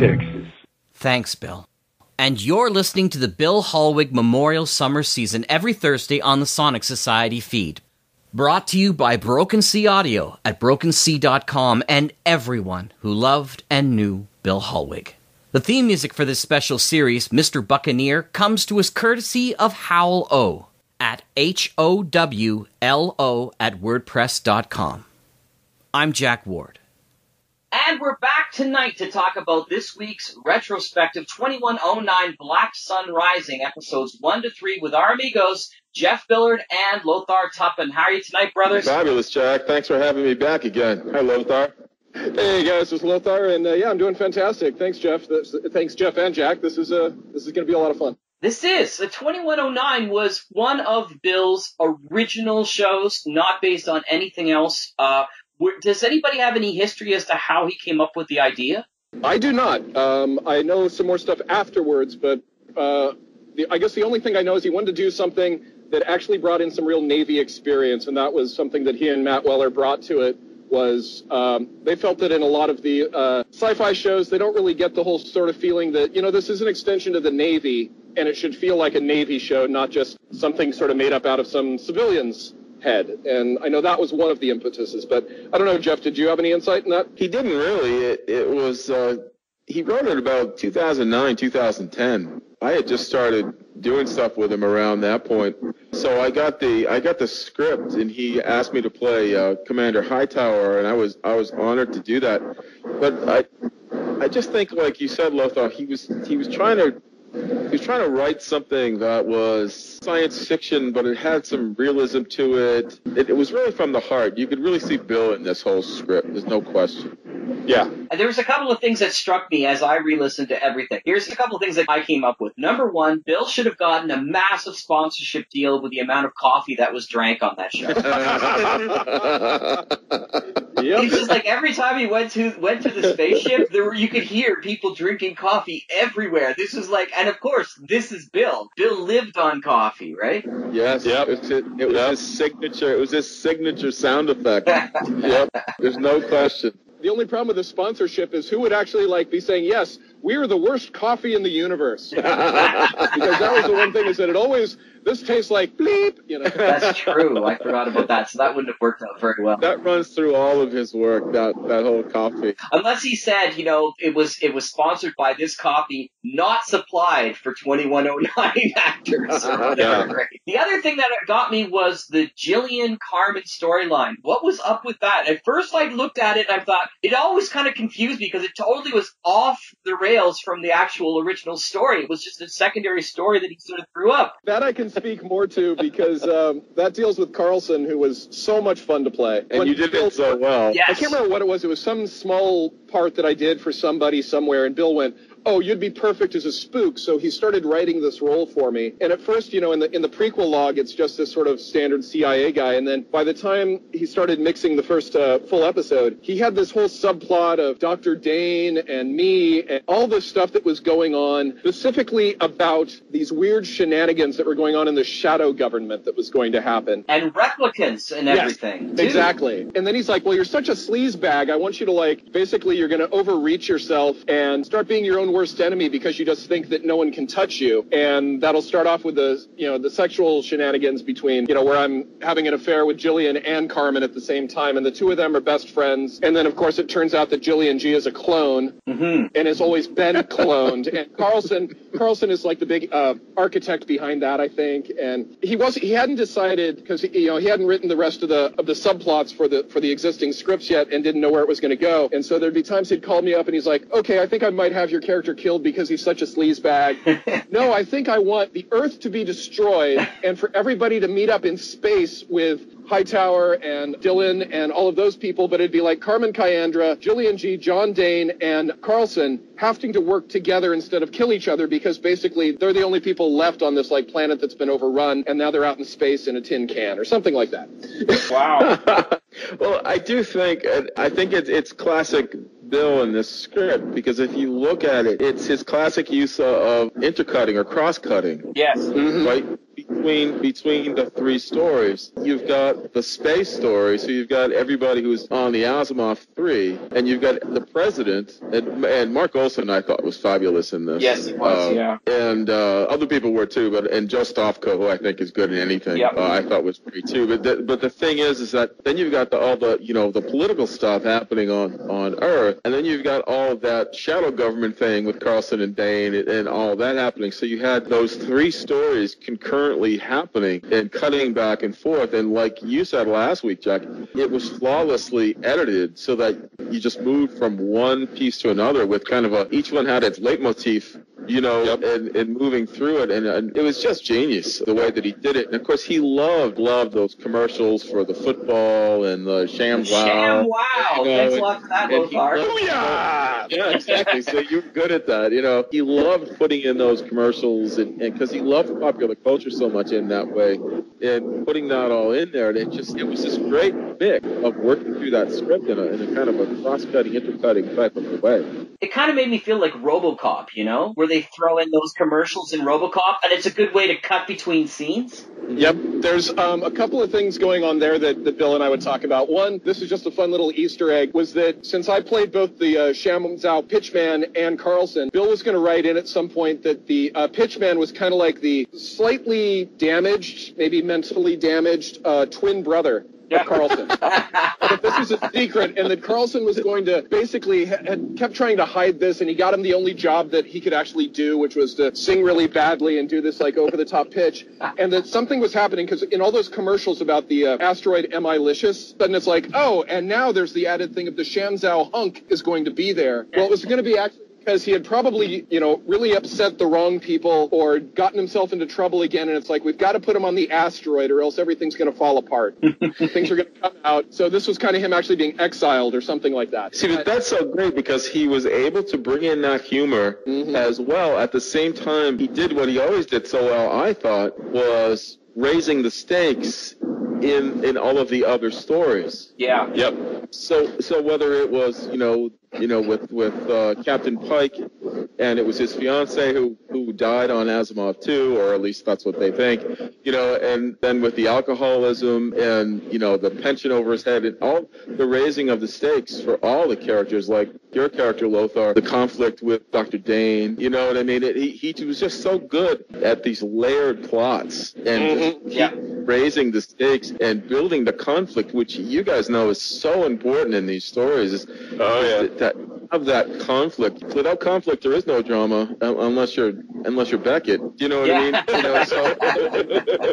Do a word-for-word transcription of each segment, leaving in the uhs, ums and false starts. Texas. Thanks, Bill. And you're listening to the Bill Hollweg Memorial Summer Season every Thursday on the Sonic Society feed. Brought to you by Broken Sea Audio at broken sea dot com and everyone who loved and knew Bill Hollweg. The theme music for this special series, Mister Buccaneer, comes to us courtesy of Howl-O at H O W L O at wordpress dot com. I'm Jack Ward. And we're back tonight to talk about this week's retrospective twenty-one oh nine Black Sun Rising, episodes one to three, with our amigos, Jeff Billiard and Lothar Tuppen. How are you tonight, brothers? Fabulous, Jack. Thanks for having me back again. Hi, Lothar. Hey, guys. It's Lothar, and uh, yeah, I'm doing fantastic. Thanks, Jeff. This, thanks, Jeff and Jack. This is, uh, this is going to be a lot of fun. This is. The twenty-one oh nine was one of Bill's original shows, not based on anything else. Uh Does anybody have any history as to how he came up with the idea? I do not. Um, I know some more stuff afterwards, but uh, the, I guess the only thing I know is he wanted to do something that actually brought in some real Navy experience, and that was something that he and Matt Weller brought to it. Was um, they felt that in a lot of the uh, sci-fi shows, they don't really get the whole sort of feeling that, you know, this is an extension of the Navy, and it should feel like a Navy show, not just something sort of made up out of some civilians' head. And I know that was one of the impetuses, but I don't know, Jeff, did you have any insight in that? He didn't really. It, it was, uh, he wrote it about two thousand nine, two thousand ten. I had just started doing stuff with him around that point. So I got the, I got the script, and he asked me to play uh, Commander Hightower, and I was, I was honored to do that. But I, I just think, like you said, Lothar, he was, he was trying to, He was trying to write something that was science fiction, but it had some realism to it. It, it was really from the heart. You could really see Bill in this whole script. There's no question. Yeah. There was a couple of things that struck me as I re-listened to everything. Here's a couple of things that I came up with. Number one, Bill should have gotten a massive sponsorship deal with the amount of coffee that was drank on that show. Yep. It's just like every time he went to went to the spaceship, there were, you could hear people drinking coffee everywhere. This was like, and of course, this is Bill. Bill lived on coffee, right? Yes. Yep. It, it, it was yep. his signature. It was his signature sound effect. Yep. There's no question. The only problem with the sponsorship is who would actually like be saying, yes, we are the worst coffee in the universe. Because that was the one thing is that it always, this tastes like bleep. You know? That's true. I forgot about that. So that wouldn't have worked out very well. That runs through all of his work, that, that whole coffee. Unless he said, you know, it was it was sponsored by this coffee, not supplied for twenty-one oh nine actors. Or whatever. Yeah. Right? The other thing that got me was the Jillian Carman storyline. What was up with that? At first I looked at it and I thought, it always kind of confused me because it totally was off the rails from the actual original story. It was just a secondary story that he sort of threw up. That I can speak more to because um, that deals with Carlson, who was so much fun to play. And when you did Bill, it so well. Yes. I can't remember what it was. It was some small part that I did for somebody somewhere, and Bill went, oh, you'd be perfect as a spook. So he started writing this role for me. And at first, you know, in the in the prequel log, it's just this sort of standard C I A guy. And then by the time he started mixing the first uh, full episode, he had this whole subplot of Doctor Dane and me and all this stuff that was going on specifically about these weird shenanigans that were going on in the shadow government that was going to happen. And replicants and everything. Yes, exactly. And then he's like, well, you're such a sleaze bag. I want you to, like, basically you're going to overreach yourself and start being your own worst enemy because you just think that no one can touch you. And that'll start off with the, you know, the sexual shenanigans between, you know, where I'm having an affair with Jillian and Carmen at the same time, and the two of them are best friends. And then, of course, it turns out that Jillian G is a clone, mm-hmm. and has always been cloned. And Carlson, Carlson is like the big uh, architect behind that, I think. And he wasn't, he hadn't decided because you know he hadn't written the rest of the of the subplots for the for the existing scripts yet, and didn't know where it was going to go. And so there'd be times he'd call me up and he's like, okay, I think I might have your character killed because he's such a sleaze bag. No, I think I want the Earth to be destroyed and for everybody to meet up in space with Hightower and Dylan and all of those people, but it'd be like Carmen Cayandra, Jillian G, John Dane, and Carlson having to work together instead of kill each other because basically they're the only people left on this like planet that's been overrun, and now they're out in space in a tin can or something like that. Wow. Well, I do think, I think it's, it's classic Bill in this script, because if you look at it, it's his classic use of intercutting or cross-cutting. Yes. Mm-hmm. Right? Between between the three stories, you've got the space story, so you've got everybody who's on the Asimov three, and you've got the president, and, and Mark Olson, I thought, was fabulous in this. Yes, he was, uh, yeah. And uh, other people were, too, but and Joe Stofko, who I think is good in anything, yep. uh, I thought was great, too. But the, but the thing is, is that then you've got the, all the, you know, the political stuff happening on, on Earth, and then you've got all of that shadow government thing with Carlson and Dane and, and all that happening. So you had those three stories concurrently happening and cutting back and forth, and like you said last week, Jack, it was flawlessly edited so that you just moved from one piece to another with kind of a, each one had its leitmotif, you know, yep. and, and moving through it. And, and it was just genius the way that he did it. And, of course, he loved, loved those commercials for the football and the ShamWow. ShamWow. You know, Thanks and, a lot for that, Lothar. Booyah! Yeah, exactly. So you're good at that, you know. He loved putting in those commercials and because he loved popular culture so much in that way and putting that all in there. And it just, it was this great mix of working through that script in a, in a kind of a cross-cutting, intercutting type of way. It kind of made me feel like RoboCop, you know, where they throw in those commercials in RoboCop, and it's a good way to cut between scenes. Yep. There's um, a couple of things going on there that, that Bill and I would talk about. One, this is just a fun little Easter egg, was that since I played both the uh, ShamWow Pitchman and Carlson, Bill was going to write in at some point that the uh, Pitchman was kind of like the slightly damaged, maybe mentally damaged uh, twin brother. Yeah. Carlson. But this was a secret, and that Carlson was going to basically had kept trying to hide this, and he got him the only job that he could actually do, which was to sing really badly and do this like over the top pitch. And that something was happening because in all those commercials about the uh, asteroid M I Licious, then it's like, oh, and now there's the added thing of the ShamWow hunk is going to be there. Well, it was going to be actually. Because he had probably, you know, really upset the wrong people or gotten himself into trouble again. And it's like, we've got to put him on the asteroid or else everything's going to fall apart. Things are going to come out. So this was kind of him actually being exiled or something like that. See, but that's so great because he was able to bring in that humor mm-hmm. as well. At the same time, he did what he always did so well, I thought, was raising the stakes in in all of the other stories. Yeah. Yep. So so whether it was, you know, you know, with with uh, Captain Pike, and it was his fiance who who died on Asimov two, or at least that's what they think, you know, and then with the alcoholism and, you know, the pension over his head and all the raising of the stakes for all the characters, like your character, Lothar, the conflict with Doctor Dane, you know what I mean? It, he, he was just so good at these layered plots and mm-hmm. yeah. raising the stakes and building the conflict, which you guys know is so important in these stories. Is, oh, yeah. Is, that of that conflict. Without conflict, there is no drama unless you're unless you're Beckett. You know what yeah. I mean? You know, so,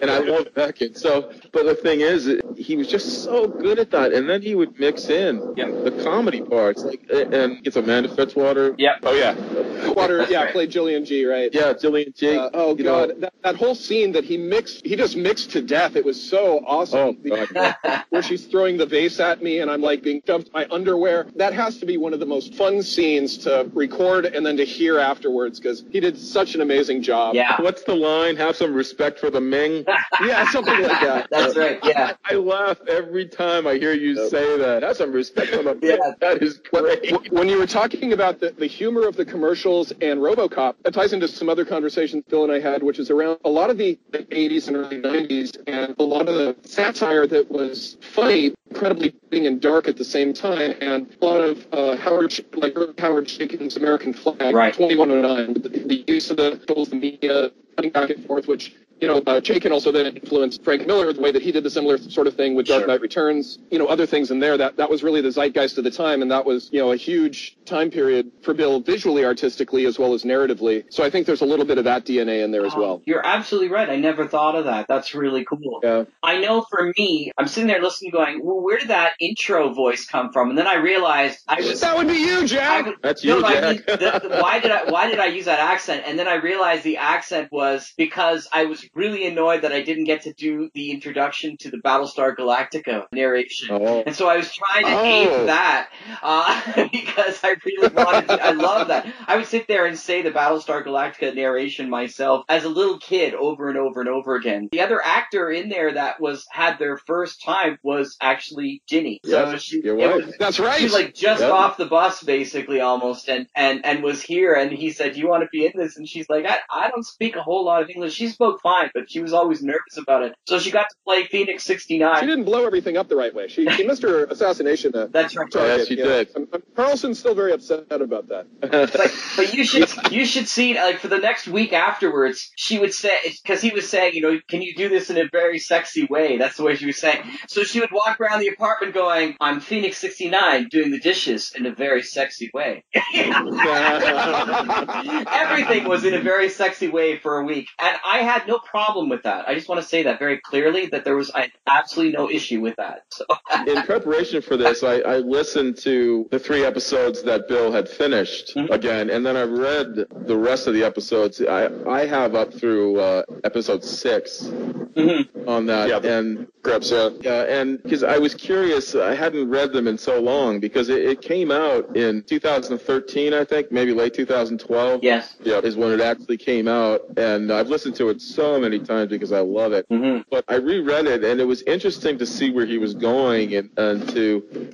and I love Beckett. So, but the thing is, he was just so good at that. And then he would mix in yeah. the comedy parts, like and it's Amanda Fitzwater. Yeah. Oh yeah. Fitzwater. Yeah, played Jillian G. Right. Yeah, Jillian G. Uh, oh you god, that, that whole scene that he mixed, he just mixed to death. It was so awesome. Oh, god. Where she's throwing the vase at me, and I'm like being dumped my underwear. That has to be one of the most fun scenes to record and then to hear afterwards because he did such an amazing job. Yeah. What's the line? Have some respect for the Ming. Yeah, something like that. That's right. Yeah. I, I laugh every time I hear you say that. Have some respect for the Ming. Yeah. That is great. When you were talking about the, the humor of the commercials and RoboCop, it ties into some other conversations Bill and I had, which is around a lot of the eighties and early nineties and a lot of the satire that was funny, incredibly biting and dark at the same time, and a lot of uh, Howard, like Howard Chicken's American Flag, right. twenty-one oh nine, the, the use of the tools, the media, cutting back and forth, which, you know, uh, Chaykin also then influenced Frank Miller the way that he did the similar sort of thing with Dark sure. Knight Returns, you know, other things in there. That that was really the zeitgeist of the time, and that was, you know, a huge time period for Bill visually, artistically, as well as narratively. So I think there's a little bit of that D N A in there as well. You're absolutely right. I never thought of that. That's really cool. Yeah. I know for me, I'm sitting there listening going, well, where did that intro voice come from? And then I realized I was... That would be you, Jack! Would, That's you, no, Jack. I, the, the, why did I, why did I use that accent? And then I realized the accent was because I was really annoyed that I didn't get to do the introduction to the Battlestar Galactica narration. Oh. And so I was trying to oh. aim that uh, because I really wanted to. I love that. I would sit there and say the Battlestar Galactica narration myself as a little kid over and over and over again. The other actor in there that was had their first time was actually Ginny. So yes, she, your wife. Was, That's right. She was like just yep. off the bus basically almost and, and, and was here and he said, do you want to be in this? And she's like, I, I don't speak a whole lot of English. She spoke fine mind, but she was always nervous about it. So she got to play Phoenix sixty-nine. She didn't blow everything up the right way. She, she missed her assassination. Uh, That's right. Target, yes, she did. I'm, I'm, Carlson's still very upset about that. But, but you should you should see, like, for the next week afterwards, she would say, because he was saying, you know, can you do this in a very sexy way? That's the way she was saying. So she would walk around the apartment going, I'm Phoenix sixty-nine doing the dishes in a very sexy way. Everything was in a very sexy way for a week. And I had no problem with that. I just want to say that very clearly, that there was I, absolutely no issue with that. So. In preparation for this, I, I listened to the three episodes that Bill had finished mm-hmm. again, and then I read the rest of the episodes. I, I have up through uh, episode six mm-hmm. on that. Yeah, and perhaps, uh, yeah, and because I was curious, I hadn't read them in so long, because it, it came out in two thousand thirteen, I think, maybe late two thousand twelve. Yes. Yeah, is when it actually came out, and I've listened to it so many times because I love it. Mm-hmm. But I reread it, and it was interesting to see where he was going and, and to...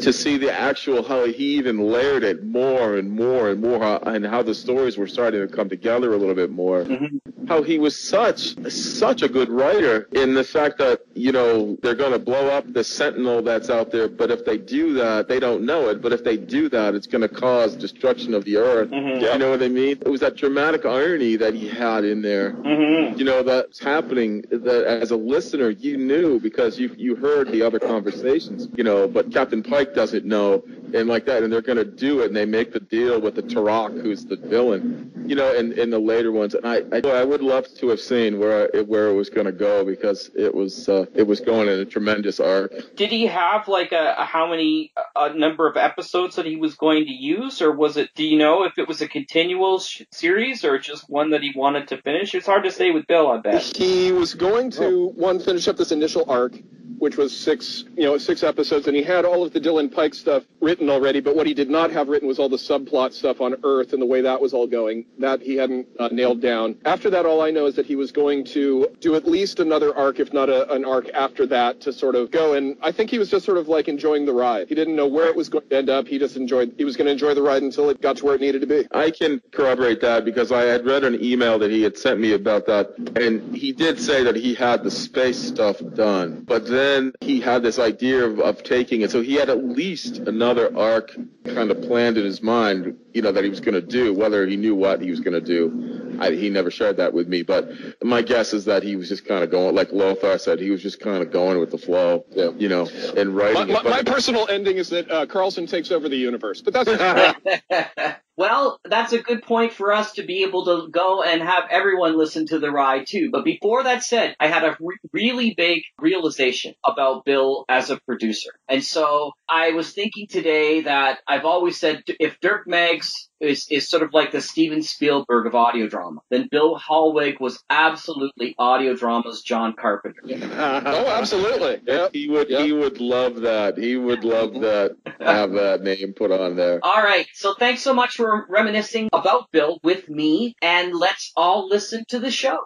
to see the actual how he even layered it more and more and more, how, and how the stories were starting to come together a little bit more. Mm-hmm. How he was such such a good writer in the fact that, you know, they're going to blow up the Sentinel that's out there, but if they do that, they don't know it, but if they do that, it's going to cause destruction of the Earth. Mm-hmm. Yeah. You know what I mean? It was that dramatic irony that he had in there. Mm-hmm. You know, that's happening that as a listener, you knew because you you heard the other conversations, you know, but Captain Pike doesn't know, and like that, and they're going to do it, and they make the deal with the Turok, who's the villain, you know, in, in the later ones. And I, I, I would love to have seen where it, where it was going to go, because it was uh, it was going in a tremendous arc. Did he have like a, a how many a number of episodes that he was going to use, or was it? Do you know if it was a continual sh- series or just one that he wanted to finish? It's hard to say with Bill, I bet. He was going to oh. one finish up this initial arc, which was six, you know, six episodes, and he had all of the Dylan Pike stuff written already, but what he did not have written was all the subplot stuff on Earth and the way that was all going. That he hadn't uh, nailed down. After that, all I know is that he was going to do at least another arc, if not a, an arc after that, to sort of go, and I think he was just sort of like enjoying the ride. He didn't know where it was going to end up. He just enjoyed, he was going to enjoy the ride until it got to where it needed to be. I can corroborate that, because I had read an email that he had sent me about that, and he did say that he had the space stuff done, but then Then he had this idea of, of taking it. So he had at least another arc kind of planned in his mind, you know, that he was going to do, whether he knew what he was going to do. I, he never shared that with me. But my guess is that he was just kind of going, like Lothar said, he was just kind of going with the flow, yeah. you know, and writing. My, my, my personal ending is that uh, Carlson takes over the universe. But that's Well, that's a good point for us to be able to go and have everyone listen to the ride, too. But before that said, I had a re- really big realization about Bill as a producer. And so I was thinking today that I've always said if Dirk Meggs is, is sort of like the Steven Spielberg of audio drama, then Bill Hollweg was absolutely audio drama's John Carpenter. Oh, absolutely. Yep. He would yep. He would love that. He would love that, have that name put on there. All right. So thanks so much for reminiscing about Bill with me, and let's all listen to the show.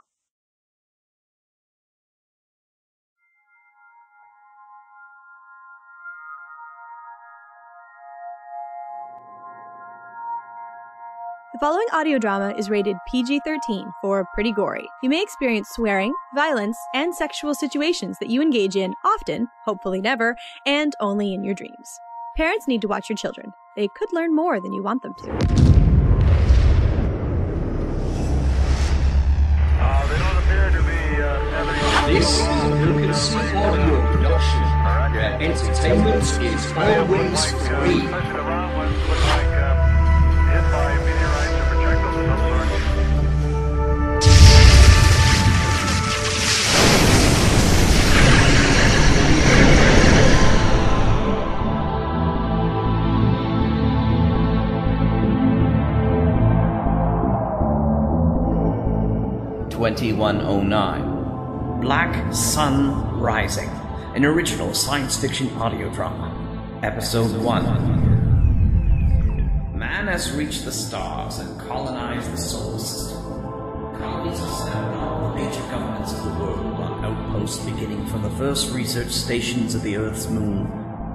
The following audio drama is rated P G thirteen for pretty gory. You may experience swearing, violence, and sexual situations that you engage in often, hopefully never, and only in your dreams. Parents need to watch your children. They could learn more than you want them to. Uh, they don't appear to be, uh, this is the Broken Sea Audio production, where entertainment is always free. twenty-one oh nine Black Sun Rising, an original science fiction audio drama. Episode one. Man has reached the stars and colonized the solar system. Colonies are set up, the major governments of the world are outposts beginning from the first research stations of the Earth's moon,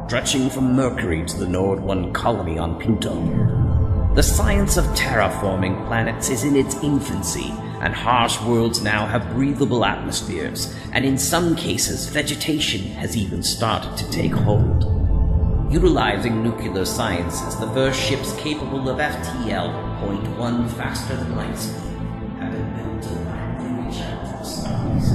stretching from Mercury to the Nord One colony on Pluto. The science of terraforming planets is in its infancy, and harsh worlds now have breathable atmospheres, and in some cases, vegetation has even started to take hold. Utilizing nuclear science as the first ships capable of F T L point one faster than light speed have been built to rapidly reach out to the stars.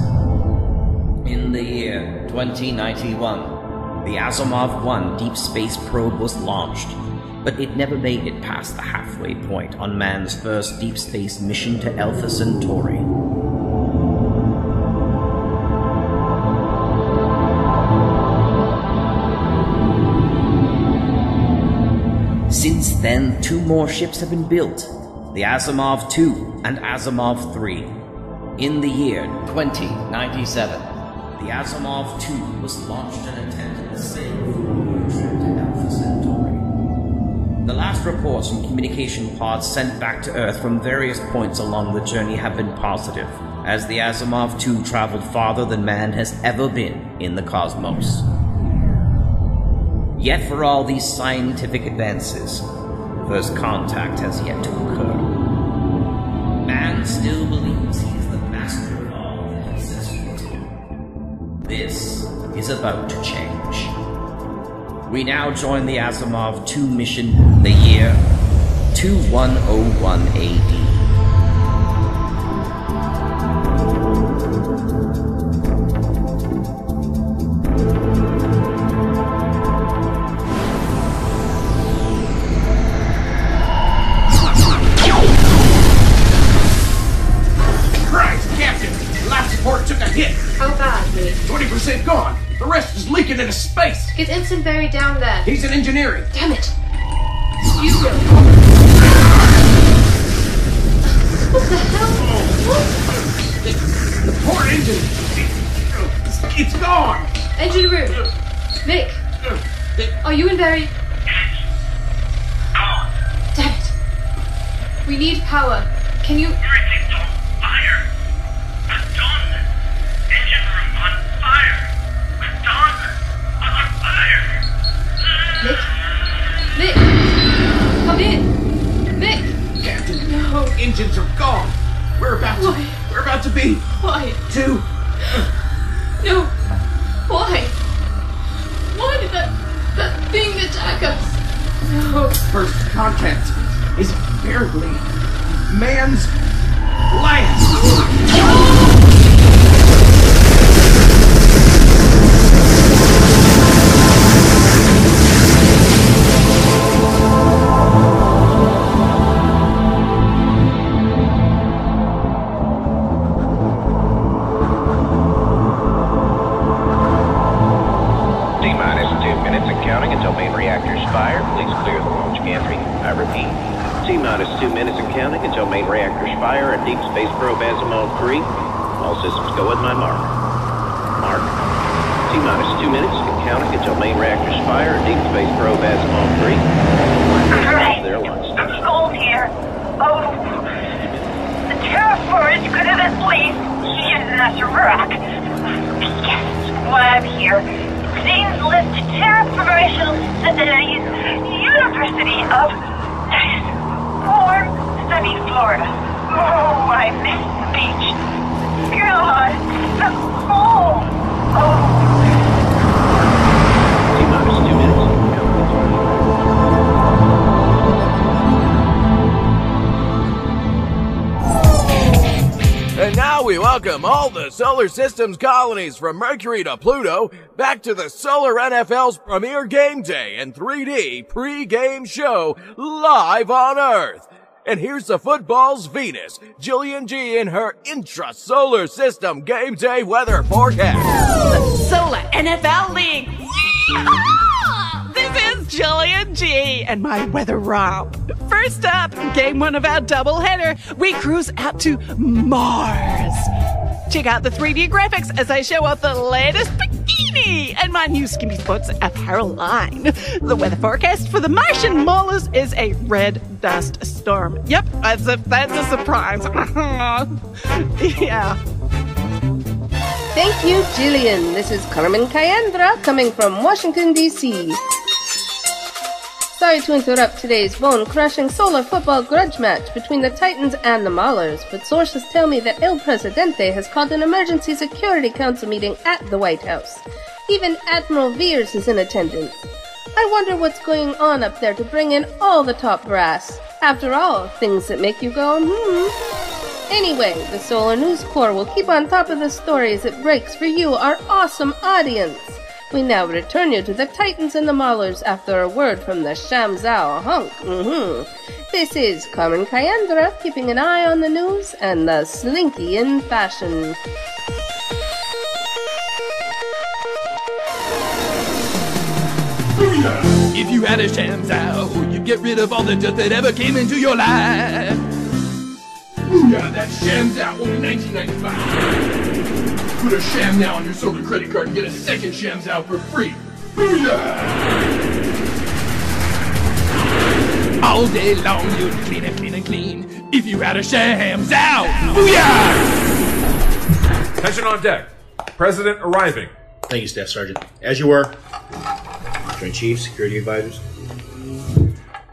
In the year twenty ninety-one, the Asimov one deep space probe was launched, but it never made it past the halfway point on man's first deep space mission to Alpha Centauri. Since then, two more ships have been built, the Asimov two and Asimov three. In the year twenty ninety-seven, the Asimov two was launched and attempted the same full trip to Alpha Centauri. The last reports and communication pods sent back to Earth from various points along the journey have been positive, as the Asimov two traveled farther than man has ever been in the cosmos. Yet for all these scientific advances, first contact has yet to occur. Man still believes he is the master of all that exists. This is about to change. We now join the Asimov two mission, the year twenty-one oh one A D. Into space! Get Ensign Barry down there. He's in engineering. Damn it. You will. What the hell? Oh. The, the poor engine. It's, it's gone. Engine room. Vic. Are you and Barry? Gone. Damn it. We need power. Can you... Everything's on fire. I'm done. Engine room on fire. Nick? Nick! Come in! Nick! Captain, no! Engines are gone! We're about to... Why? We're about to be... Why? Two... No! Why? Why did that... that thing attack us? No! First contact is apparently man's last! Oh! Solar System's colonies from Mercury to Pluto back to the Solar N F L's premier game day and three D pre-game show live on Earth. And here's the football's Venus, Jillian G in her intra-solar system game day weather forecast. The Solar N F L League! Yeehaw! This is Jillian G and my weather romp. First up, game one of our doubleheader, we cruise out to Mars. Check out the three D graphics as I show off the latest bikini and my new Skimpy Sports apparel line. The weather forecast for the Martian molars is a red dust storm. Yep, as if that's a surprise. Yeah. Thank you, Jillian. This is Carmen Cayandra coming from Washington, D C sorry to interrupt today's bone-crushing solar football grudge match between the Titans and the Maulers, but sources tell me that El Presidente has called an emergency security council meeting at the White House. Even Admiral Veers is in attendance. I wonder what's going on up there to bring in all the top brass. After all, things that make you go, hmm. Anyway, the Solar News Corps will keep on top of the stories it breaks for you, our awesome audience. We now return you to the Titans and the Maulers after a word from the ShamWow hunk. Mm-hmm. This is Carmen Cayandra, keeping an eye on the news and the slinky in fashion. If you had a ShamWow, you'd get rid of all the junk that ever came into your life. Booyah, that's ShamWow, only nineteen ninety-five. Put a sham now on your solar credit card and get a second shams out for free. Booyah! All day long you'd clean and clean and clean if you had a shams out. Booyah! Attention on deck. President arriving. Thank you, Staff Sergeant. As you were. Mister Chief, security advisors.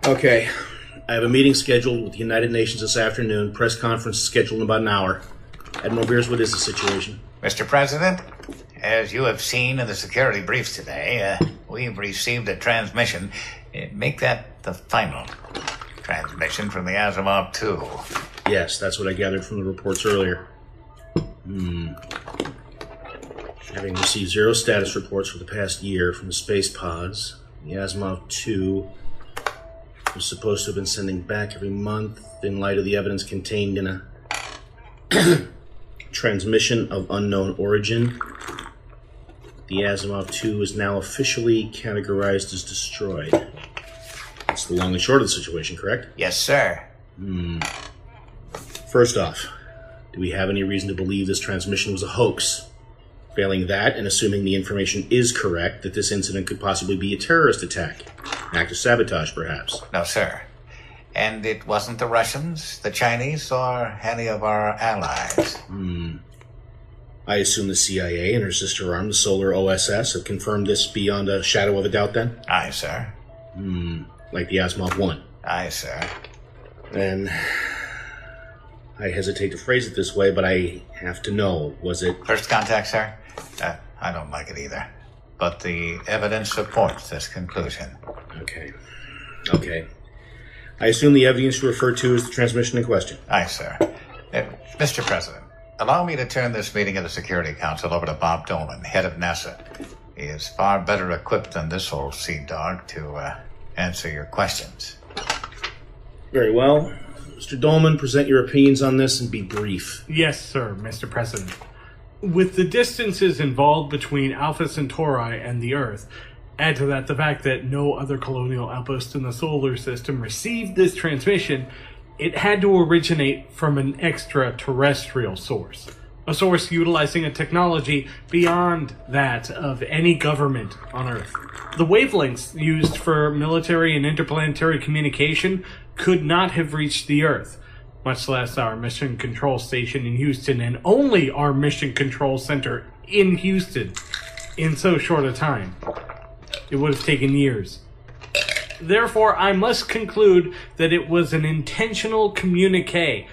Okay. I have a meeting scheduled with the United Nations this afternoon. Press conference scheduled in about an hour. Admiral Veers, what is the situation? Mister President, as you have seen in the security briefs today, uh, we've received a transmission. Make that the final transmission from the Asimov two. Yes, that's what I gathered from the reports earlier. Hmm. Having received zero status reports for the past year from the space pods, the Asimov two was supposed to have been sending back every month in light of the evidence contained in a... transmission of unknown origin. The Asimov two is now officially categorized as destroyed. That's the long and short of the situation, correct? Yes, sir. Hmm. First off, do we have any reason to believe this transmission was a hoax? Failing that, and assuming the information is correct, that this incident could possibly be a terrorist attack. An act of sabotage, perhaps. No, sir. And it wasn't the Russians, the Chinese, or any of our allies. Hmm. I assume the C I A and her sister arm, the Solar O S S, have confirmed this beyond a shadow of a doubt, then? Aye, sir. Hmm. Like the Asimov one. Aye, sir. And I hesitate to phrase it this way, but I have to know, was it... First contact, sir? Uh, I don't like it either. But the evidence supports this conclusion. Okay. Okay. I assume the evidence you refer to is the transmission in question. Aye, sir. Uh, Mister President, allow me to turn this meeting of the Security Council over to Bob Dolan, head of NASA. He is far better equipped than this old sea dog to uh, answer your questions. Very well. Mister Dolman, present your opinions on this and be brief. Yes, sir, Mister President. With the distances involved between Alpha Centauri and the Earth, add to that the fact that no other colonial outpost in the solar system received this transmission, it had to originate from an extraterrestrial source. A source utilizing a technology beyond that of any government on Earth. The wavelengths used for military and interplanetary communication could not have reached the Earth, much less our mission control station in Houston and only our mission control center in Houston in so short a time. It would have taken years. Therefore, I must conclude that it was an intentional communique.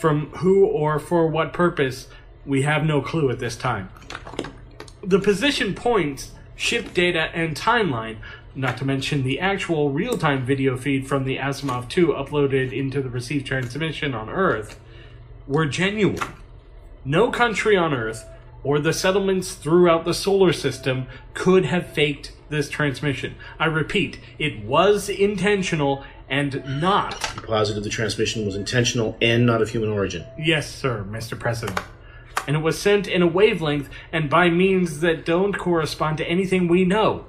From who or for what purpose, we have no clue at this time. The position points, ship data, and timeline, not to mention the actual real-time video feed from the Asimov two uploaded into the received transmission on Earth, were genuine. No country on Earth, or the settlements throughout the solar system, could have faked this transmission. I repeat, it was intentional and not... You posited the transmission was intentional and not of human origin. Yes, sir, Mister President. And it was sent in a wavelength and by means that don't correspond to anything we know.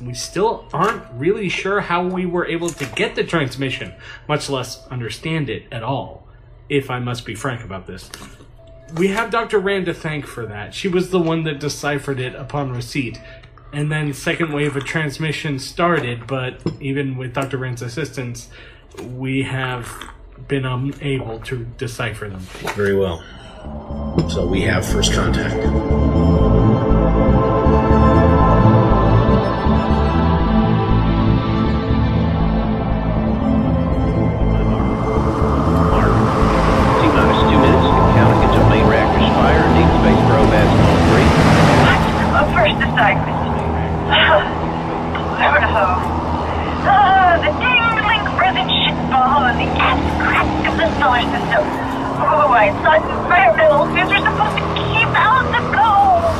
We still aren't really sure how we were able to get the transmission, much less understand it at all, if I must be frank about this. We have Doctor Rand to thank for that. She was the one that deciphered it upon receipt. And then second wave of transmission started, but even with Doctor Rand's assistance, we have been unable to decipher them. Very well. So we have first contact. over my son's fingernails because you're supposed to keep out the cold.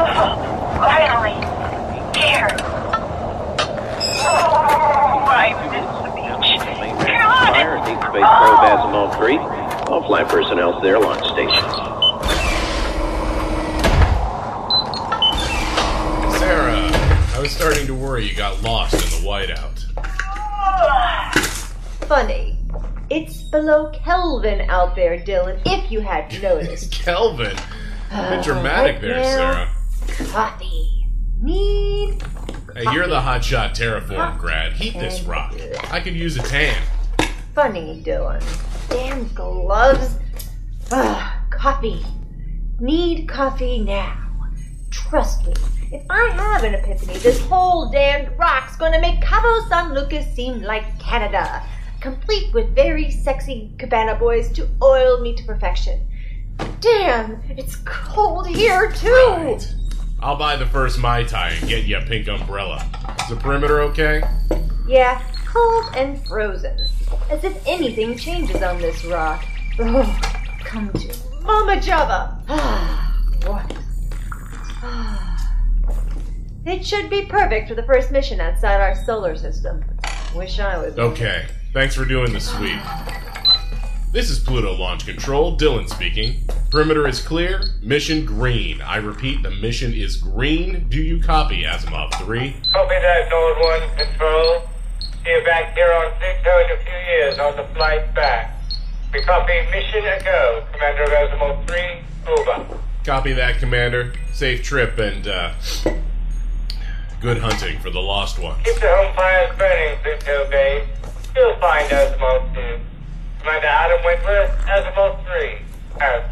Oh, finally, here. Oh, I missed the beach. God! Fire at deep space probe Asimov three. All flight personnel to their launch stations. I was starting to worry you got lost in the whiteout. Funny. It's below Kelvin out there, Dylan, if you hadn't noticed. Kelvin? A bit dramatic uh, right there, now, Sarah. Coffee. Need coffee. Hey, you're the hotshot terraform grad. Heat and this rock. I could use a tan. Funny, Dylan. Damn gloves. Ugh, coffee. Need coffee now. Trust me. If I have an epiphany, this whole damned rock's gonna make Cabo San Lucas seem like Canada, complete with very sexy cabana boys to oil me to perfection. Damn, it's cold here, too! Right. I'll buy the first Mai Tai and get you a pink umbrella. Is the perimeter okay? Yeah, cold and frozen. As if anything changes on this rock. Oh, come to Mama Java! Ah, what? Ah. It should be perfect for the first mission outside our solar system. Wish I was... Okay. Thanks for doing the sweep. This is Pluto Launch Control. Dylan speaking. Perimeter is clear. Mission green. I repeat, the mission is green. Do you copy, Asimov three? Copy that, Nord One Control. See you back here on six oh in a few years on the flight back. We copy mission and go. Commander of Asimov three, over. Copy that, Commander. Safe trip and, uh... good hunting for the lost ones. Keep the home fires burning, Pluto Bay. You'll find Asimov two. Commander Adam Wentworth, Asimov three. Out.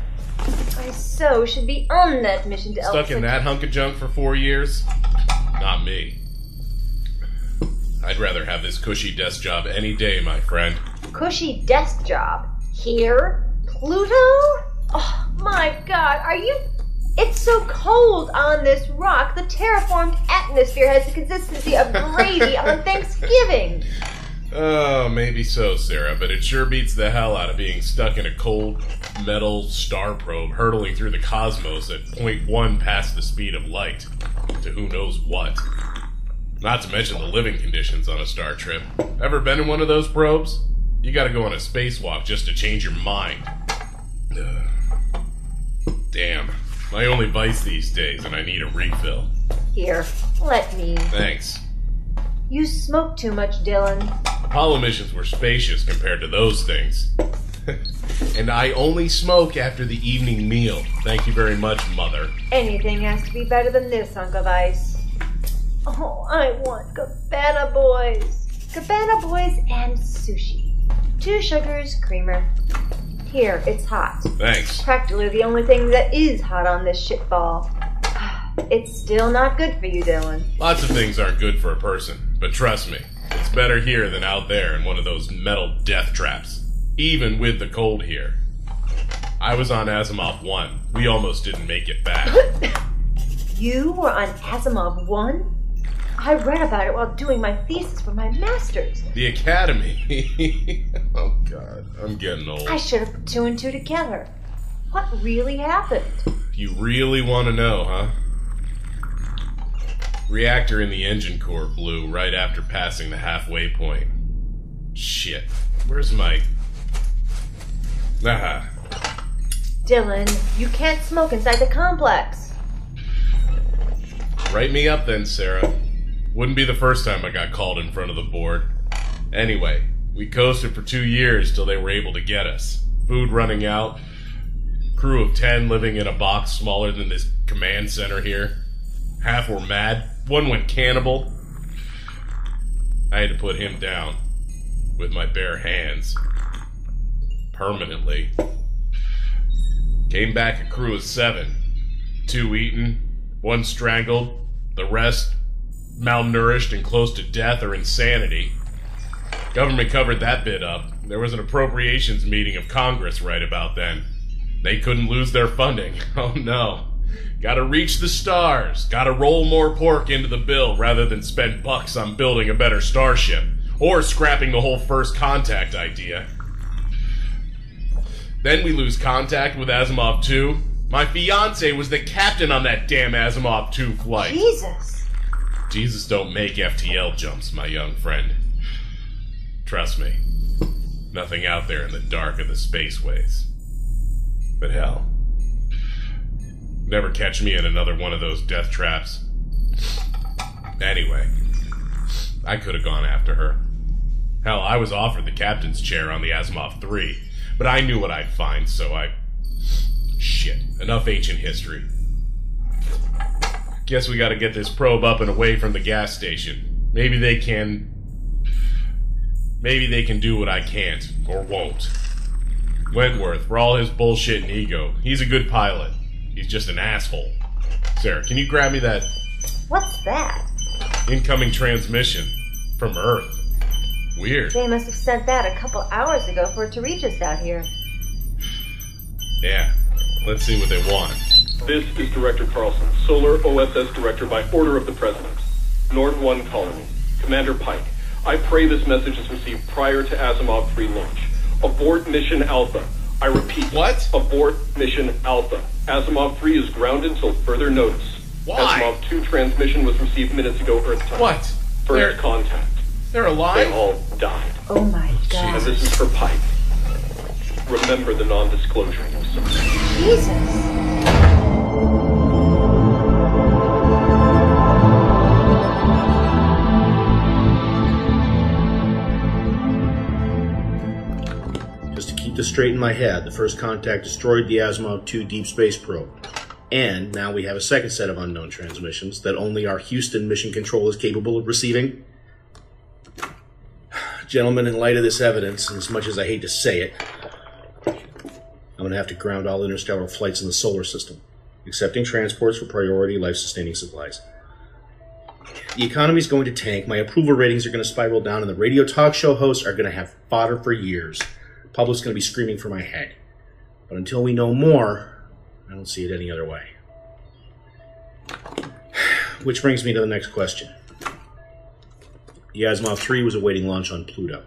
I so should be on that mission to Alpha Centauri. Stuck in that hunk of junk for four years? Not me. I'd rather have this cushy desk job any day, my friend. Cushy desk job? Here? Pluto? Oh, my God, are you... It's so cold on this rock, the terraformed atmosphere has the consistency of gravy on Thanksgiving. Oh, maybe so, Sarah, but it sure beats the hell out of being stuck in a cold metal star probe hurtling through the cosmos at point one past the speed of light, to who knows what. Not to mention the living conditions on a star trip. Ever been in one of those probes? You gotta go on a spacewalk just to change your mind. Ugh. Damn. My only vice these days, and I need a refill. Here, let me. Thanks. You smoke too much, Dylan. Apollo missions were spacious compared to those things. And I only smoke after the evening meal. Thank you very much, Mother. Anything has to be better than this, Uncle Vice. Oh, I want Cabana Boys. Cabana Boys and sushi. Two sugars, creamer. Here, it's hot. Thanks. Practically the only thing that is hot on this shitball. It's still not good for you, Dylan. Lots of things aren't good for a person, but trust me, it's better here than out there in one of those metal death traps. Even with the cold here. I was on Asimov one. We almost didn't make it back. You were on Asimov one? I read about it while doing my thesis for my master's. The Academy. Oh, God. I'm getting old. I should have put two and two together. What really happened? You really want to know, huh? Reactor in the engine core blew right after passing the halfway point. Shit. Where's my... Ah. Dylan, you can't smoke inside the complex. Write me up then, Sarah. Wouldn't be the first time I got called in front of the board. Anyway, we coasted for two years till they were able to get us. Food running out. Crew of ten living in a box smaller than this command center here. Half were mad. One went cannibal. I had to put him down. With my bare hands. Permanently. Came back a crew of seven. Two eaten. One strangled. The rest... malnourished and close to death or insanity. Government covered that bit up. There was an appropriations meeting of Congress right about then. They couldn't lose their funding. Oh no. Gotta reach the stars. Gotta roll more pork into the bill rather than spend bucks on building a better starship. or scrapping the whole first contact idea. Then we lose contact with Asimov two. My fiancé was the captain on that damn Asimov two flight. Jesus. Jesus don't make F T L jumps, my young friend. Trust me. Nothing out there in the dark of the spaceways. But hell. Never catch me in another one of those death traps. Anyway, I could have gone after her. Hell, I was offered the captain's chair on the Asimov three, but I knew what I'd find, so I... Shit, enough ancient history. Guess we gotta get this probe up and away from the gas station. Maybe they can... Maybe they can do what I can't, or won't. Wentworth, for all his bullshit and ego, he's a good pilot. He's just an asshole. Sarah, can you grab me that... What's that? Incoming transmission. From Earth. Weird. They must have sent that a couple hours ago for it to reach us out here. Yeah. Let's see what they want. This is Director Carlson, Solar O S S Director by order of the President. Nord One Colony. Commander Pike. I pray this message is received prior to Asimov three launch. Abort Mission Alpha. I repeat. What? Abort Mission Alpha. Asimov three is grounded until further notice. Why? Asimov two transmission was received minutes ago Earth time. What? First they're, contact. They're alive? They all died. Oh my God. And this is for Pike. Remember the non-disclosure. Jesus. Straight in my head, the first contact destroyed the Asimov two deep space probe. And now we have a second set of unknown transmissions that only our Houston mission control is capable of receiving. Gentlemen, in light of this evidence, and as much as I hate to say it, I'm going to have to ground all interstellar flights in the solar system, accepting transports for priority life-sustaining supplies. The economy's going to tank, my approval ratings are going to spiral down, and the radio talk show hosts are going to have fodder for years. Public's going to be screaming for my head. But until we know more, I don't see it any other way. Which brings me to the next question. The Asimov three was awaiting launch on Pluto.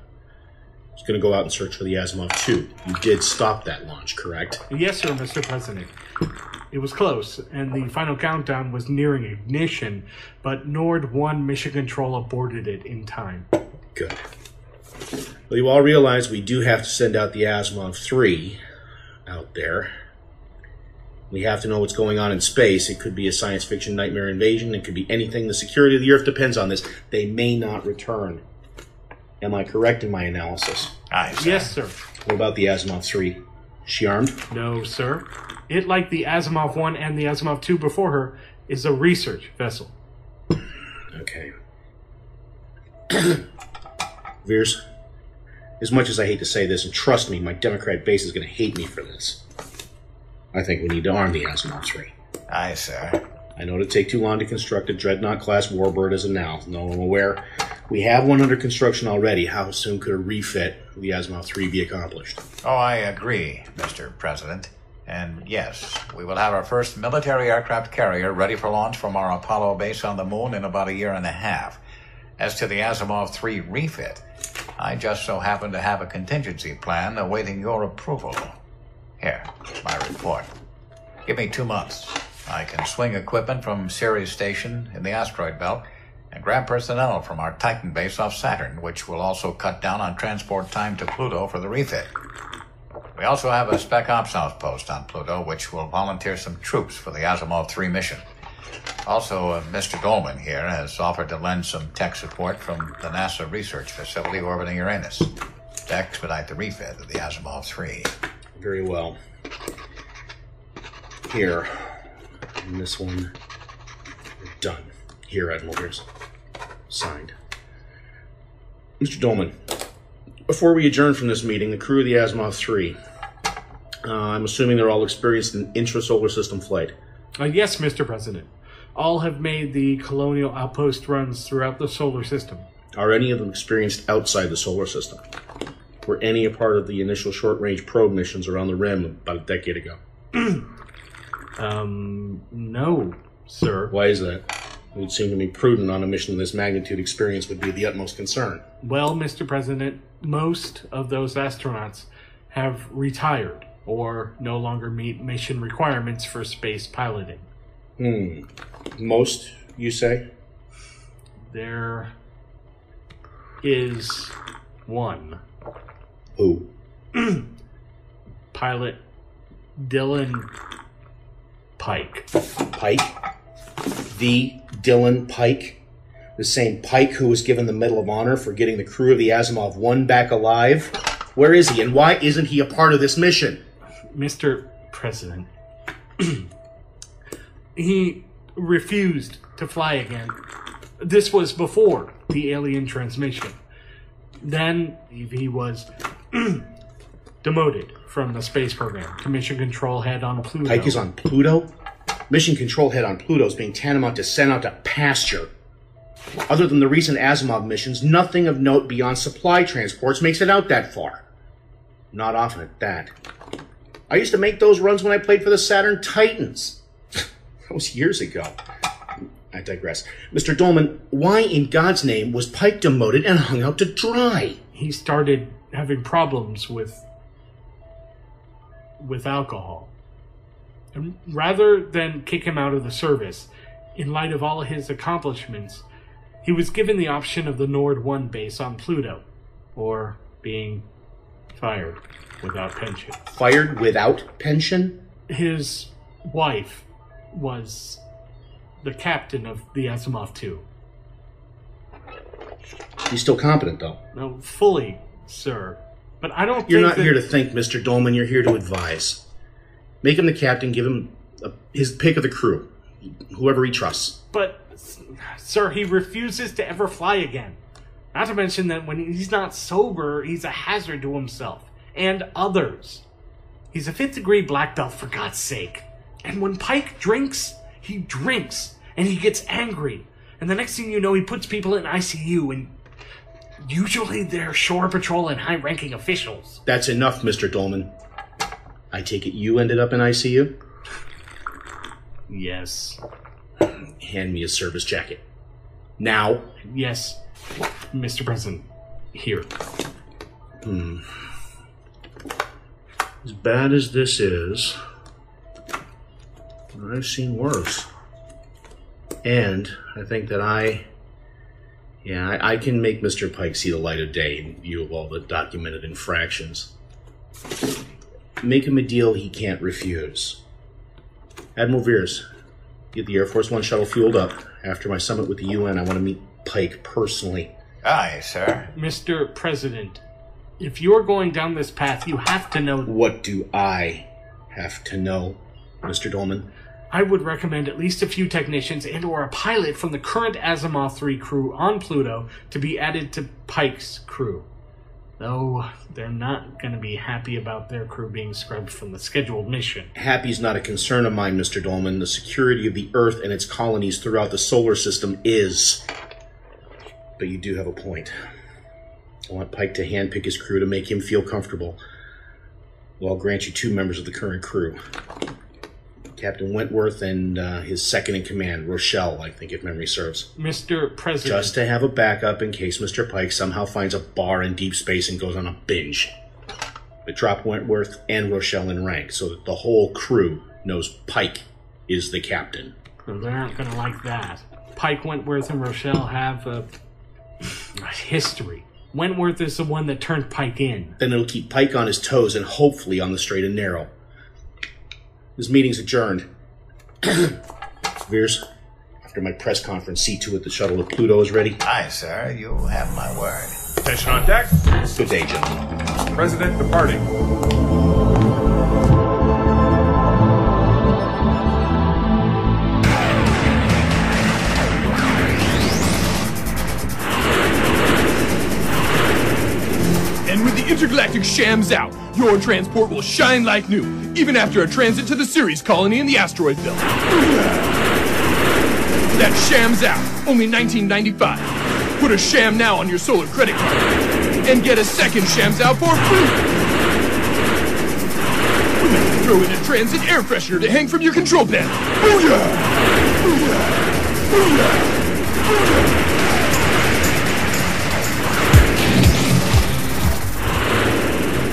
It's going to go out and search for the Asimov two. You did stop that launch, correct? Yes, sir, Mister President. It was close, and the final countdown was nearing ignition, but Nord One Mission Control aborted it in time. Good. Well, you all realize we do have to send out the Asimov three out there. We have to know what's going on in space. It could be a science fiction nightmare invasion. It could be anything. The security of the Earth depends on this. They may not return. Am I correct in my analysis? Aye, sir. Yes, sir. What about the Asimov three? Is she armed? No, sir. It, like the Asimov one and the Asimov two before her, is a research vessel. Okay. Veers, as much as I hate to say this, and trust me, my Democrat base is going to hate me for this, I think we need to arm the Asimov three. Aye, sir. I know it'd take too long to construct a Dreadnought-class warbird as of now. No, I'm aware. We have one under construction already. How soon could a refit of the Asimov three be accomplished? Oh, I agree, Mister President. And yes, we will have our first military aircraft carrier ready for launch from our Apollo base on the moon in about a year and a half. As to the Asimov three refit, I just so happen to have a contingency plan awaiting your approval. Here, my report. Give me two months. I can swing equipment from Ceres Station in the asteroid belt and grab personnel from our Titan base off Saturn, which will also cut down on transport time to Pluto for the refit. We also have a Spec Ops outpost on Pluto, which will volunteer some troops for the Asimov three mission. Also, uh, Mister Dolman here has offered to lend some tech support from the NASA research facility orbiting Uranus to expedite the refit of the Asimov three. Very well. Here, and this one, we're done. Here, Admiral Veers. Signed. Mister Dolman, before we adjourn from this meeting, the crew of the Asimov three, uh, I'm assuming they're all experienced in intra-solar system flight. Uh, yes, Mister President. All have made the colonial outpost runs throughout the solar system. Are any of them experienced outside the solar system? Were any a part of the initial short-range probe missions around the rim about a decade ago? um, no, sir. Why is that? It would seem to me prudent on a mission of this magnitude. Experience would be the utmost concern. Well, Mister President, most of those astronauts have retired or no longer meet mission requirements for space piloting. Hmm. Most, you say? There is one. Who? Pilot Dylan Pike. Pike? The Dylan Pike? The same Pike who was given the Medal of Honor for getting the crew of the Asimov one back alive? Where is he, and why isn't he a part of this mission? Mister President, he refused to fly again. This was before the alien transmission. Then he was demoted from the space program to mission control head on Pluto. Pike is on Pluto? Mission control head on Pluto is being tantamount to sent out to pasture. Other than the recent Asimov missions, nothing of note beyond supply transports makes it out that far. Not often at that. I used to make those runs when I played for the Saturn Titans. That was years ago. I digress. Mister Dolman, why in God's name was Pike demoted and hung out to dry? He started having problems with... with alcohol. And rather than kick him out of the service, in light of all of his accomplishments, he was given the option of the Nord One base on Pluto, or being fired without pension. Fired without pension? His wife was the captain of the Asimov two. He's still competent, though. No, fully, sir. But I don't think You're not that... here to think, Mister Dolman. You're here to advise. Make him the captain. Give him a, his pick of the crew. Whoever he trusts. But... sir, he refuses to ever fly again. Not to mention that when he's not sober, he's a hazard to himself and others. He's a fifth degree black belt, for God's sake. And when Pike drinks, he drinks, and he gets angry. And the next thing you know, he puts people in I C U, and usually they're shore patrol and high-ranking officials. That's enough, Mister Dolman. I take it you ended up in I C U? Yes. Hand me a service jacket. Now? Yes, Mister President. Here. Hmm. As bad as this is, I've seen worse. And I think that I... Yeah, I, I can make Mister Pike see the light of day in view of all the documented infractions. Make him a deal he can't refuse. Admiral Veers, get the Air Force One shuttle fueled up. After my summit with the U N, I want to meet Pike personally. Aye, sir. Mister President, if you're going down this path, you have to know... What do I have to know, Mister Dolman? I would recommend at least a few technicians and or a pilot from the current Asimov three crew on Pluto to be added to Pike's crew. Though they're not going to be happy about their crew being scrubbed from the scheduled mission. Happy's not a concern of mine, Mister Dolman. The security of the Earth and its colonies throughout the solar system is. But you do have a point. I want Pike to handpick his crew to make him feel comfortable. Well, I'll grant you two members of the current crew. Captain Wentworth and uh, his second-in-command, Rochelle, I think, if memory serves. Mister President... Just to have a backup in case Mister Pike somehow finds a bar in deep space and goes on a binge. But drop Wentworth and Rochelle in rank so that the whole crew knows Pike is the captain. Well, they're not going to like that. Pike, Wentworth, and Rochelle have a, a history. Wentworth is the one that turned Pike in. Then it'll keep Pike on his toes and hopefully on the straight and narrow. This meeting's adjourned. Veers, after my press conference, see to it the shuttle to Pluto is ready. Aye, sir. You have my word. Attention on deck. Good day, gentlemen. President departing. And with the intergalactic shams out, your transport will shine like new, even after a transit to the Ceres colony in the asteroid belt. That shams out, only nineteen ninety-five. Put a sham now on your solar credit card, and get a second shams out for free. Throw in a transit air freshener to hang from your control panel. Booyah! Booyah!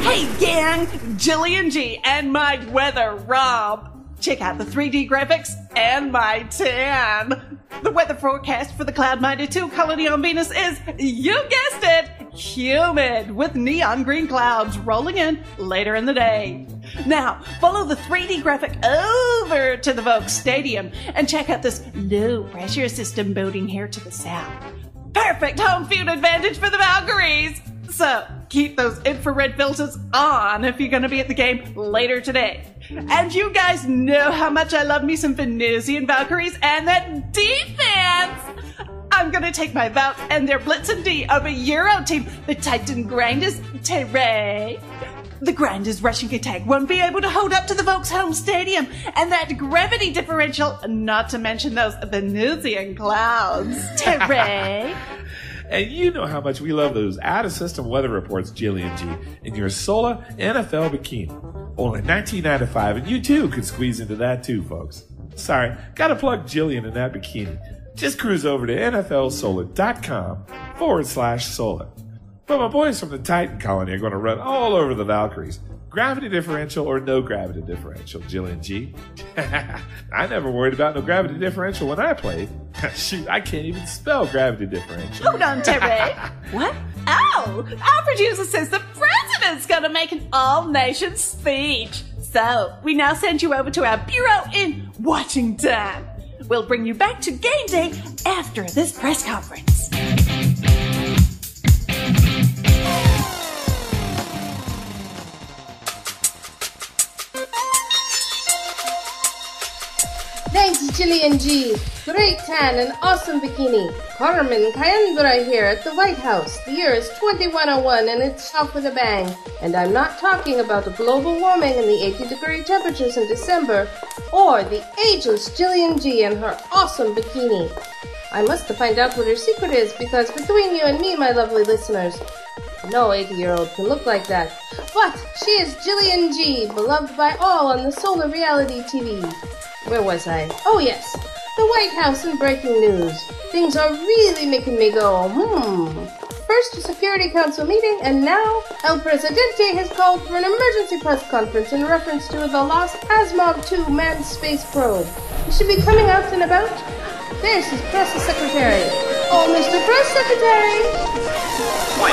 Hey gang, Jillian G and my weather Rob. Check out the three D graphics and my tan. The weather forecast for the Cloud ninety-two colony on Venus is, you guessed it, humid with neon green clouds rolling in later in the day. Now, follow the three D graphic over to the Volk Stadium and check out this low pressure system boding here to the south. Perfect home field advantage for the Valkyries! So, keep those infrared filters on if you're going to be at the game later today. And you guys know how much I love me some Venusian Valkyries and that defense! I'm going to take my Valk and their Blitz and D over Euro team, the Titan Grinders, Terray. The Grinders' rushing attack won't be able to hold up to the Volk's home stadium and that gravity differential, not to mention those Venusian clouds. Terray. And you know how much we love those out-of-system weather reports, Jillian G, in your Solar N F L bikini. Only nineteen ninety-five, and you too could squeeze into that too, folks. Sorry, gotta plug Jillian in that bikini. Just cruise over to N F L solar dot com forward slash solar. But my boys from the Titan colony are going to run all over the Valkyries. Gravity differential or no gravity differential, Jillian G. I never worried about no gravity differential when I played. Shoot, I can't even spell gravity differential. Hold on, Terry. What? Oh, our producer says the president's going to make an all-nation speech. So, we now send you over to our bureau in Washington. We'll bring you back to game day after this press conference. Thanks, Jillian G. Great tan and awesome bikini. Carmen Cayandra here at the White House. The year is twenty-one oh one and it's off with a bang. And I'm not talking about the global warming and the eighty degree temperatures in December or the ageless Jillian G and her awesome bikini. I must find out what her secret is because between you and me, my lovely listeners, no eighty year old can look like that. But she is Jillian G, beloved by all on the Solar Reality T V. Where was I? Oh yes, the White House and breaking news. Things are really making me go, hmm. First a Security Council meeting, and now El Presidente has called for an emergency press conference in reference to the lost Asimov two manned space probe. It should be coming out in about... There's his press secretary. Oh, Mister Press Secretary! Well,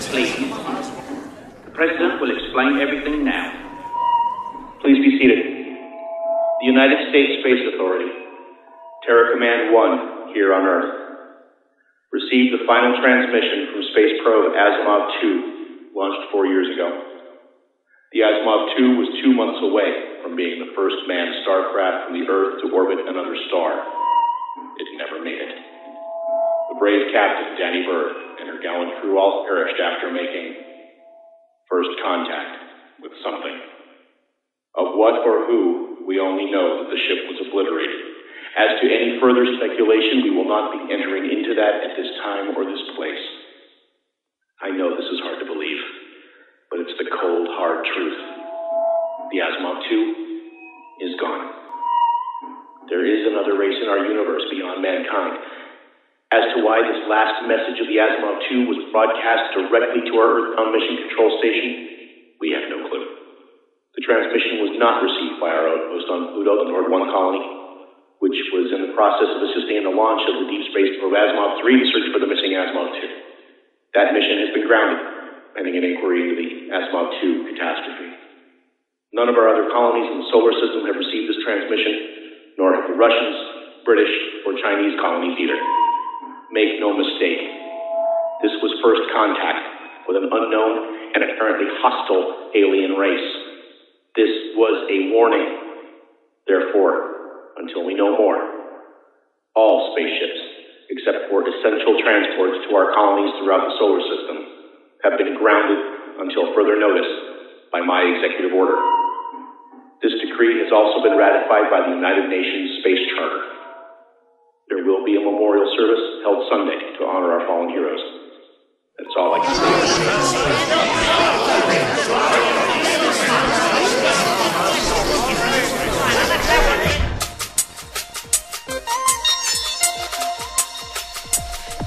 please. The President will explain everything now. Please be seated. The United States Space Authority, Terra Command one, here on Earth, received the final transmission from space probe Asimov two, launched four years ago. The Asimov two was two months away from being the first manned starcraft from the Earth to orbit another star. It never made it. The brave Captain Danny Bird and her gallant crew all perished after making first contact with something. Of what or who, we only know that the ship was obliterated. As to any further speculation, we will not be entering into that at this time or this place. I know this is hard to believe, but it's the cold, hard truth. The Asimov two is gone. There is another race in our universe beyond mankind. As to why this last message of the Asimov two was broadcast directly to our Earthbound Mission Control Station, we have no clue. The transmission was not received by our outpost on Pluto, the Nord One colony, which was in the process of assisting in the launch of the Deep Space Probe Asimov three to search for the missing Asimov two. That mission has been grounded, pending an inquiry into the Asimov two catastrophe. None of our other colonies in the solar system have received this transmission, nor have the Russians, British, or Chinese colonies either. Make no mistake, this was first contact with an unknown and apparently hostile alien race. This was a warning. Therefore, until we know more, all spaceships, except for essential transports to our colonies throughout the solar system, have been grounded until further notice by my executive order. This decree has also been ratified by the United Nations Space Charter. There will be a memorial service held Sunday to honor our fallen heroes. That's all I can say.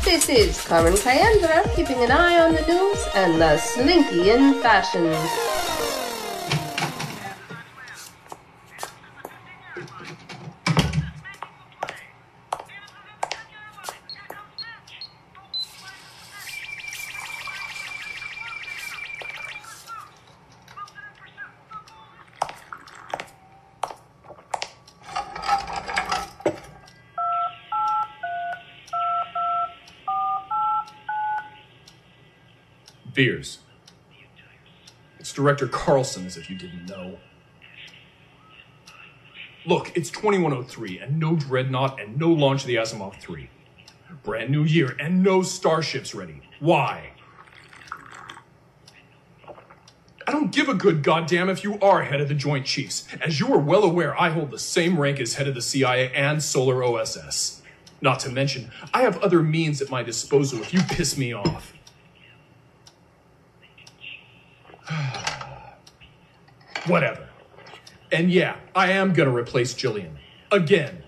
This is Carmen Cayandra, keeping an eye on the news and the slinky in fashion. Veers. It's Director Carlson, as if you didn't know. Look, it's twenty-one oh three, and no Dreadnought, and no launch of the Asimov three. Brand new year, and no starships ready. Why? I don't give a good goddamn if you are head of the Joint Chiefs. As you are well aware, I hold the same rank as head of the C I A and Solar O S S. Not to mention, I have other means at my disposal if you piss me off. Whatever. And yeah, I am gonna replace Jillian. Again.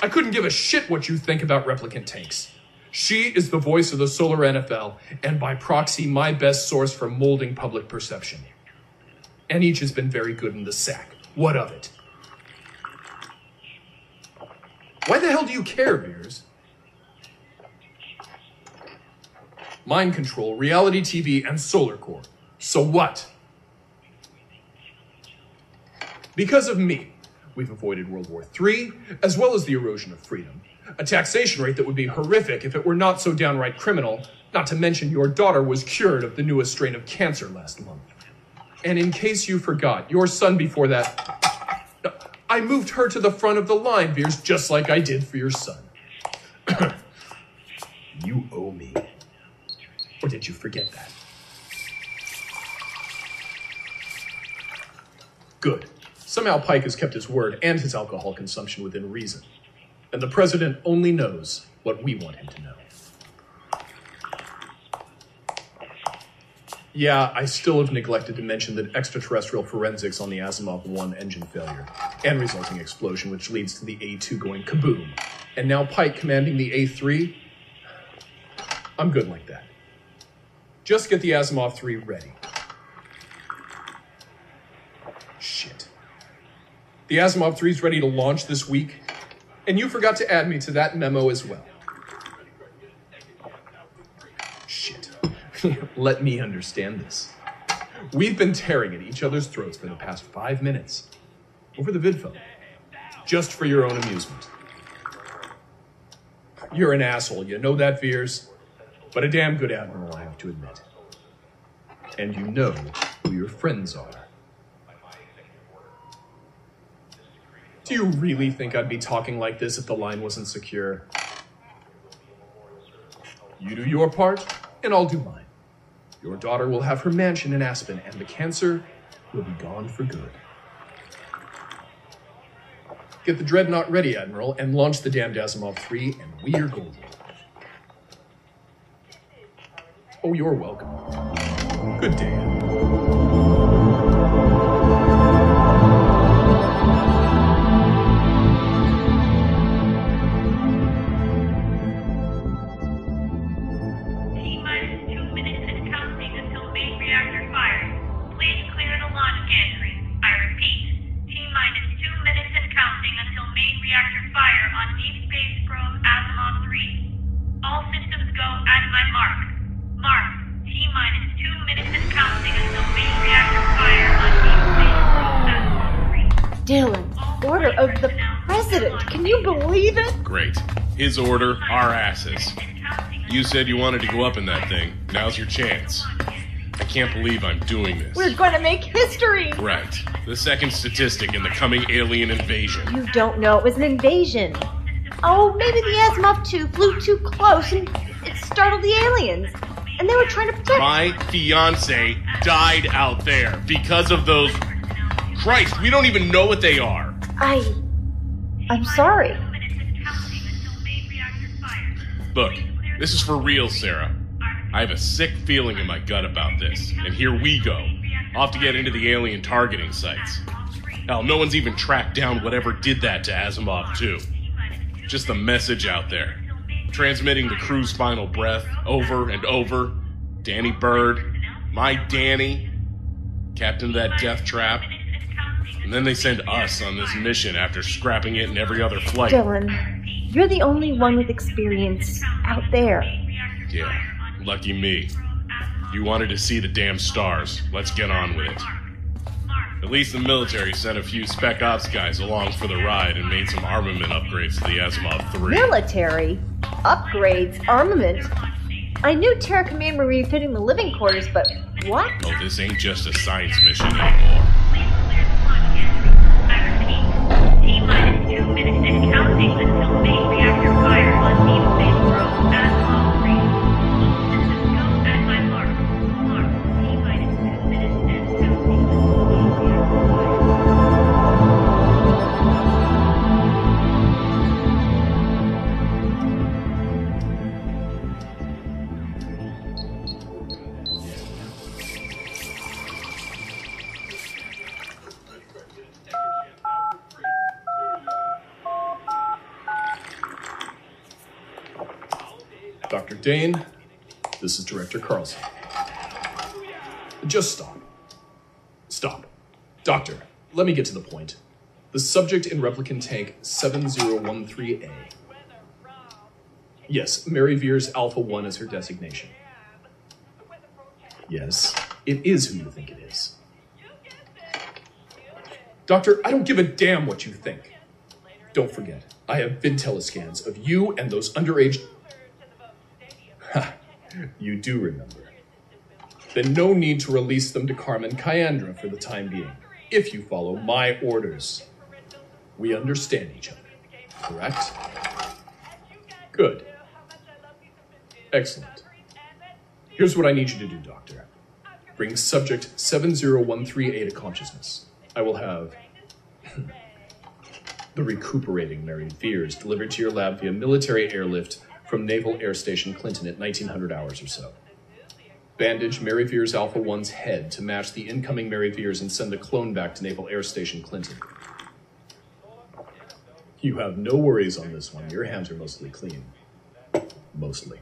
I couldn't give a shit what you think about replicant tanks. She is the voice of the Solar N F L, and by proxy, my best source for molding public perception. And each has been very good in the sack. What of it? Why the hell do you care, Veers? Mind control, reality T V, and Solar Corps. So what? Because of me, we've avoided World War Three, as well as the erosion of freedom, a taxation rate that would be horrific if it were not so downright criminal, not to mention your daughter was cured of the newest strain of cancer last month. And in case you forgot, your son before that... I moved her to the front of the line, Veers, just like I did for your son. You owe me. Or did you forget that? Good. Somehow Pike has kept his word and his alcohol consumption within reason. And the president only knows what we want him to know. Yeah, I still have neglected to mention that extraterrestrial forensics on the Asimov one engine failure and resulting explosion, which leads to the A two going kaboom. And now Pike commanding the A three? I'm good like that. Just get the Asimov three ready. Shit. The Asimov three is ready to launch this week, and you forgot to add me to that memo as well. Shit. Let me understand this. We've been tearing at each other's throats for the past five minutes. Over the vid phone. Just for your own amusement. You're an asshole, you know that, Veers? But a damn good admiral, I have to admit. And you know who your friends are. Do you really think I'd be talking like this if the line wasn't secure? You do your part, and I'll do mine. Your daughter will have her mansion in Aspen, and the cancer will be gone for good. Get the Dreadnought ready, Admiral, and launch the damned Asimov three, and we are golden. Oh, you're welcome. Good day, Admiral. His order, our asses. You said you wanted to go up in that thing. Now's your chance. I can't believe I'm doing this. We're going to make history! Right. The second statistic in the coming alien invasion. You don't know it was an invasion. Oh, maybe the Asimov two flew too close and it startled the aliens. And they were trying to protect... My fiancé died out there because of those... Christ, we don't even know what they are. I... I'm sorry. Look, this is for real, Sarah. I have a sick feeling in my gut about this. And here we go. Off to get into the alien targeting sites. Hell, no one's even tracked down whatever did that to Asimov two. Just the message out there. Transmitting the crew's final breath, over and over. Danny Bird, my Danny, captain of that death trap. And then they send us on this mission after scrapping it in every other flight. Dylan, you're the only one with experience out there. Yeah, lucky me. You wanted to see the damn stars. Let's get on with it. At least the military sent a few Spec Ops guys along for the ride and made some armament upgrades to the Asimov three. Military? Upgrades? Armament? I knew Terra Command were refitting the living quarters, but what? Oh, this ain't just a science mission anymore. Please clear one again. T minus two minutes and counting until main reactor fire on the space probe at all three. Systems go at my mark. Mark T minus two minutes and counting. Doctor Dane, this is Director Carlson. Just stop. Stop. Doctor, let me get to the point. The subject in replicant tank seven zero one three A. Yes, Mary Veers Alpha one is her designation. Yes, it is who you think it is. Doctor, I don't give a damn what you think. Don't forget, I have Vintel scans of you and those underage... Ha, you do remember. Then no need to release them to Carmen Cayandra for the time being, if you follow my orders. We understand each other, correct? Good. Excellent. Here's what I need you to do, Doctor. Bring subject seven zero one three A to consciousness. I will have the recuperating Mary Veers delivered to your lab via military airlift from Naval Air Station Clinton at nineteen hundred hours or so. Bandage Mary Veers Alpha one's head to match the incoming Mary Veers and send the clone back to Naval Air Station Clinton. You have no worries on this one. Your hands are mostly clean. Mostly.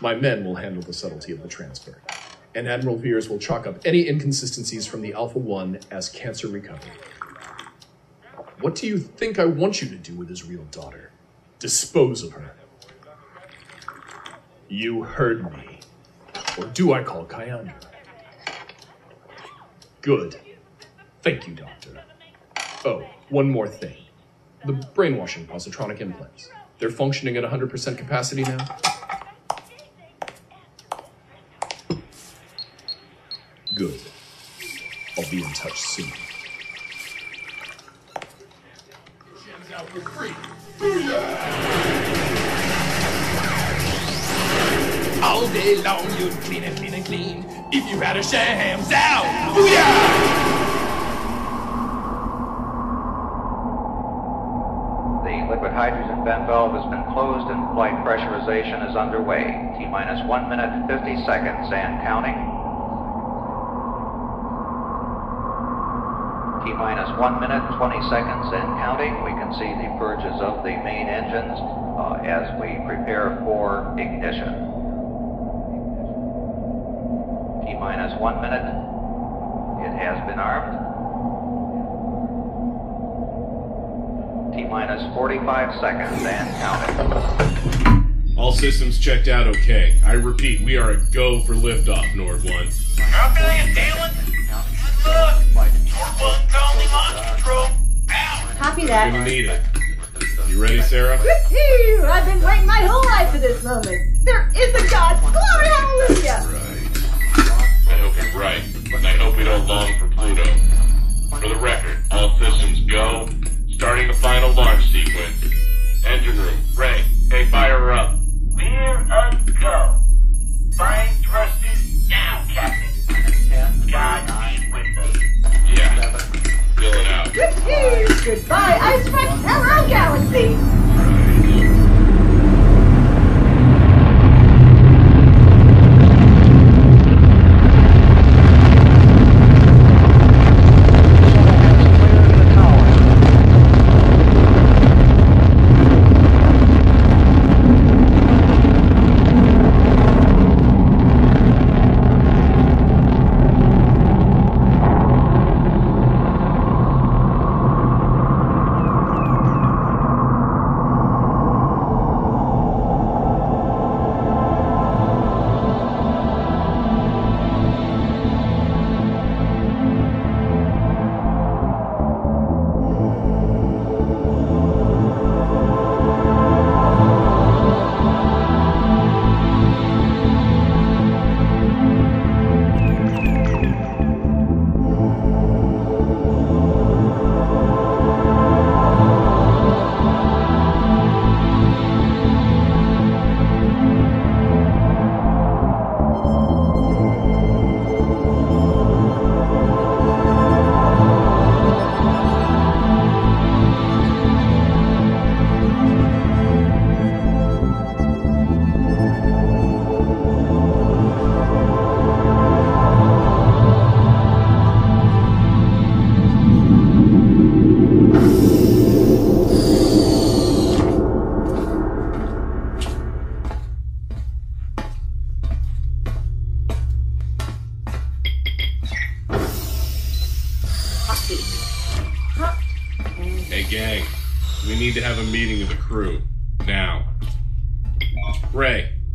My men will handle the subtlety of the transfer, and Admiral Veers will chalk up any inconsistencies from the Alpha one as cancer recovery. What do you think I want you to do with his real daughter? Dispose of her. You heard me. Or do I call Cayandra? Good. Thank you, Doctor. Oh, one more thing. The brainwashing positronic implants. They're functioning at one hundred percent capacity now. Good. I'll be in touch soon. Jim's out for free. All day long you'd clean and clean and clean if you had a shams out. Booyah! The liquid hydrogen vent valve has been closed and flight pressurization is underway. T minus one minute, fifty seconds and counting. Minus one minute, twenty seconds and counting. We can see the purges of the main engines uh, as we prepare for ignition. T minus one minute. It has been armed. T minus forty-five seconds and counting. All systems checked out okay. I repeat, we are a go for liftoff, Nord One. Okay, Dylan. Good luck. Nord One. Copy that. You're gonna need it. You You ready, Sarah? Woo-hoo! I've been waiting my whole life for this moment. There is a God. Glory, hallelujah! Right. I hope you're right, and I hope we don't long for Pluto. For the record, all systems go. Starting the final launch sequence. Engine room, Ray, hey, fire her up. We're a go. Fine thrusters now, Captain. God be with us. Yeah. Dylan out. Woo-hoo! Goodbye, Ice Fresh. Hello, Galaxy!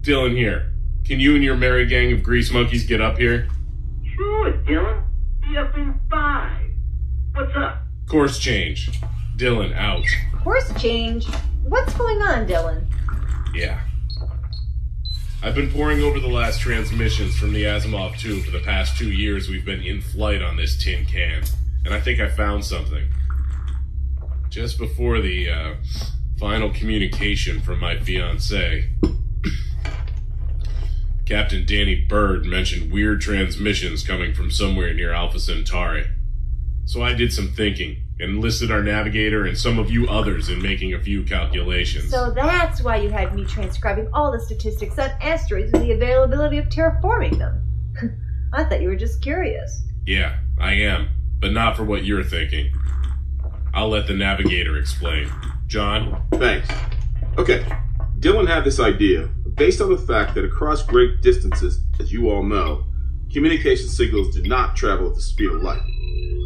Dylan here. Can you and your merry gang of grease monkeys get up here? Sure, Dylan. Be up in five. What's up? Course change. Dylan, out. Course change? What's going on, Dylan? Yeah. I've been poring over the last transmissions from the Asimov two for the past two years we've been in flight on this tin can, and I think I found something. Just before the uh, final communication from my fiancée, Captain Danny Bird mentioned weird transmissions coming from somewhere near Alpha Centauri. So I did some thinking and enlisted our navigator and some of you others in making a few calculations. So that's why you had me transcribing all the statistics on asteroids and the availability of terraforming them. I thought you were just curious. Yeah, I am, but not for what you're thinking. I'll let the navigator explain. John? Thanks. Okay, Dylan had this idea. Based on the fact that across great distances, as you all know, communication signals do not travel at the speed of light,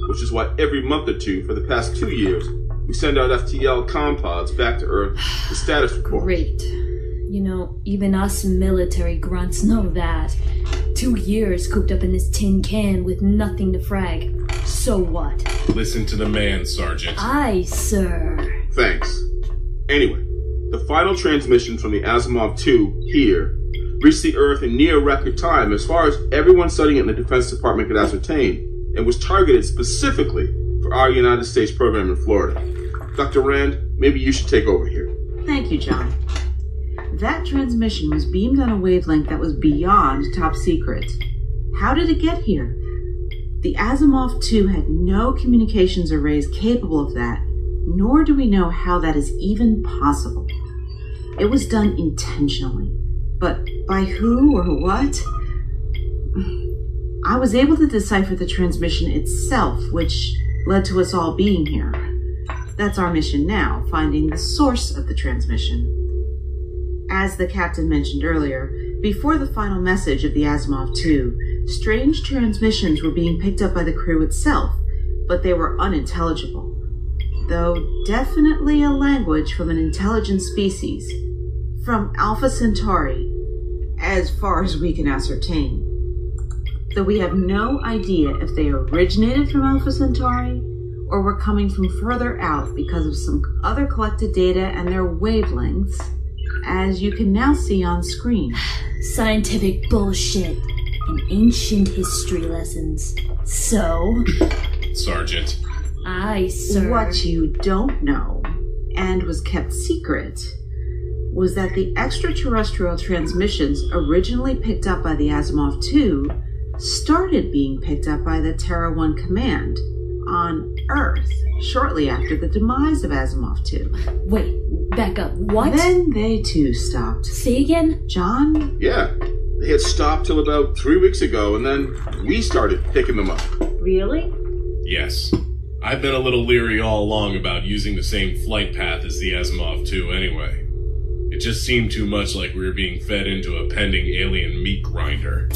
which is why every month or two for the past two years, we send out F T L comm pods back to Earth the status report. Great. You know, even us military grunts know that. Two years cooped up in this tin can with nothing to frag. So what? Listen to the man, Sergeant. Aye, sir. Thanks. Anyway. The final transmission from the Asimov two here reached the Earth in near record time as far as everyone studying it in the Defense Department could ascertain, and was targeted specifically for our United States program in Florida. Doctor Rand, maybe you should take over here. Thank you, John. That transmission was beamed on a wavelength that was beyond top secret. How did it get here? The Asimov two had no communications arrays capable of that, nor do we know how that is even possible. It was done intentionally, but by who or what? I was able to decipher the transmission itself, which led to us all being here. That's our mission now, finding the source of the transmission. As the captain mentioned earlier, before the final message of the Asimov two, strange transmissions were being picked up by the crew itself, but they were unintelligible, though definitely a language from an intelligent species, from Alpha Centauri, as far as we can ascertain. Though we have no idea if they originated from Alpha Centauri, or were coming from further out because of some other collected data and their wavelengths, as you can now see on screen. Scientific bullshit and ancient history lessons. So? Sergeant. Aye, sir. What you don't know, and was kept secret, was that the extraterrestrial transmissions originally picked up by the Asimov two started being picked up by the Terra one command on Earth shortly after the demise of Asimov two. Wait, back up. What? Then they too stopped. Say again? John? Yeah. They had stopped till about three weeks ago, and then we started picking them up. Really? Yes. I've been a little leery all along about using the same flight path as the Asimov two anyway. It just seemed too much like we were being fed into a pending alien meat grinder.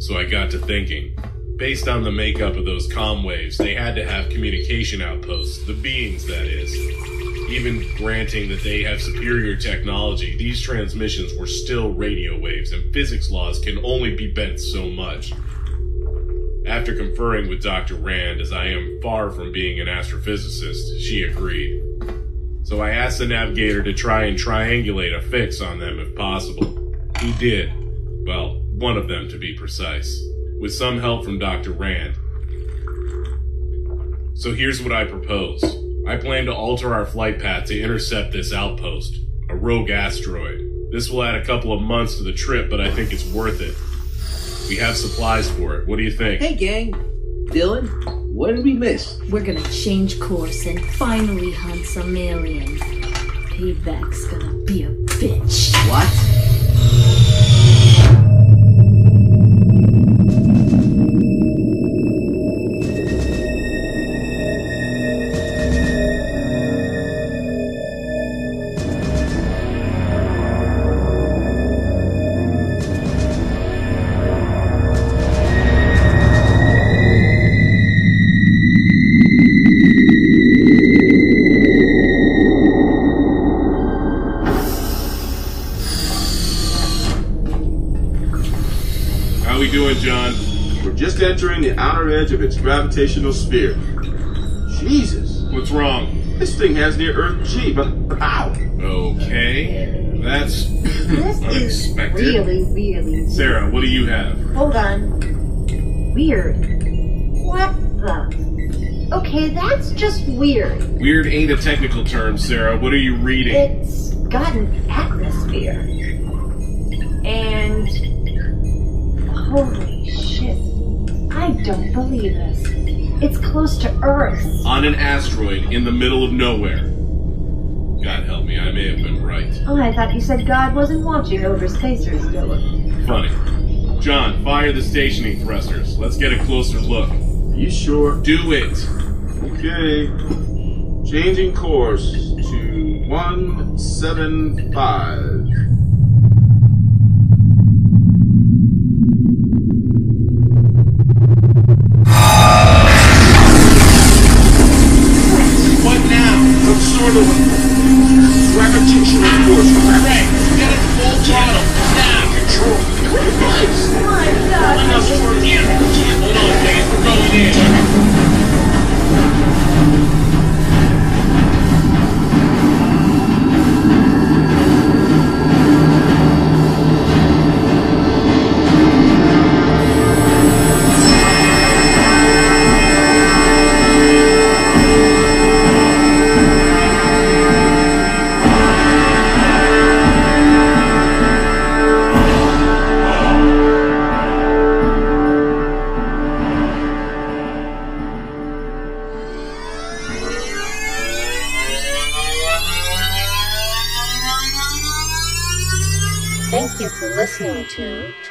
So I got to thinking, based on the makeup of those comm waves, they had to have communication outposts, the beings that is. Even granting that they have superior technology, these transmissions were still radio waves, and physics laws can only be bent so much. After conferring with Doctor Rand, as I am far from being an astrophysicist, she agreed. So I asked the navigator to try and triangulate a fix on them if possible. He did. Well, one of them to be precise, with some help from Doctor Rand. So here's what I propose. I plan to alter our flight path to intercept this outpost, a rogue asteroid. This will add a couple of months to the trip, but I think it's worth it. We have supplies for it. What do you think? Hey, gang. Dylan, what did we miss? We're gonna change course and finally hunt some alien. Payback's gonna be a bitch. What? Entering the outer edge of its gravitational sphere. Jesus. What's wrong? This thing has near Earth G, but ow. Okay. That's this unexpected. Is really, really Sarah, weird. What do you have? Hold on. Weird. What the? Okay, that's just weird. Weird ain't a technical term, Sarah. What are you reading? It's got an atmosphere. And... holy shit. I don't believe this. It's close to Earth. On an asteroid in the middle of nowhere. God help me, I may have been right. Oh, I thought you said God wasn't watching over spacers, Dylan. Funny. John, fire the stationing thrusters. Let's get a closer look. You sure? Do it. Okay. Changing course to one seven five.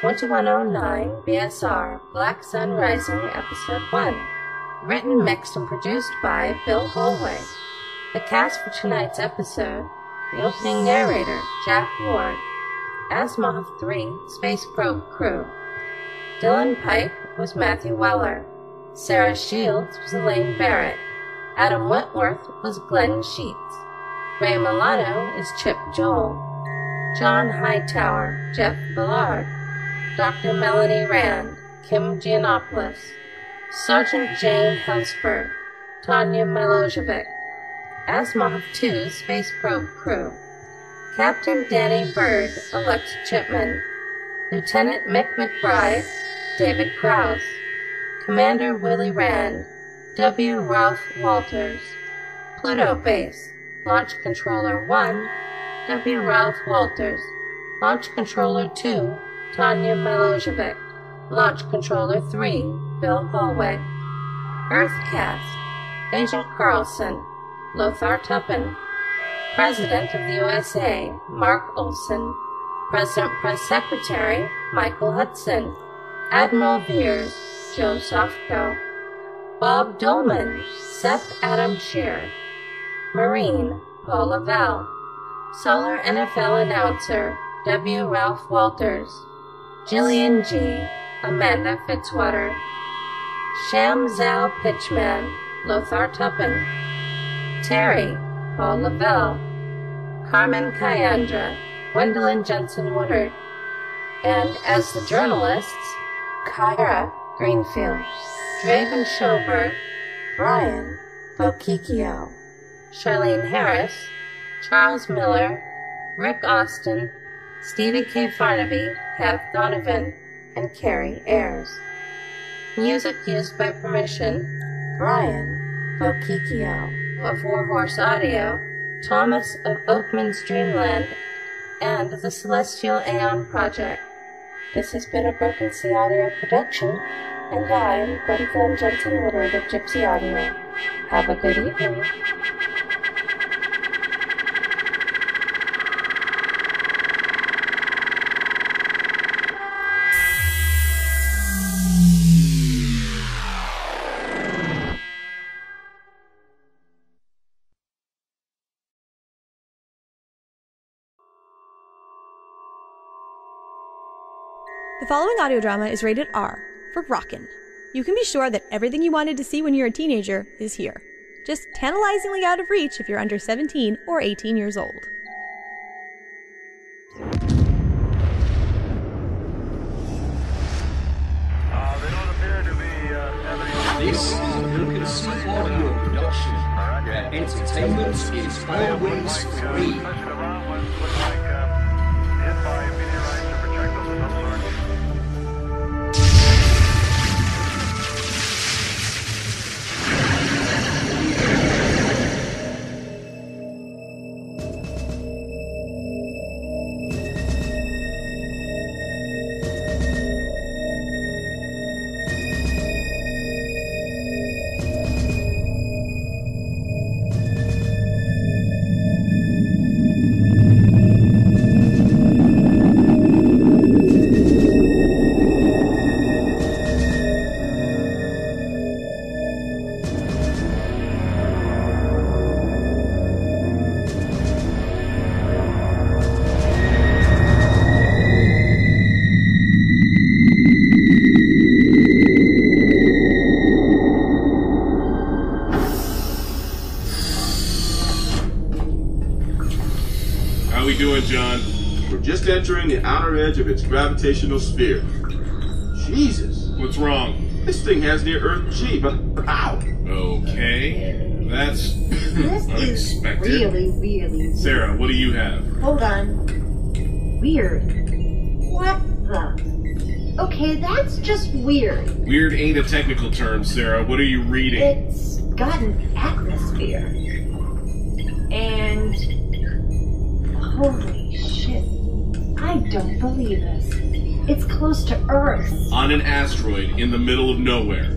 twenty-one oh nine B S R Black Sun Rising Episode one. Written, mixed, and produced by Bill Hollweg. The cast for tonight's episode: the opening narrator, Jack Ward; Asimov three Space Probe Crew. Dylan Pike was Matthew Weller. Sarah Shields was Elaine Barrett. Adam Wentworth was Glenn Sheets. Ray Milano is Chip Joel. John Hightower, Jeff Billiard. Doctor Melanie Rand, Kim Giannopoulos, Sergeant Jane Helsberg, Tanya Milojevic, Asimov two Space Probe Crew, Captain Danny Bird, Alex Chipman, Lieutenant Mick McBride, David Krause, Commander Willie Rand, W. Ralph Walters, Pluto Base, Launch Controller one, W. Ralph Walters, Launch Controller two, Tanya Milojevic, Launch Controller three, Bill Hollweg, Earthcast, Agent Carlson, Lothar Tuppen, President of the U S A, Mark Olson, President Press Secretary, Michael Hudson, Admiral Veers, Joe Sofko, Bob Dolman, Seth Adam Shear, Marine, Paul Laval, Solar N F L Announcer, W. Ralph Walters, Jillian G., Amanda Fitzwater, ShamWow Pitchman, Lothar Tuppen, Terry, Paul Lavelle, Carmen Cayandra, Gwendolyn Jensen Woodard, and as the journalists, Kyra Greenfield, Draven Schoberg, Brian Bocchicchio, Charlene Harris, Charles Miller, Rick Austin, Stevie K. Farnaby, Kath Donovan, and Carrie Ayers. Music used by permission, Brian Bocchicchio of Warhorse Audio, Thomas of Oakman's Dreamland, and the Celestial Aeon Project. This has been a Broken Sea Audio production, and I am Gwendolyn Jensen Woodard of Gypsy Audio. Have a good evening. The following audio drama is rated R for Rockin'. You can be sure that everything you wanted to see when you're a teenager is here. Just tantalizingly out of reach if you're under seventeen or eighteen years old. Uh, they don't appear to be, uh, this is a Broken Sea Audio production where entertainment is always free. Entering the outer edge of its gravitational sphere. Jesus. What's wrong? This thing has near Earth G, but how? Okay. That's this unexpected. Is really, really. Sarah, what do you have? Hold on. Weird. What the? Okay, that's just weird. Weird ain't a technical term, Sarah. What are you reading? It's got an atmosphere. And... holy shit. I don't believe this. It's close to Earth. On an asteroid in the middle of nowhere.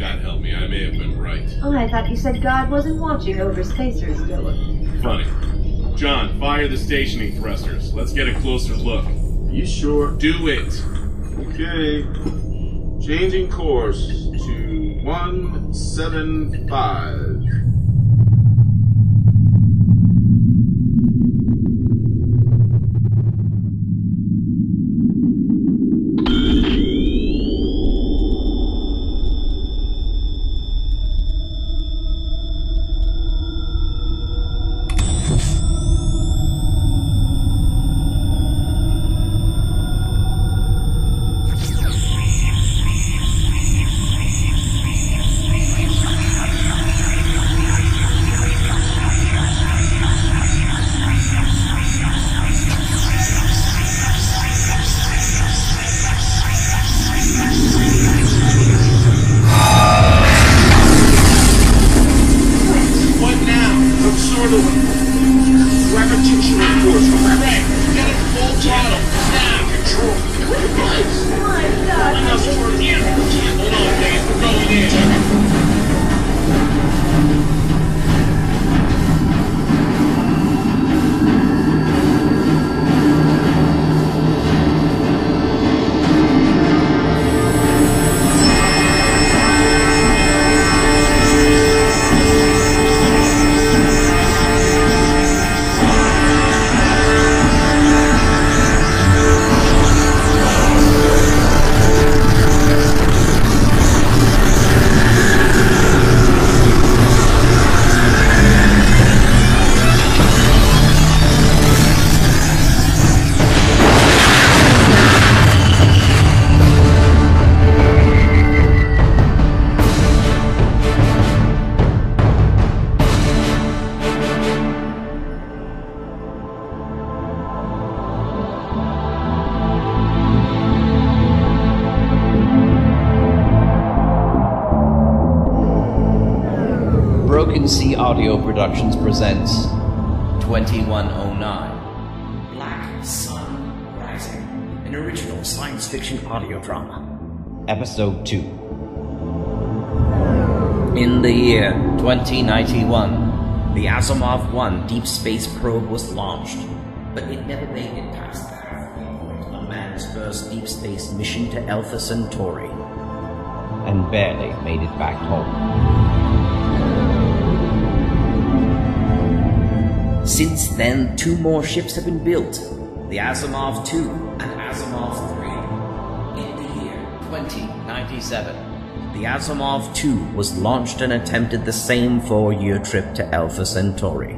God help me, I may have been right. Oh, I thought you said God wasn't watching over spacers, Dylan. Funny. John, fire the stationing thrusters. Let's get a closer look. You sure? Do it. Okay. Changing course to one seven five. Broken Sea Audio Productions presents twenty-one oh nine Black Sun Rising, an original science fiction audio drama. Episode two. In the year twenty ninety-one, the Asimov one deep space probe was launched, but it never made it past the halfway point of a man's first deep space mission to Alpha Centauri. And barely made it back home. Since then, two more ships have been built, the Asimov two and Asimov three. In the year twenty ninety-seven, the Asimov two was launched and attempted the same four-year trip to Alpha Centauri,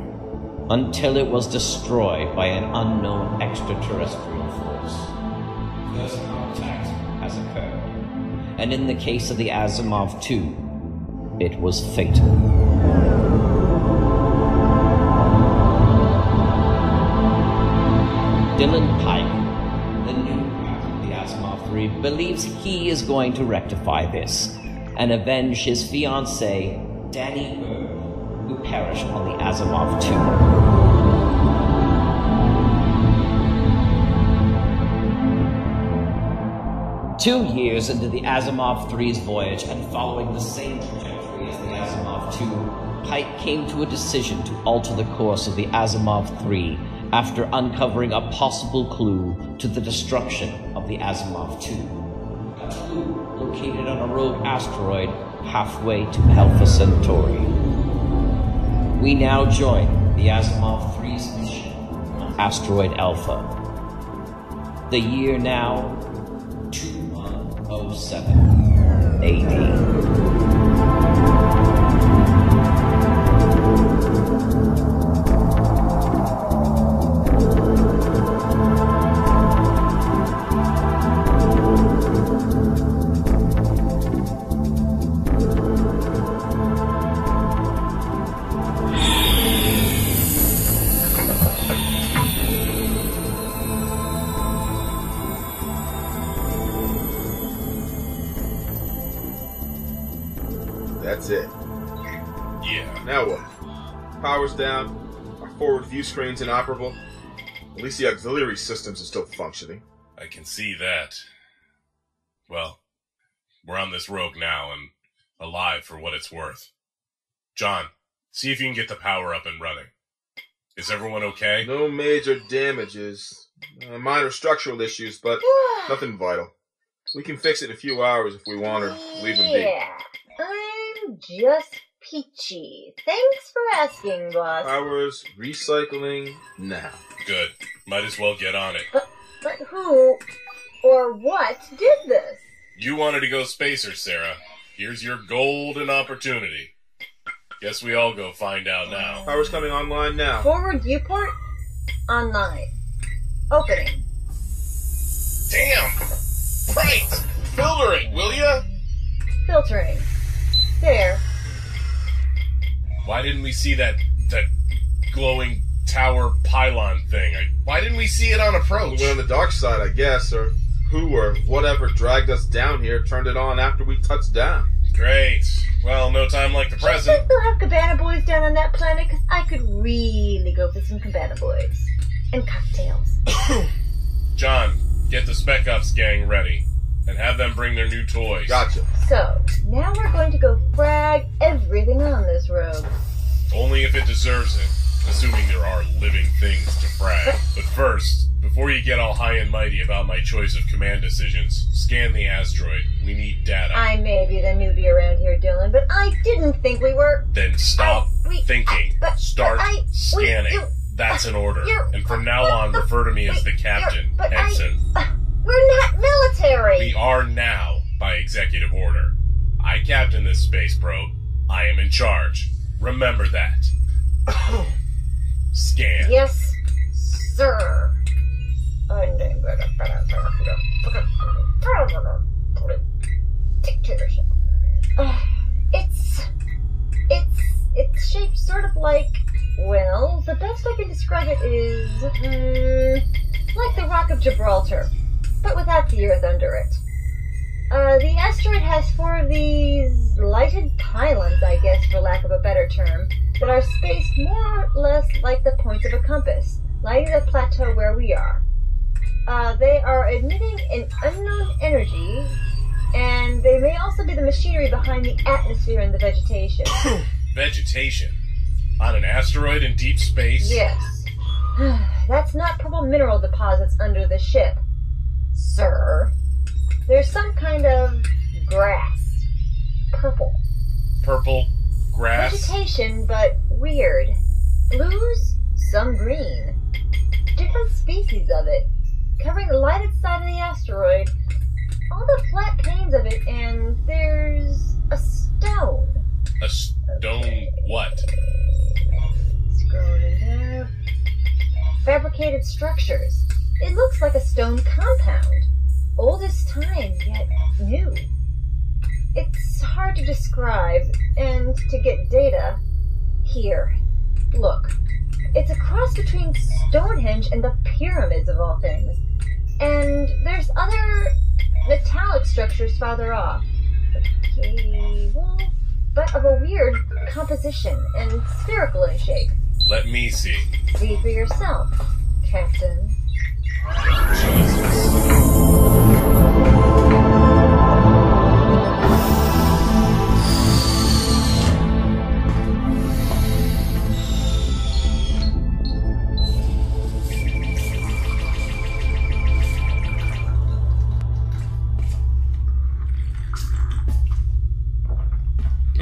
until it was destroyed by an unknown extraterrestrial force. First contact has occurred. And in the case of the Asimov two, it was fatal. Dylan Pike, the new captain of the Asimov three, believes he is going to rectify this and avenge his fiancée, Danny Bird, who perished on the Asimov two. Two years into the Asimov three's voyage and following the same trajectory as the Asimov two, Pike came to a decision to alter the course of the Asimov three after uncovering a possible clue to the destruction of the Asimov two. A clue located on a rogue asteroid halfway to Alpha Centauri. We now join the Asimov three's mission on asteroid Alpha. The year now two oh seven down, our forward view screen's inoperable. At least the auxiliary systems are still functioning. I can see that. Well, we're on this rogue now and alive for what it's worth. John, see if you can get the power up and running. Is everyone okay? No major damages. Uh, minor structural issues, but nothing vital. We can fix it in a few hours if we want, or leave them be. Yeah, I'm just... peachy. Thanks for asking, boss. Powers recycling now. Good. Might as well get on it. But, but who or what did this? You wanted to go spacer, Sarah. Here's your golden opportunity. Guess we all go find out now. Powers coming online now. Forward viewport online. Opening. Damn! Right! Filter it, will ya? Filtering. There. Why didn't we see that that glowing tower pylon thing? I, why didn't we see it on approach? We went on the dark side, I guess, or who or whatever dragged us down here turned it on after we touched down. Great. Well, no time like the present. Do you still have cabana boys down on that planet? Because I could really go for some cabana boys. And cocktails. John, get the Spec Ops gang ready. And have them bring their new toys. Gotcha. So, now we're going to go frag everything on this road. Only if it deserves it, assuming there are living things to frag. But first, before you get all high and mighty about my choice of command decisions, scan the asteroid. We need data. I may be the newbie around here, Dylan, but I didn't think we were... Then stop I, we, thinking. I, but, Start but I, scanning. We, you, That's an order. And from now on, refer to me as the captain, Ensign. We're not military! We are now, by executive order. I captain this space probe. I am in charge. Remember that. Scan. Yes, sir. Dictatorship. Uh, it's... It's... It's shaped sort of like... Well, the best I can describe it is... Mm, like the Rock of Gibraltar. But without the earth under it. Uh, the asteroid has four of these lighted pylons, I guess, for lack of a better term, that are spaced more or less like the points of a compass, lining the plateau where we are. Uh, they are emitting an unknown energy, and they may also be the machinery behind the atmosphere and the vegetation. Vegetation? On an asteroid in deep space? Yes. That's not probable mineral deposits under the ship, sir. There's some kind of grass. Purple. Purple grass? Vegetation, but weird. Blues, some green. Different species of it. Covering the lighted side of the asteroid, all the flat plains of it, and there's a stone. A stone okay. What? Scrolling down. Fabricated structures. It looks like a stone compound. Oldest time, yet new. It's hard to describe, and to get data, here, look. It's a cross between Stonehenge and the pyramids of all things. And there's other metallic structures farther off. Okay, well, but of a weird composition and spherical in shape. Let me see. See for yourself, Captain. Jesus.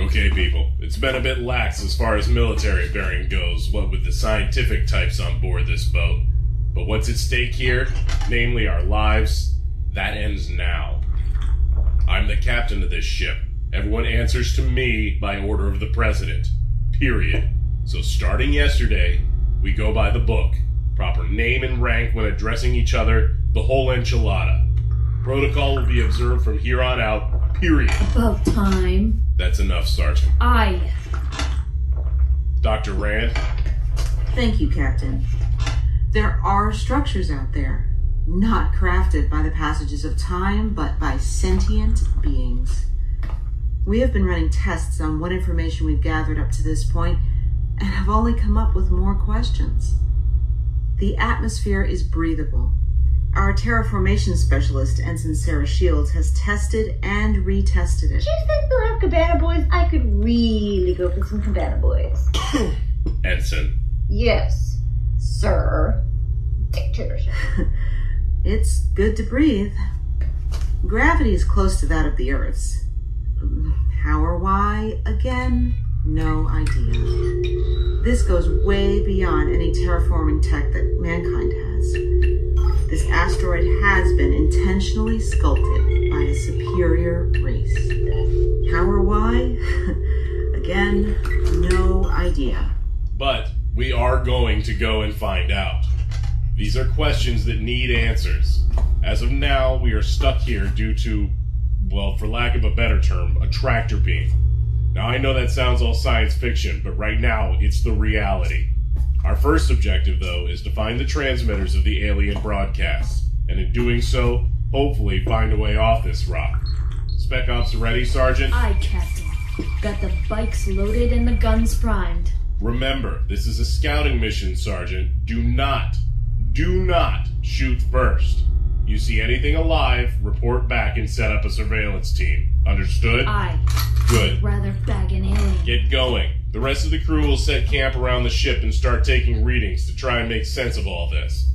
Okay, people, it's been a bit lax as far as military bearing goes, what with the scientific types on board this boat. But what's at stake here, namely our lives, that ends now. I'm the captain of this ship. Everyone answers to me by order of the president. Period. So starting yesterday, we go by the book. Proper name and rank when addressing each other, the whole enchilada. Protocol will be observed from here on out, period. About time. That's enough, Sergeant. Aye. Doctor Rand? Thank you, Captain. There are structures out there, not crafted by the passages of time, but by sentient beings. We have been running tests on what information we've gathered up to this point, and have only come up with more questions. The atmosphere is breathable. Our terraformation specialist, Ensign Sarah Shields, has tested and retested it. She's think they'll have cabana boys? I could really go for some cabana boys. Ensign. Yes. Sir, dictatorship. It's good to breathe. Gravity is close to that of the Earth's. How or why, again, no idea. This goes way beyond any terraforming tech that mankind has. This asteroid has been intentionally sculpted by a superior race. How or why, again, no idea. But we are going to go and find out. These are questions that need answers. As of now, we are stuck here due to, well, for lack of a better term, a tractor beam. Now, I know that sounds all science fiction, but right now, it's the reality. Our first objective, though, is to find the transmitters of the alien broadcasts, and in doing so, hopefully find a way off this rock. Spec Ops ready, Sergeant? Aye, Captain. Got the bikes loaded and the guns primed. Remember, this is a scouting mission, Sergeant. Do not, do not shoot first. You see anything alive, report back and set up a surveillance team. Understood? Aye. Good. I'd rather bag an alien. Get going. The rest of the crew will set camp around the ship and start taking readings to try and make sense of all this.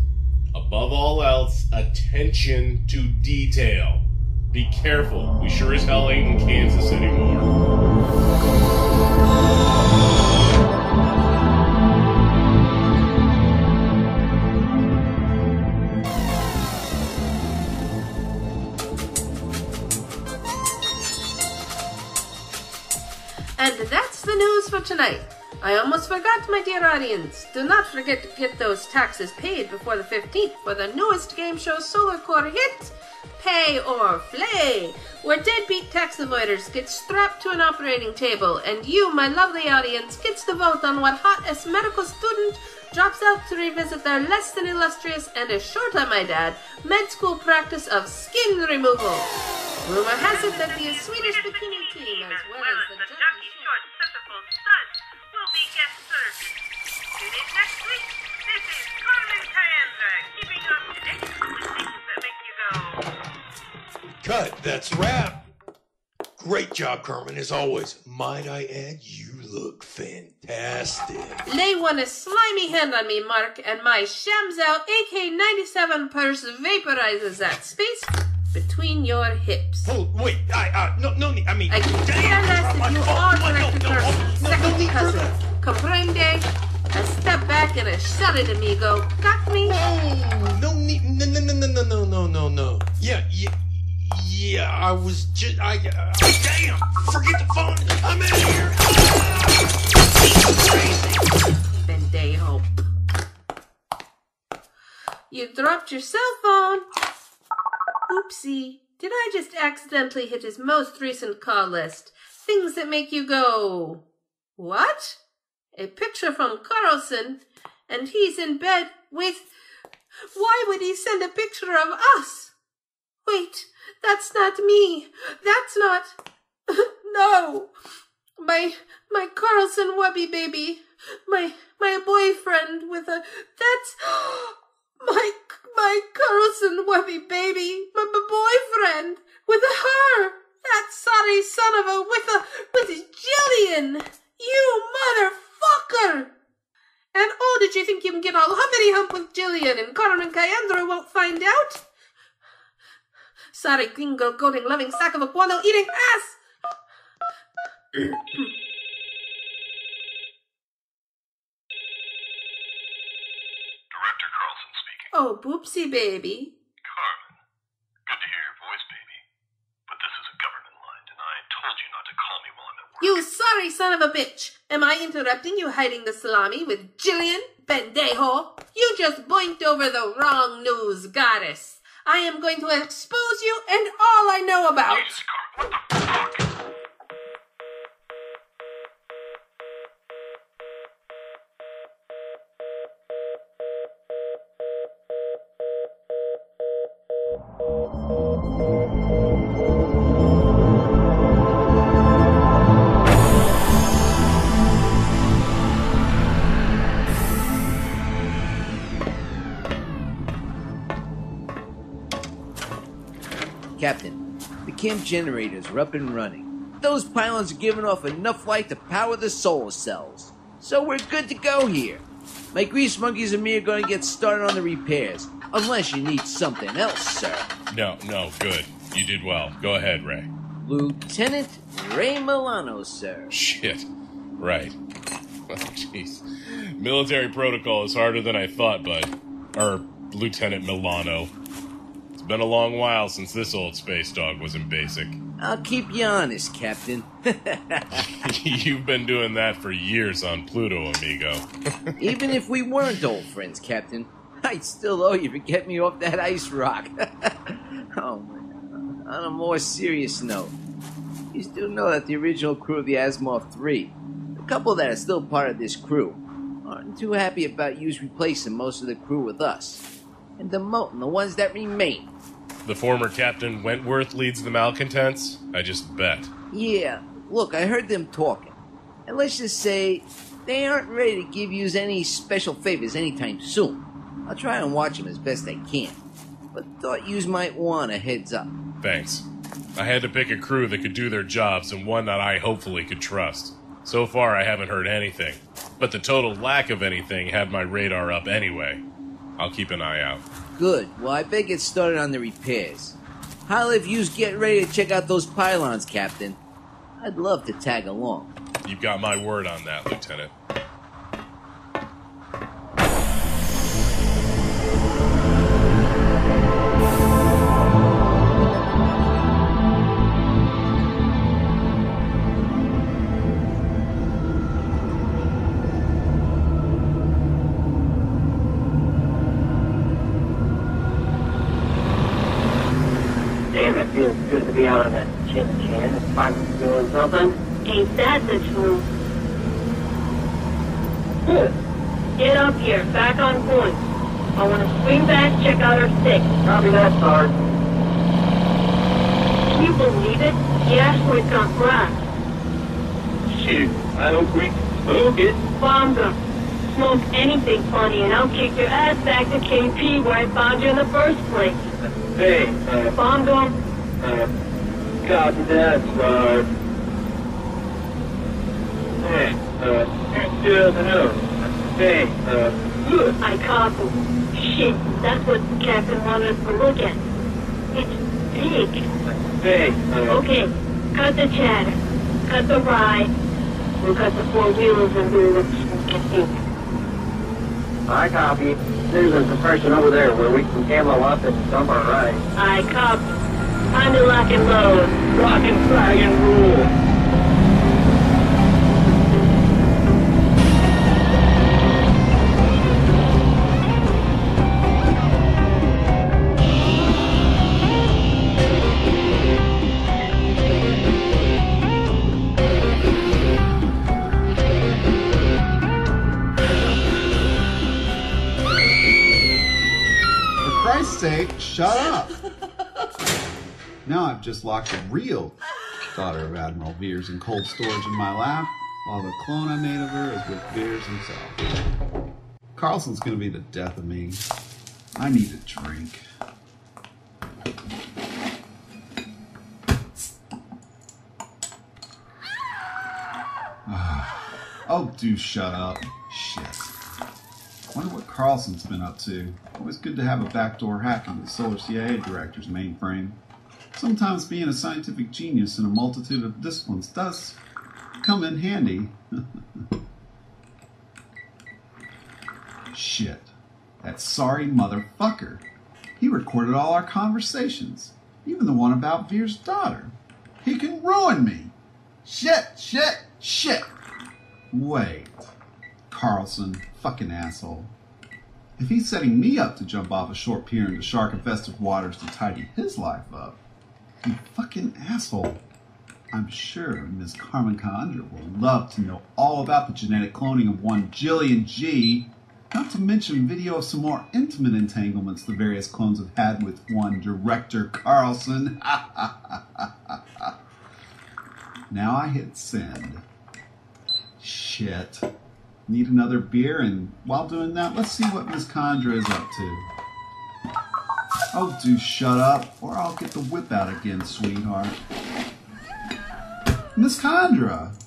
Above all else, attention to detail. Be careful. We sure as hell ain't in Kansas anymore. And that's the news for tonight. I almost forgot, my dear audience. Do not forget to get those taxes paid before the fifteenth for the newest game show Solar Core hit, Pay or Flay, where deadbeat tax avoiders get strapped to an operating table, and you, my lovely audience, gets to vote on what hot-ass medical student drops out to revisit their less than illustrious, and a short, I might add, med school practice of skin removal. Rumor has it that the Swedish bikini team, as well as the Jockey Short Typical Studs, will be guest serving. Tune in next week. This is Carmen Cayandra, keeping up to date with things that make you go. Cut. That's wrap. Great job, Carmen, as always. Might I add, you look fantastic. Lay one a slimy hand on me, Mark, and my ShamWow A K ninety-seven purse vaporizes that space between your hips. Oh, wait, I, uh, no, no, I mean... I can care less if you are directed person, second cousin, comprende? A step back and a shut it, amigo. Got me? No, no need, no, no, no, no, no, no, no, no. Yeah, yeah, yeah, I was just, I, uh, damn, forget the phone, I'm out of here. Crazy. Bendejo. You dropped your cell phone. Oopsie, did I just accidentally hit his most recent call list? Things that make you go, what? A picture from Carlson, and he's in bed with, why would he send a picture of us? Wait, that's not me. That's not, no. My, my Carlson wubby baby. My, my boyfriend with a, that's, my My Carlson wubby baby, my, my boyfriend, with a her, that sorry son of a, with a, with Jillian, you motherfucker! And oh, did you think you can get all humpity-hump with Jillian and Carmen Cayandra won't find out? Sorry, gringo, goading, loving sack of a guano-eating ass! Oh, boopsie, baby. Carmen, good to hear your voice, baby. But this is a government line, and I told you not to call me while I'm at work. You sorry son of a bitch. Am I interrupting you hiding the salami with Jillian Bendejo? You just boinked over the wrong news, goddess. I am going to expose you and all I know about. Jesus, Carmen, what the fuck? Captain, the chem generators are up and running. Those pylons are giving off enough light to power the solar cells. So we're good to go here. My grease monkeys and me are going to get started on the repairs. Unless you need something else, sir. No, no, good. You did well. Go ahead, Ray. Lieutenant Ray Milano, sir. Shit. Right. Well, jeez. Military protocol is harder than I thought, bud. Or Lieutenant Milano. It's been a long while since this old space dog was in basic. I'll keep you honest, Captain. You've been doing that for years on Pluto, amigo. Even if we weren't old friends, Captain, I'd still owe you for getting me off that ice rock. Oh, man. On a more serious note, you still know that the original crew of the Asimov three, the couple that are still part of this crew, aren't too happy about you replacing most of the crew with us, and demoting the ones that remain. The former Captain Wentworth leads the malcontents? I just bet. Yeah, look, I heard them talking. And let's just say, they aren't ready to give you any special favors anytime soon. I'll try and watch them as best I can. But thought yous might want a heads up. Thanks. I had to pick a crew that could do their jobs and one that I hopefully could trust. So far I haven't heard anything. But the total lack of anything had my radar up anyway. I'll keep an eye out. Good. Well, I better get started on the repairs. Holla if yous get ready to check out those pylons, Captain. I'd love to tag along. You've got my word on that, Lieutenant. Ain't that the truth? Good. Get up here, back on point. I want to swing back, check out our six. Copy that, Sarge. you believe it? He actually got grabbed. Shoot, I don't think smoke it. Bombed him. Smoke anything funny and I'll kick your ass back to K P where I found you in the first place. Hey, uh... Bombed him. Uh... God, that's hard. Hey, uh... You still don't know. Hey, uh... Look! I caught him. Shit, that's what the captain wanted us to look at. It's... big. Hey, uh, okay, cut the chatter, cut the ride, we'll cut the four wheelers and we'll get deep. I copy. Susan's the person over there where we can camo up and dump our ride. I copy. Time to lock and load. Rock and flag and rule. Shut up! Now I've just locked the real daughter of Admiral Veers in cold storage in my lap, while the clone I made of her is with Veers himself. Carlson's gonna be the death of me. I need a drink. Oh, do shut up. Shit. I wonder what Carlson's been up to. Always good to have a backdoor hack on the Solar C I A director's mainframe. Sometimes being a scientific genius in a multitude of disciplines does come in handy. Shit. That sorry motherfucker. He recorded all our conversations. Even the one about Veer's daughter. He can ruin me. Shit, shit, shit. Wait. Carlson, fucking asshole. If he's setting me up to jump off a short pier into shark-infested waters to tidy his life up, you fucking asshole. I'm sure Miss Carmen Cayandra will love to know all about the genetic cloning of one Jillian G, not to mention video of some more intimate entanglements the various clones have had with one director Carlson. Now I hit send. Shit. Need another beer, and while doing that, let's see what Miss Cayandra is up to. Oh, do shut up, or I'll get the whip out again, sweetheart. Miss Cayandra!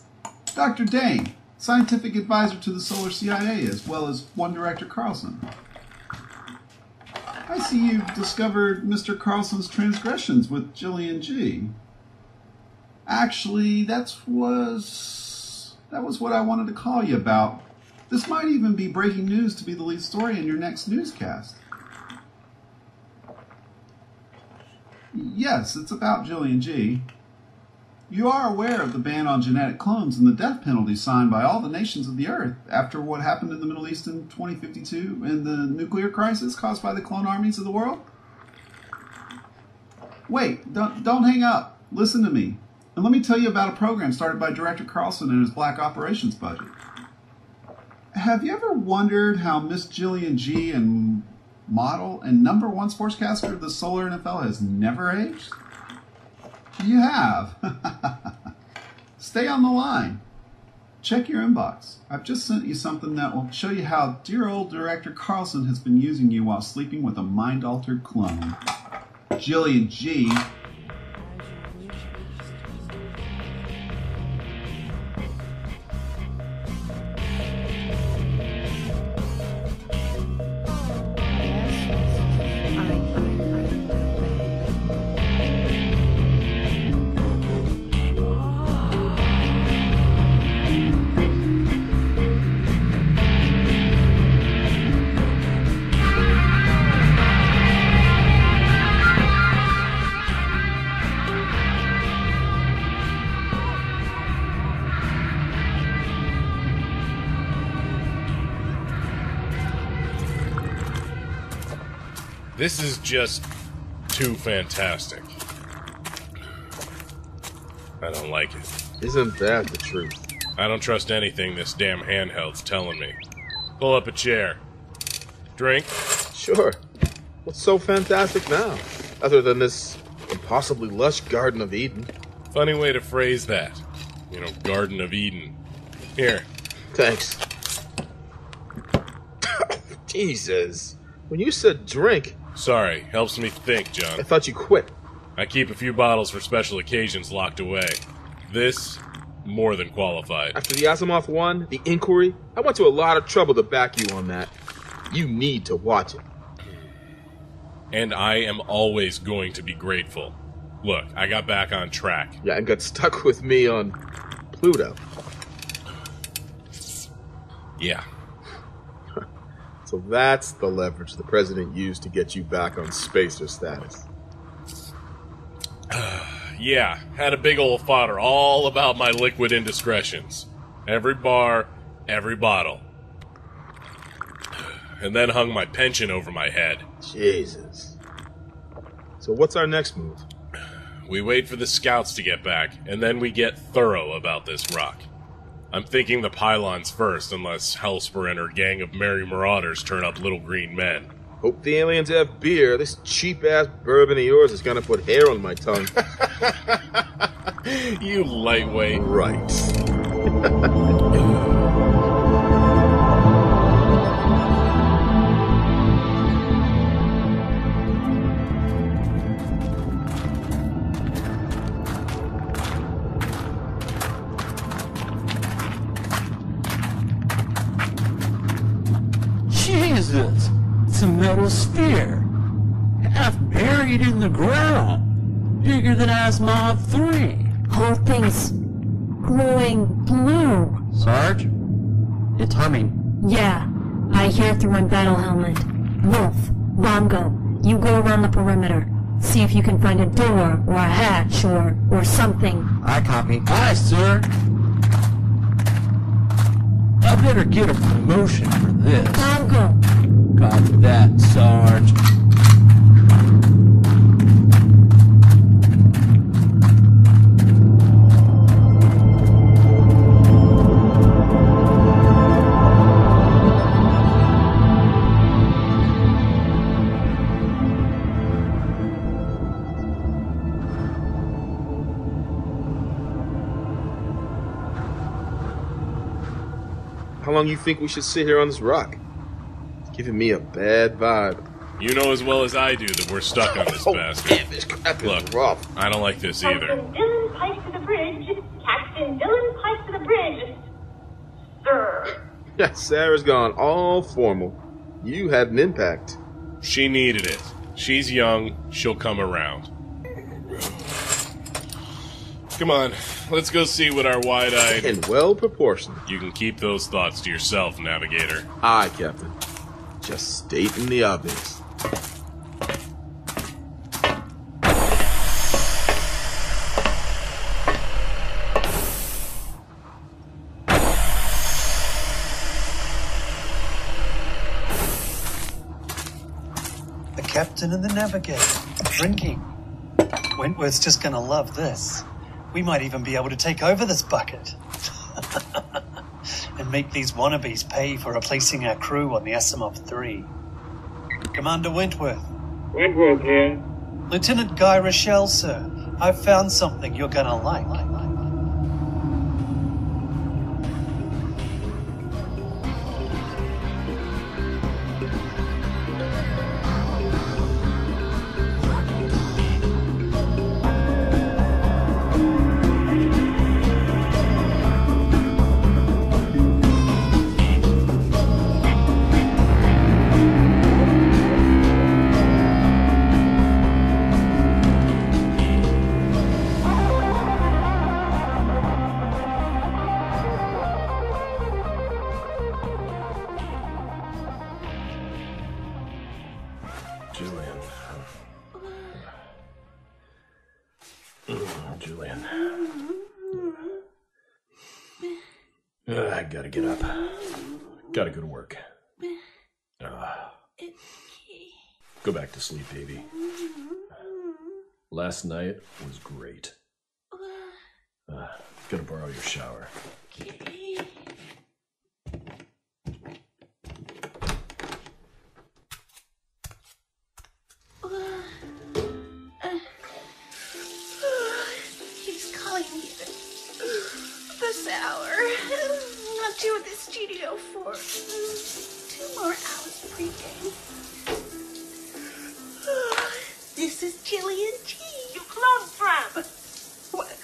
Doctor Dane, scientific advisor to the Solar C I A, as well as one director Carlson. I see you've discovered Mister Carlson's transgressions with Jillian G. Actually, that was, that was what I wanted to call you about. This might even be breaking news to be the lead story in your next newscast. Yes, it's about Jillian G. You are aware of the ban on genetic clones and the death penalty signed by all the nations of the Earth after what happened in the Middle East in twenty fifty-two and the nuclear crisis caused by the clone armies of the world? Wait, don't, don't hang up. Listen to me. And let me tell you about a program started by Director Carlson and his black operations budget. Have you ever wondered how Miss Jillian G and model and number one sportscaster of the Solar N F L has never aged? You have. Stay on the line. Check your inbox. I've just sent you something that will show you how dear old Director Carlson has been using you while sleeping with a mind-altered clone. Jillian G. This is just too fantastic. I don't like it. Isn't that the truth? I don't trust anything this damn handheld's telling me. Pull up a chair. Drink? Sure. What's so fantastic now? Other than this possibly lush Garden of Eden. Funny way to phrase that. You know, Garden of Eden. Here. Thanks. Jesus. When you said drink... Sorry. Helps me think, John. I thought you quit. I keep a few bottles for special occasions locked away. This, more than qualified. After the Asimov one, the Inquiry, I went to a lot of trouble to back you on that. You need to watch it. And I am always going to be grateful. Look, I got back on track. Yeah, and got stuck with me on Pluto. Yeah. So that's the leverage the president used to get you back on spacer status. Yeah, had a big old fodder all about my liquid indiscretions. Every bar, every bottle. And then hung my pension over my head. Jesus. So what's our next move? We wait for the scouts to get back, and then we get thorough about this rock. I'm thinking the pylons first, unless Hellsper and her gang of merry marauders turn up little green men. Hope the aliens have beer. This cheap-ass bourbon of yours is gonna put hair on my tongue. You lightweight. Right. It's a metal sphere, half buried in the ground, bigger than Asimov three. Whole thing's glowing blue. Sarge, it's humming. Yeah, I hear through my battle helmet. Wolf, Bongo, you go around the perimeter. See if you can find a door, or a hatch, or, or something. I copy. Aye, sir. I better get a promotion for this. Bongo. Got that, Sarge. How long do you think we should sit here on this rock? Giving me a bad vibe. You know as well as I do that we're stuck on this oh, bastard. Damn, this crap is Look, rough. I don't like this either. Captain Dylan Pike to the bridge. Captain Dylan Pike to the bridge. Sir. Yeah, Sarah's gone all formal. You had an impact. She needed it. She's young. She'll come around. Come on. Let's go see what our wide-eyed... And well-proportioned. You can keep those thoughts to yourself, Navigator. Aye, Captain. Just stating the obvious. The captain and the navigator drinking. Wentworth's just gonna love this. We might even be able to take over this bucket. And make these wannabes pay for replacing our crew on the Asimov three. Commander Wentworth. Wentworth here. Lieutenant Guy Rochelle, sir. I've found something you're gonna like. Get up. Gotta go to work. Uh, go back to sleep, baby. Last night was great. Uh, gotta borrow your shower. Two more hours pregame. This is Jillian G. You clone from. What?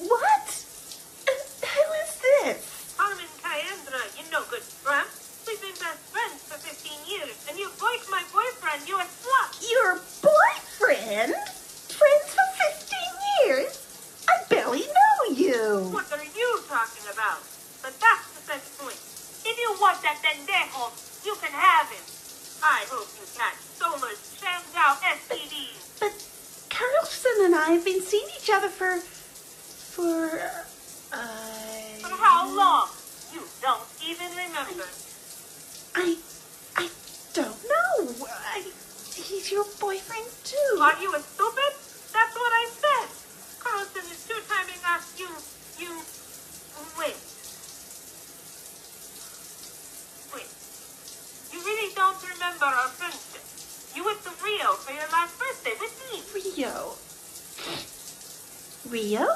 What? Who is this? Carmen Cayandra, you no good from. We've been best friends for fifteen years, and you voiced my boyfriend, you a slut. Your boyfriend? Friends for fifteen years? I barely know you. What are you talking about? But that's the best point. If you want that pendejo, you can have him. I hope you catch Solar's ShamWow S T D. But Carlson and I have been seeing each other for... for... Uh... For how long? You don't even remember. I, I don't know. I, he's your boyfriend, too. Are you a stupid? That's what I said. Carlson is two-timing us. You, you, wait. Wait. You really don't remember our friendship. You went to Rio for your last birthday with me. Rio? Rio?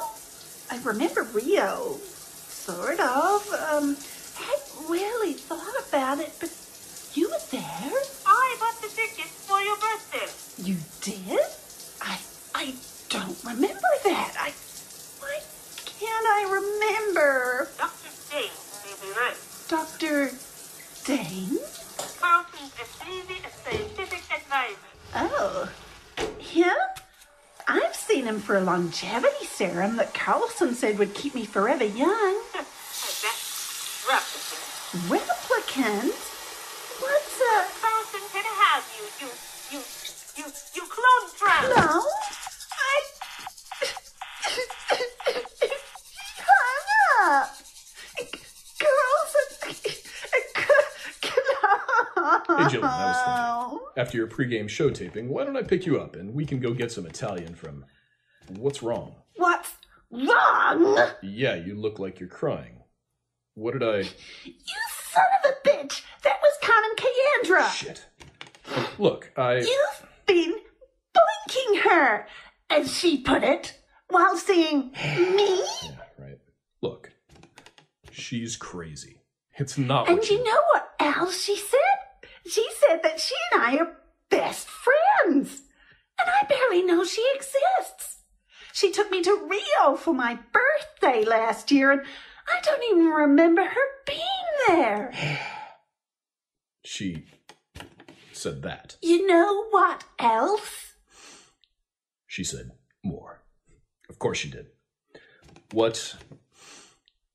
I remember Rio. Sort of. Um... I really thought about it, but you were there. I bought the tickets for your birthday. You did? I I don't remember that. I why can't I remember? Doctor Dane may be right. Doctor Dane? Carlson's a scientific advisor. Oh, him? I've seen him for a longevity serum that Carlson said would keep me forever young. Replicant. Replicant? What's a... Carlson can have you, you, you, you, you clone trap. No, I... Hung up. Carlson... Hey, Jillian, I was thinking, after your pregame show taping, why don't I pick you up and we can go get some Italian from... What's wrong? What's wrong? Yeah, you look like you're crying. What did I... You son of a bitch! That was Carmen Cayandra! Shit. Look, I... You've been boinking her, as she put it, while seeing me? Yeah, right. Look, she's crazy. It's not what And she... you know what else she said? She said that she and I are best friends. And I barely know she exists. She took me to Rio for my birthday last year and... I don't even remember her being there. She said that. You know what else? She said more. Of course she did. What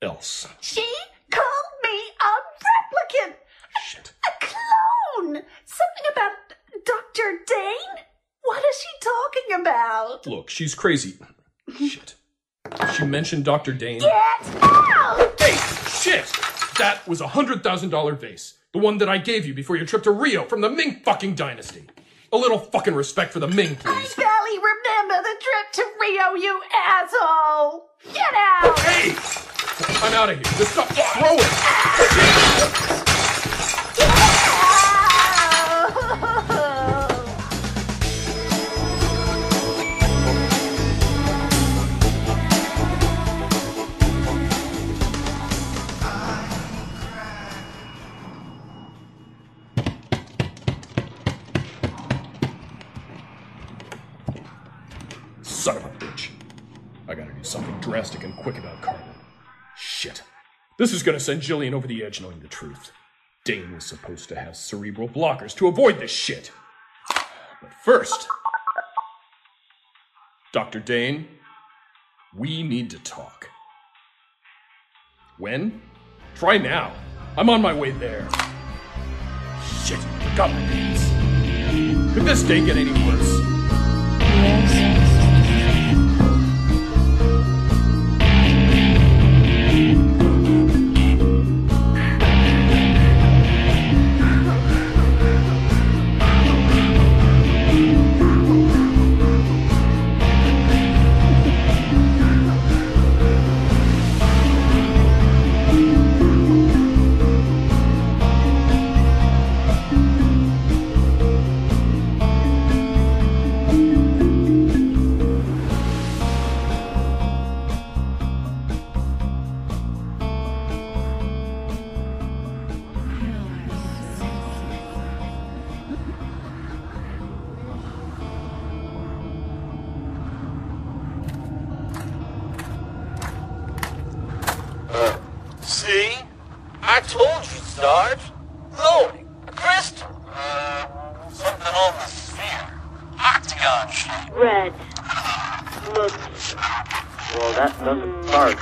else? She called me a replicant. Shit. A, a clone. Something about Doctor Dane? What is she talking about? Look, she's crazy. Shit. She mentioned Doctor Dane. Get out! Hey, shit! That was a hundred thousand dollar vase. The one that I gave you before your trip to Rio from the Ming fucking dynasty. A little fucking respect for the Ming, please. I barely remember the trip to Rio, you asshole! Get out! Hey! I'm out of here. Just stop Get throwing! Out. Get out! Son of a bitch. I gotta do something drastic and quick about Carmen. Shit. This is gonna send Jillian over the edge knowing the truth. Dane was supposed to have cerebral blockers to avoid this shit. But first... Doctor Dane, we need to talk. When? Try now. I'm on my way there. Shit, got my hands. Could this day get any worse? Yes. Thank you. I told you, Sarge. Loading. Crystal. Uh, something on the sphere. Octagon shape. Red. Looks. Well, that doesn't start.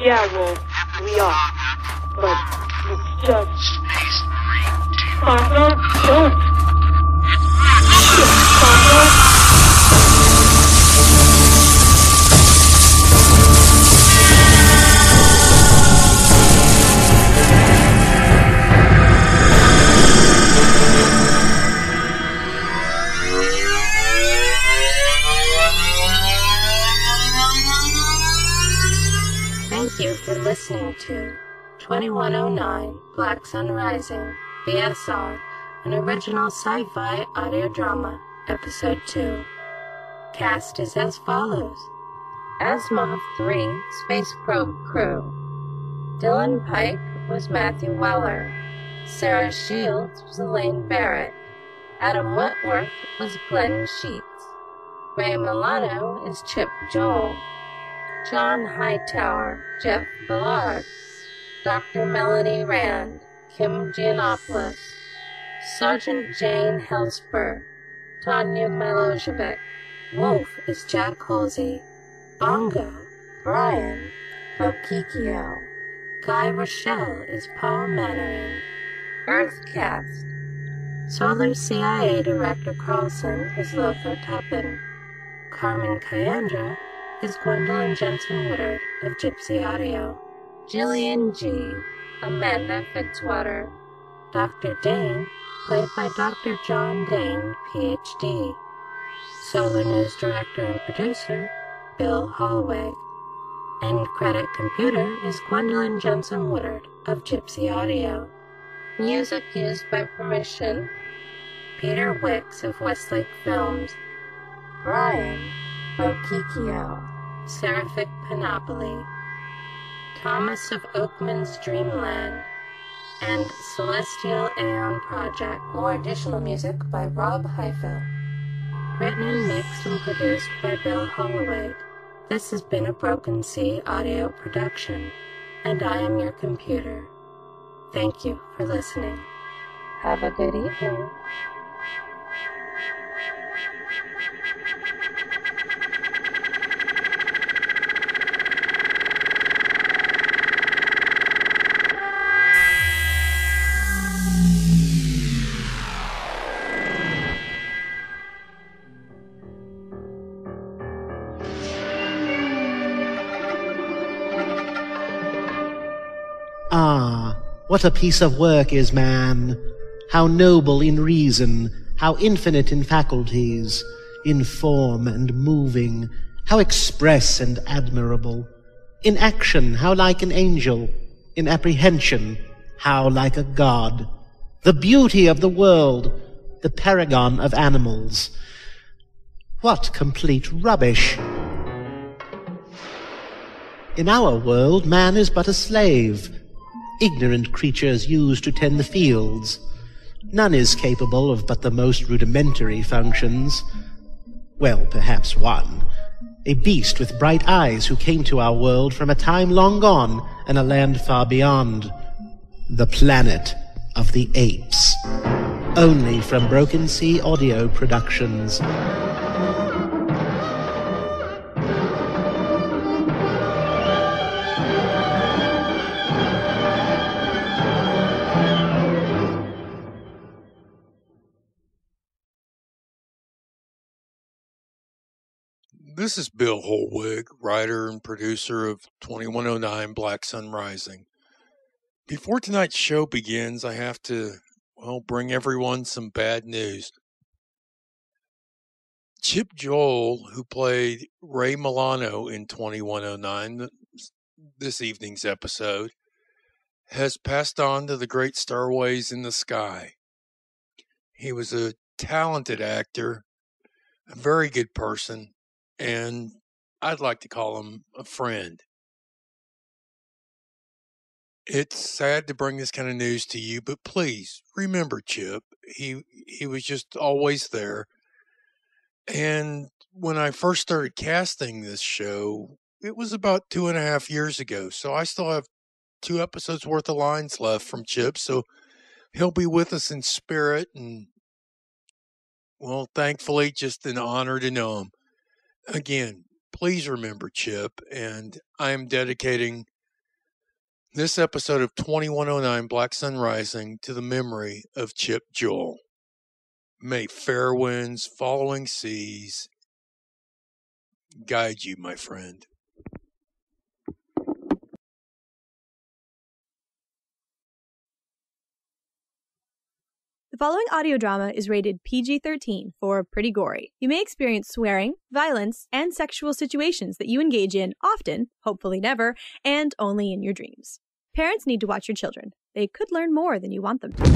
Yeah, well, we are. But it's just... Space Marine two. Father, don't. It's not. Father. Thank you for listening to twenty-one oh nine Black Sun Rising, B S R, an original sci-fi audio drama, Episode two. Cast is as follows. Asimov three Space Probe Crew. Dylan Pike was Matthew Weller. Sarah Shields was Elaine Barrett. Adam Wentworth was Glenn Sheets. Ray Milano is Chip Joel. John Hightower, Jeff Billiard, Doctor Melanie Rand, Kim Giannopoulos, Sergeant Jane Helsper, Tanya Milojevic. Wolf is Jack Halsey, Bongo, Brian, Bokikio, Guy Rochelle is Paul Mannering, Earthcast, Solar C I A Director Carlson is Lothar Tuppen, Carmen Cayandra is Gwendolyn Jensen Woodard of Gypsy Audio, Jillian G., Amanda Fitzwater, Doctor Dane, played by Doctor John Dane, P H D, Solar News Director and Producer, Bill Hollweg. End Credit Computer is Gwendolyn Jensen Woodard of Gypsy Audio. Music used by permission, Peter Wicks of Westlake Films, Brian, Bokikio, Seraphic Panoply, Thomas of Oakman's Dreamland, and Celestial Aeon Project. More additional music by Rob Heifel. Written and mixed and produced by Bill Hollweg. This has been a Broken Sea Audio production, and I am your computer. Thank you for listening. Have a good evening. Ah, what a piece of work is man! How noble in reason, how infinite in faculties, in form and moving, how express and admirable! In action, how like an angel! In apprehension, how like a god! The beauty of the world, the paragon of animals! What complete rubbish! In our world, man is but a slave. Ignorant creatures used to tend the fields. None is capable of but the most rudimentary functions. Well, perhaps one. A beast with bright eyes who came to our world from a time long gone and a land far beyond. The Planet of the Apes. Only from Broken Sea Audio Productions. This is Bill Hollweg, writer and producer of twenty-one oh nine Black Sun Rising. Before tonight's show begins, I have to, well, bring everyone some bad news. Chip Joel, who played Ray Milano in twenty-one oh nine, this evening's episode, has passed on to the great starways in the sky. He was a talented actor, a very good person, and I'd like to call him a friend. It's sad to bring this kind of news to you, but please remember Chip. He he was just always there. And when I first started casting this show, it was about two and a half years ago, so I still have two episodes worth of lines left from Chip, so he'll be with us in spirit, and, well, thankfully, just an honor to know him. Again, please remember Chip, and I am dedicating this episode of twenty-one oh nine Black Sun Rising to the memory of Chip Joel. May fair winds, following seas, guide you, my friend. The following audio drama is rated P G thirteen for pretty gory. You may experience swearing, violence, and sexual situations that you engage in often, hopefully never, and only in your dreams. Parents need to watch your children. They could learn more than you want them to. Hey,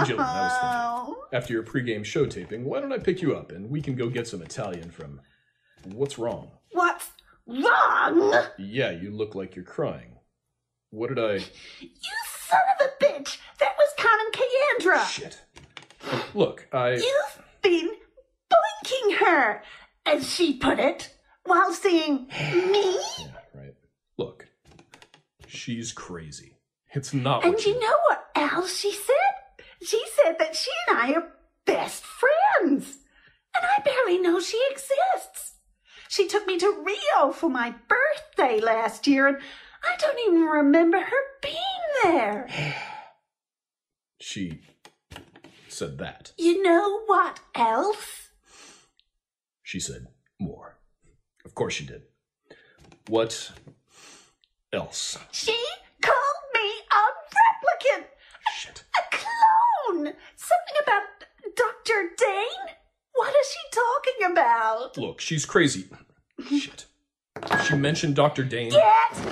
Jillian, I was thinking, after your pregame show taping, why don't I pick you up and we can go get some Italian from What's Wrong? What's wrong? Yeah, you look like you're crying. What did I... You son of a bitch! That was Carmen Cayandra! Shit. Look, I... You've been boinking her, as she put it, while seeing me? Yeah, right. Look, she's crazy. It's not and what And you know mean. What else she said? She said that she and I are best friends, and I barely know she exists. She took me to Rio for my birthday last year, and I don't even remember her being there. She said that. You know what else? She said more. Of course she did. What else? She called me a replicant. Shit. A clone! Something about Doctor Dane? What is she talking about? Look, she's crazy. Shit. She mentioned Doctor Dane. Get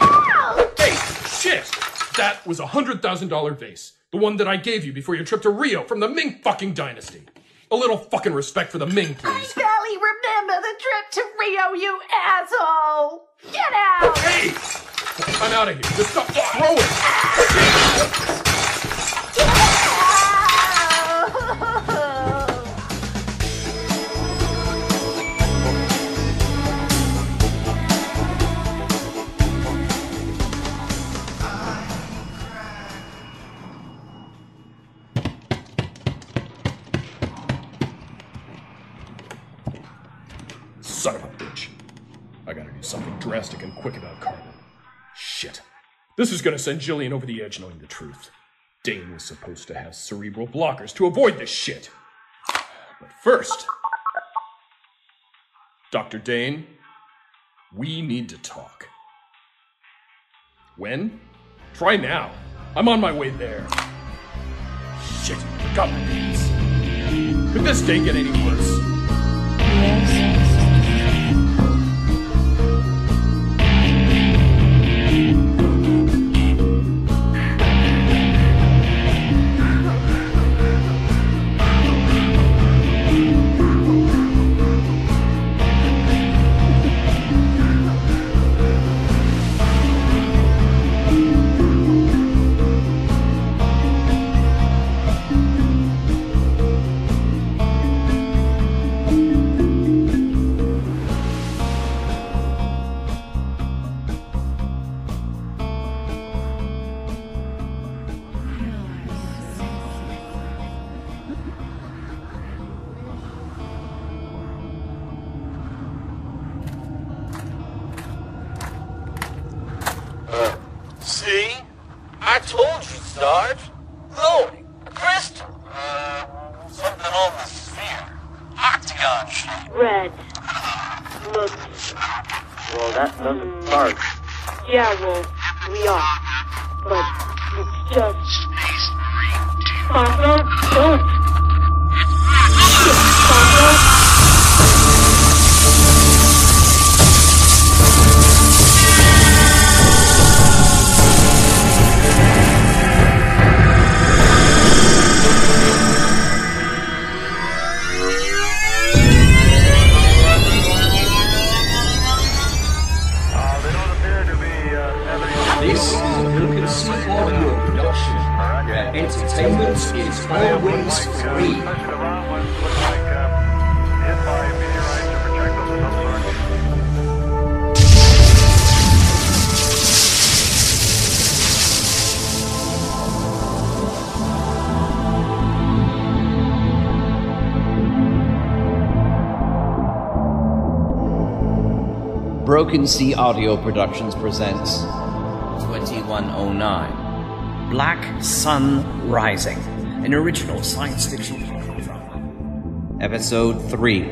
out! Hey, shit! That was a one hundred thousand dollars vase. The one that I gave you before your trip to Rio from the Ming fucking dynasty. A little fucking respect for the Ming, please. I barely remember the trip to Rio, you asshole! Get out! Hey! I'm out of here. Just stop Get throwing! Out. Shit. Son of a bitch. I gotta do something drastic and quick about Carmen. Shit. This is gonna send Jillian over the edge knowing the truth. Dane was supposed to have cerebral blockers to avoid this shit. But first... Doctor Dane, we need to talk. When? Try now. I'm on my way there. Shit, I got my hands. Could this day get any worse? Yes. Always free. It might be the wrong one. Looks like um, it might be right to protect us with some sort of Broken Sea Audio Productions presents twenty-one oh nine Black Sun Rising, an original science fiction drama. Episode three,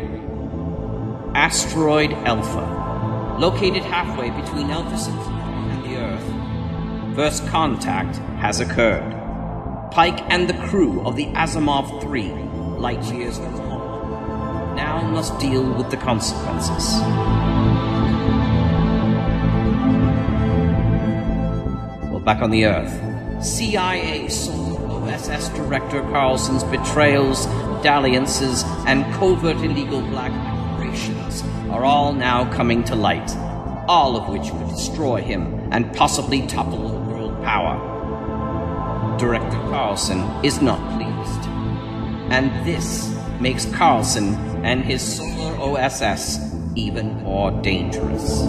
Asteroid Alpha, located halfway between Alpha Centauri and the Earth. First contact has occurred. Pike and the crew of the Asimov three, light years from home, now must deal with the consequences. Well, back on the Earth, C I A Solar O S S Director Carlson's betrayals, dalliances, and covert illegal black operations are all now coming to light, all of which would destroy him and possibly topple world power. Director Carlson is not pleased, and this makes Carlson and his Solar O S S even more dangerous.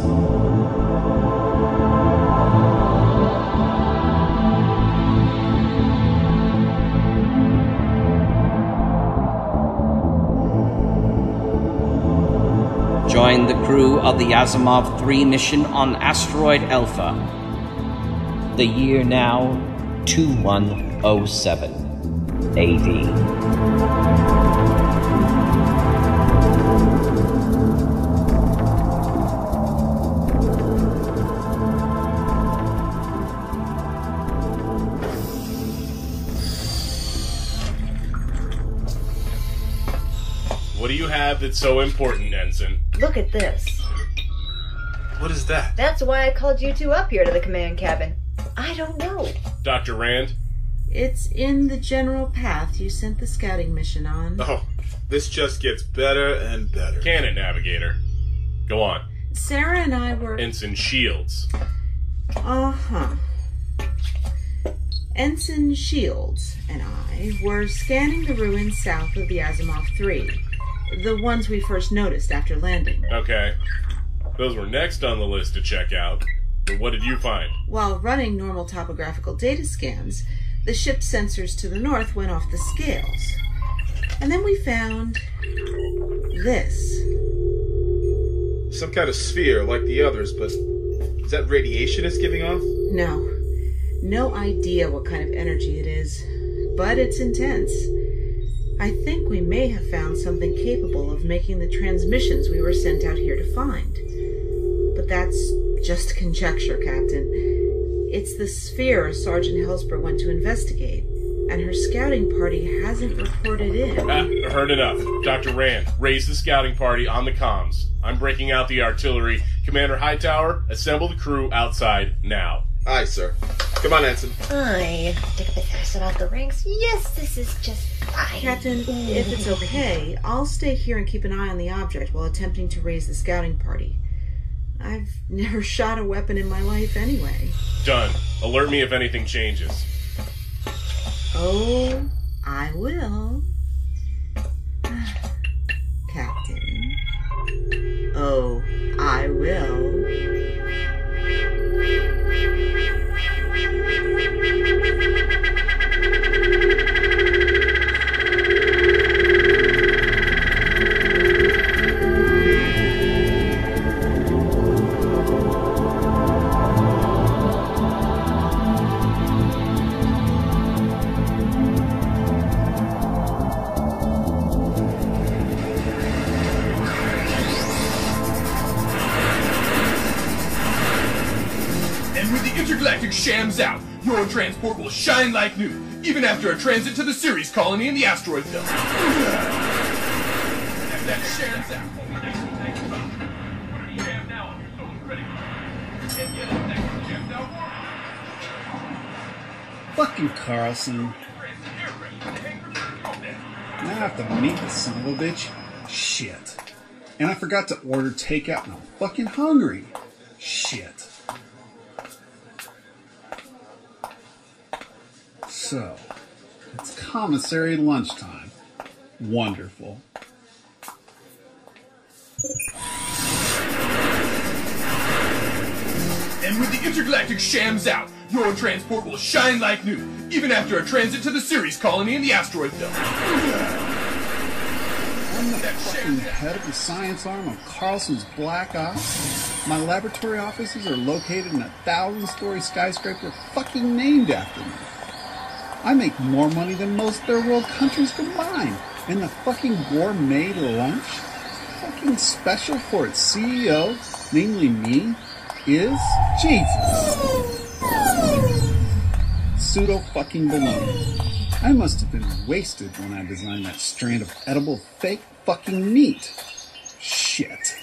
Join the crew of the Asimov three mission on Asteroid Alpha. The year now twenty-one oh seven A D. What do you have that's so important, Ensign? Look at this. What is that? That's why I called you two up here to the command cabin. I don't know. Doctor Rand? It's in the general path you sent the scouting mission on. Oh, this just gets better and better. Cannon Navigator. Go on. Sarah and I were... Ensign Shields. Uh-huh. Ensign Shields and I were scanning the ruins south of the Asimov three. The ones we first noticed after landing. Okay. Those were next on the list to check out. What did you find? While running normal topographical data scans, the ship's sensors to the north went off the scales. And then we found this. Some kind of sphere like the others, but is that radiation it's giving off? No. No idea what kind of energy it is, but it's intense. I think we may have found something capable of making the transmissions we were sent out here to find. But that's just conjecture, Captain. It's the sphere Sergeant Helsper went to investigate, and her scouting party hasn't reported in. Ah, heard enough. Doctor Rand, raise the scouting party on the comms. I'm breaking out the artillery. Commander Hightower, assemble the crew outside now. Aye, sir. Come on, Ensign. Aye. Stick the ass about the ranks. Yes, this is just fine. Captain, if it's okay, I'll stay here and keep an eye on the object while attempting to raise the scouting party. I've never shot a weapon in my life anyway. Done. Alert me if anything changes. Oh, I will. Captain. Oh, I will. Shams out. Your transport will shine like new, even after a transit to the Ceres colony in the asteroid belt. And that shams out. Fucking Carlson. Now I have to meet this son of a bitch. Shit. And I forgot to order takeout and I'm fucking hungry. Shit. So, it's commissary lunchtime. Wonderful. And with the intergalactic shams out, your transport will shine like new, even after a transit to the Ceres colony in the asteroid belt. in the fucking head of the science arm on Carlson's black ops. My laboratory offices are located in a thousand-story skyscraper fucking named after me. I make more money than most third world countries combined. And the fucking gourmet lunch, fucking special for its C E O, namely me, is Jesus. Pseudo fucking baloney. I must have been wasted when I designed that strand of edible fake fucking meat. Shit.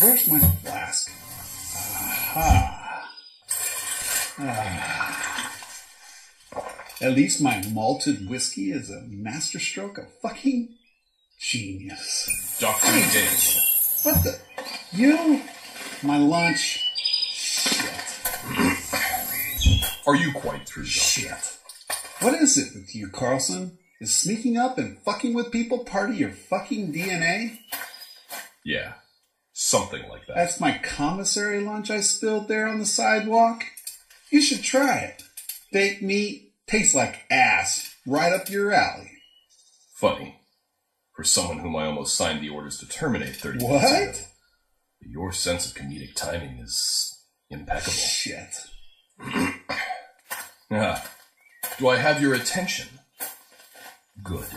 Where's my flask? Aha. Ah. At least my malted whiskey is a masterstroke of fucking genius. Doctor Dane. What the? You? My lunch? Shit. Are you quite through, Doctor? Shit. What is it with you, Carlson? Is sneaking up and fucking with people part of your fucking D N A? Yeah. Something like that. That's my commissary lunch I spilled there on the sidewalk? You should try it. Baked meat tastes like ass, right up your alley. Funny. For someone whom I almost signed the orders to terminate thirty minutes ago. What? Your sense of comedic timing is impeccable. Shit. Ah, do I have your attention? Good.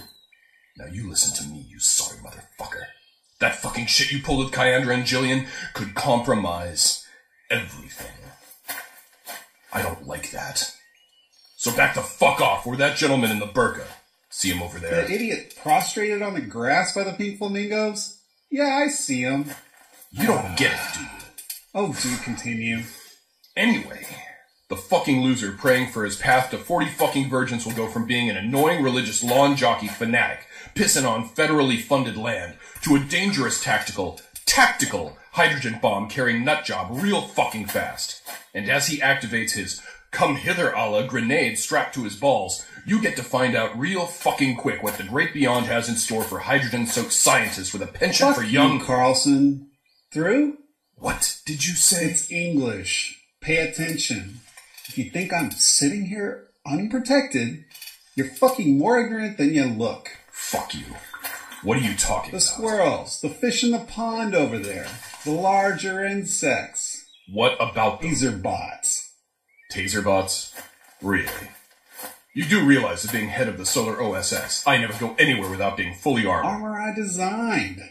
Now you listen to me, you sorry motherfucker. That fucking shit you pulled with Cayandra and Jillian could compromise everything. I don't like that. So back the fuck off, or that gentleman in the burqa. See him over there? The idiot prostrated on the grass by the pink flamingos? Yeah, I see him. You don't get it, dude. Oh, do continue. Anyway, the fucking loser praying for his path to forty fucking virgins will go from being an annoying religious lawn jockey fanatic, pissing on federally funded land, to a dangerous tactical, tactical hydrogen bomb carrying nutjob real fucking fast. And as he activates his come hither Allah grenade strapped to his balls, you get to find out real fucking quick what the great beyond has in store for hydrogen-soaked scientists with a penchant for young... Fuck you, Carlson. Through? What did you say? It's English. Pay attention. If you think I'm sitting here unprotected, you're fucking more ignorant than you look. Fuck you. What are you talking about? The squirrels, the fish in the pond over there, the larger insects... What about them? Taser bots. Taser bots? Really? You do realize that being head of the Solar O S S, I never go anywhere without being fully armored. Armor I designed.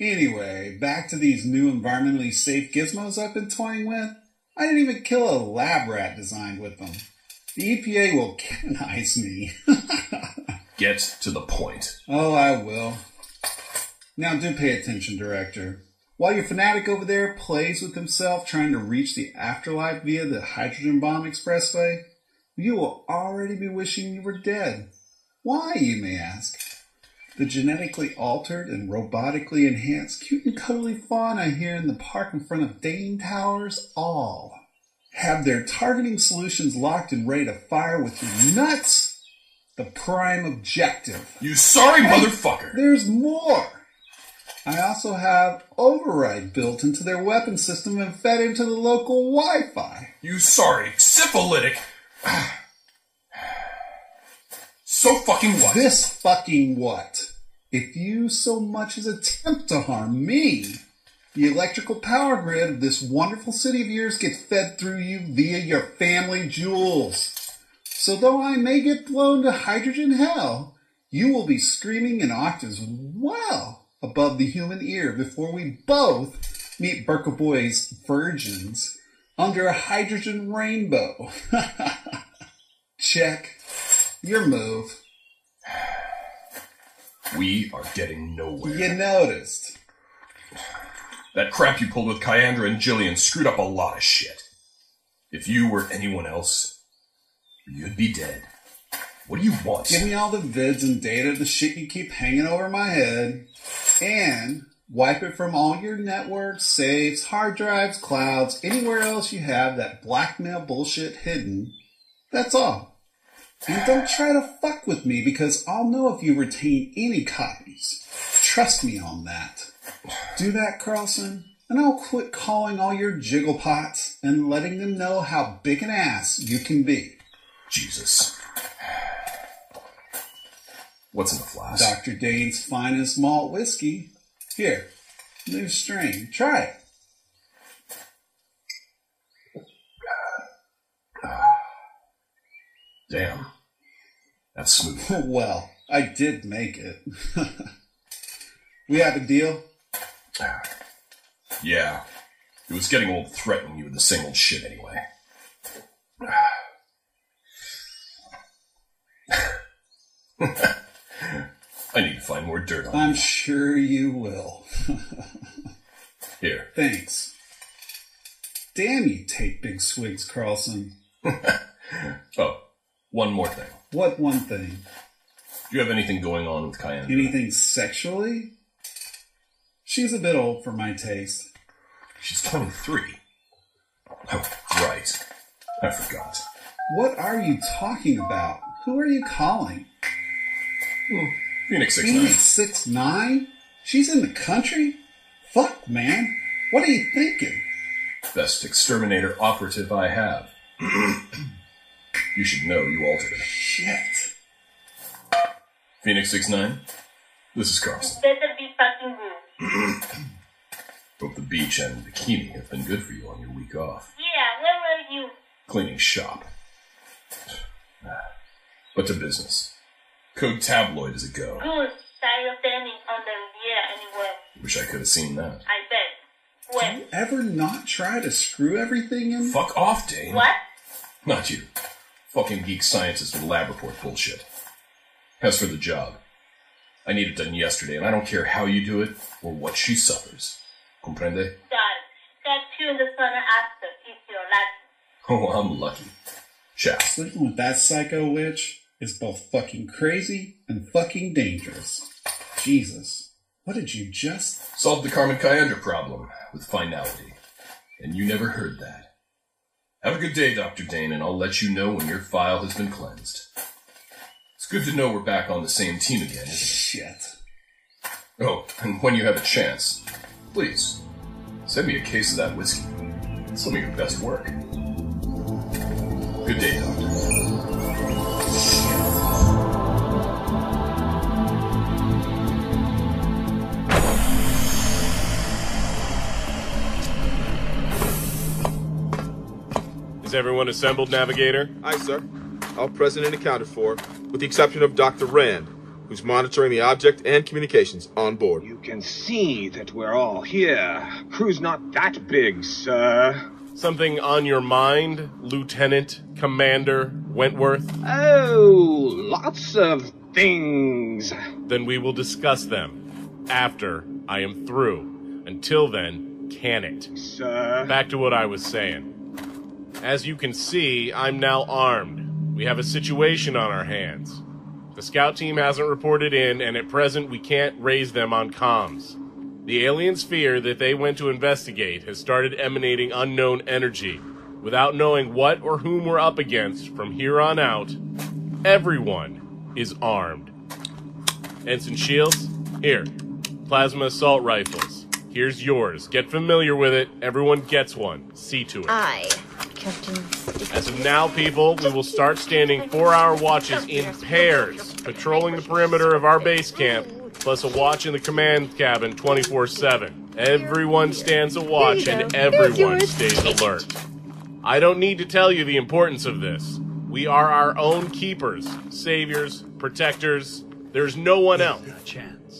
Anyway, back to these new environmentally safe gizmos I've been toying with. I didn't even kill a lab rat designed with them. The E P A will canonize me. Get to the point. Oh, I will. Now do pay attention, Director. While your fanatic over there plays with himself trying to reach the afterlife via the hydrogen bomb expressway, you will already be wishing you were dead. Why, you may ask? The genetically altered and robotically enhanced cute and cuddly fauna here in the park in front of Dane Towers all have their targeting solutions locked and ready to fire with your nuts. The prime objective. You sorry hey, motherfucker! There's more! I also have override built into their weapon system and fed into the local Wi-Fi. You sorry, syphilitic. So fucking what? This fucking what? If you so much as attempt to harm me, the electrical power grid of this wonderful city of yours gets fed through you via your family jewels. So though I may get blown to hydrogen hell, you will be screaming in octaves well above the human ear before we both meet Burka Boy's virgins under a hydrogen rainbow. Check your move. We are getting nowhere. You noticed. That crap you pulled with Cayandra and Jillian screwed up a lot of shit. If you were anyone else, you'd be dead. What do you want? Give me all the vids and data of the shit you keep hanging over my head. And wipe it from all your networks, saves, hard drives, clouds, anywhere else you have that blackmail bullshit hidden. That's all. And don't try to fuck with me, because I'll know if you retain any copies. Trust me on that. Do that, Carlson, and I'll quit calling all your jigglepots and letting them know how big an ass you can be. Jesus. What's in the flask? Doctor Dane's finest malt whiskey. Here, new strain. Try it. Damn. That's smooth. Well, I did make it. We have a deal? Yeah. It was getting old threatening you with the same old shit anyway. I need to find more dirt on I'm you. Sure you will. Here. Thanks. Damn, you take big swigs, Carlson. Oh, one more thing. What one thing? Do you have anything going on with Cayandra? Anything sexually? She's a bit old for my taste. She's twenty-three. Oh, right. I forgot. What are you talking about? Who are you calling? Hmm. Phoenix sixty-nine. Phoenix sixty-nine? She's in the country? Fuck, man. What are you thinking? Best exterminator operative I have. You should know you altered it. Shit. Phoenix sixty-nine, this is Carlson. It better be fucking good. Both the beach and bikini have been good for you on your week off. Yeah, where were you? Cleaning shop. But to business. Code Tabloid is a go. Good. Tired of standing on the yeah anyway. Wish I could have seen that. I bet. When? Do you ever not try to screw everything in? Fuck off, Dane. What? Not you. Fucking geek sciences with lab report bullshit. As for the job, I need it done yesterday, and I don't care how you do it or what she suffers. Comprende? God, got two in the sun after. If you're lucky. Oh, I'm lucky. Ciao. Sleeping with that psycho witch is both fucking crazy and fucking dangerous. Jesus, what did you just... Solved the Carmen Cayandra problem with finality, and you never heard that. Have a good day, Doctor Dane, and I'll let you know when your file has been cleansed. It's good to know we're back on the same team again, isn't it? Shit. Oh, and when you have a chance, please, send me a case of that whiskey. It's some of your best work. Good day, Doctor. Is everyone assembled, Navigator? Aye, sir. All present and accounted for, with the exception of Doctor Rand, who's monitoring the object and communications on board. You can see that we're all here. Crew's not that big, sir. Something on your mind, Lieutenant Commander Wentworth? Oh, lots of things. Then we will discuss them after I am through. Until then, can it. Sir. Back to what I was saying. As you can see, I'm now armed. We have a situation on our hands. The scout team hasn't reported in, and at present we can't raise them on comms. The aliens' fear that they went to investigate has started emanating unknown energy. Without knowing what or whom we're up against, from here on out, everyone is armed. Ensign Shields, here. Plasma assault rifles. Here's yours. Get familiar with it. Everyone gets one. See to it. Aye, Captain. As of now, people, we will start standing four-hour watches in pairs, patrolling the perimeter of our base camp, plus a watch in the command cabin twenty-four seven. Everyone stands a watch and everyone stays alert. I don't need to tell you the importance of this. We are our own keepers, saviors, protectors. There's no one else.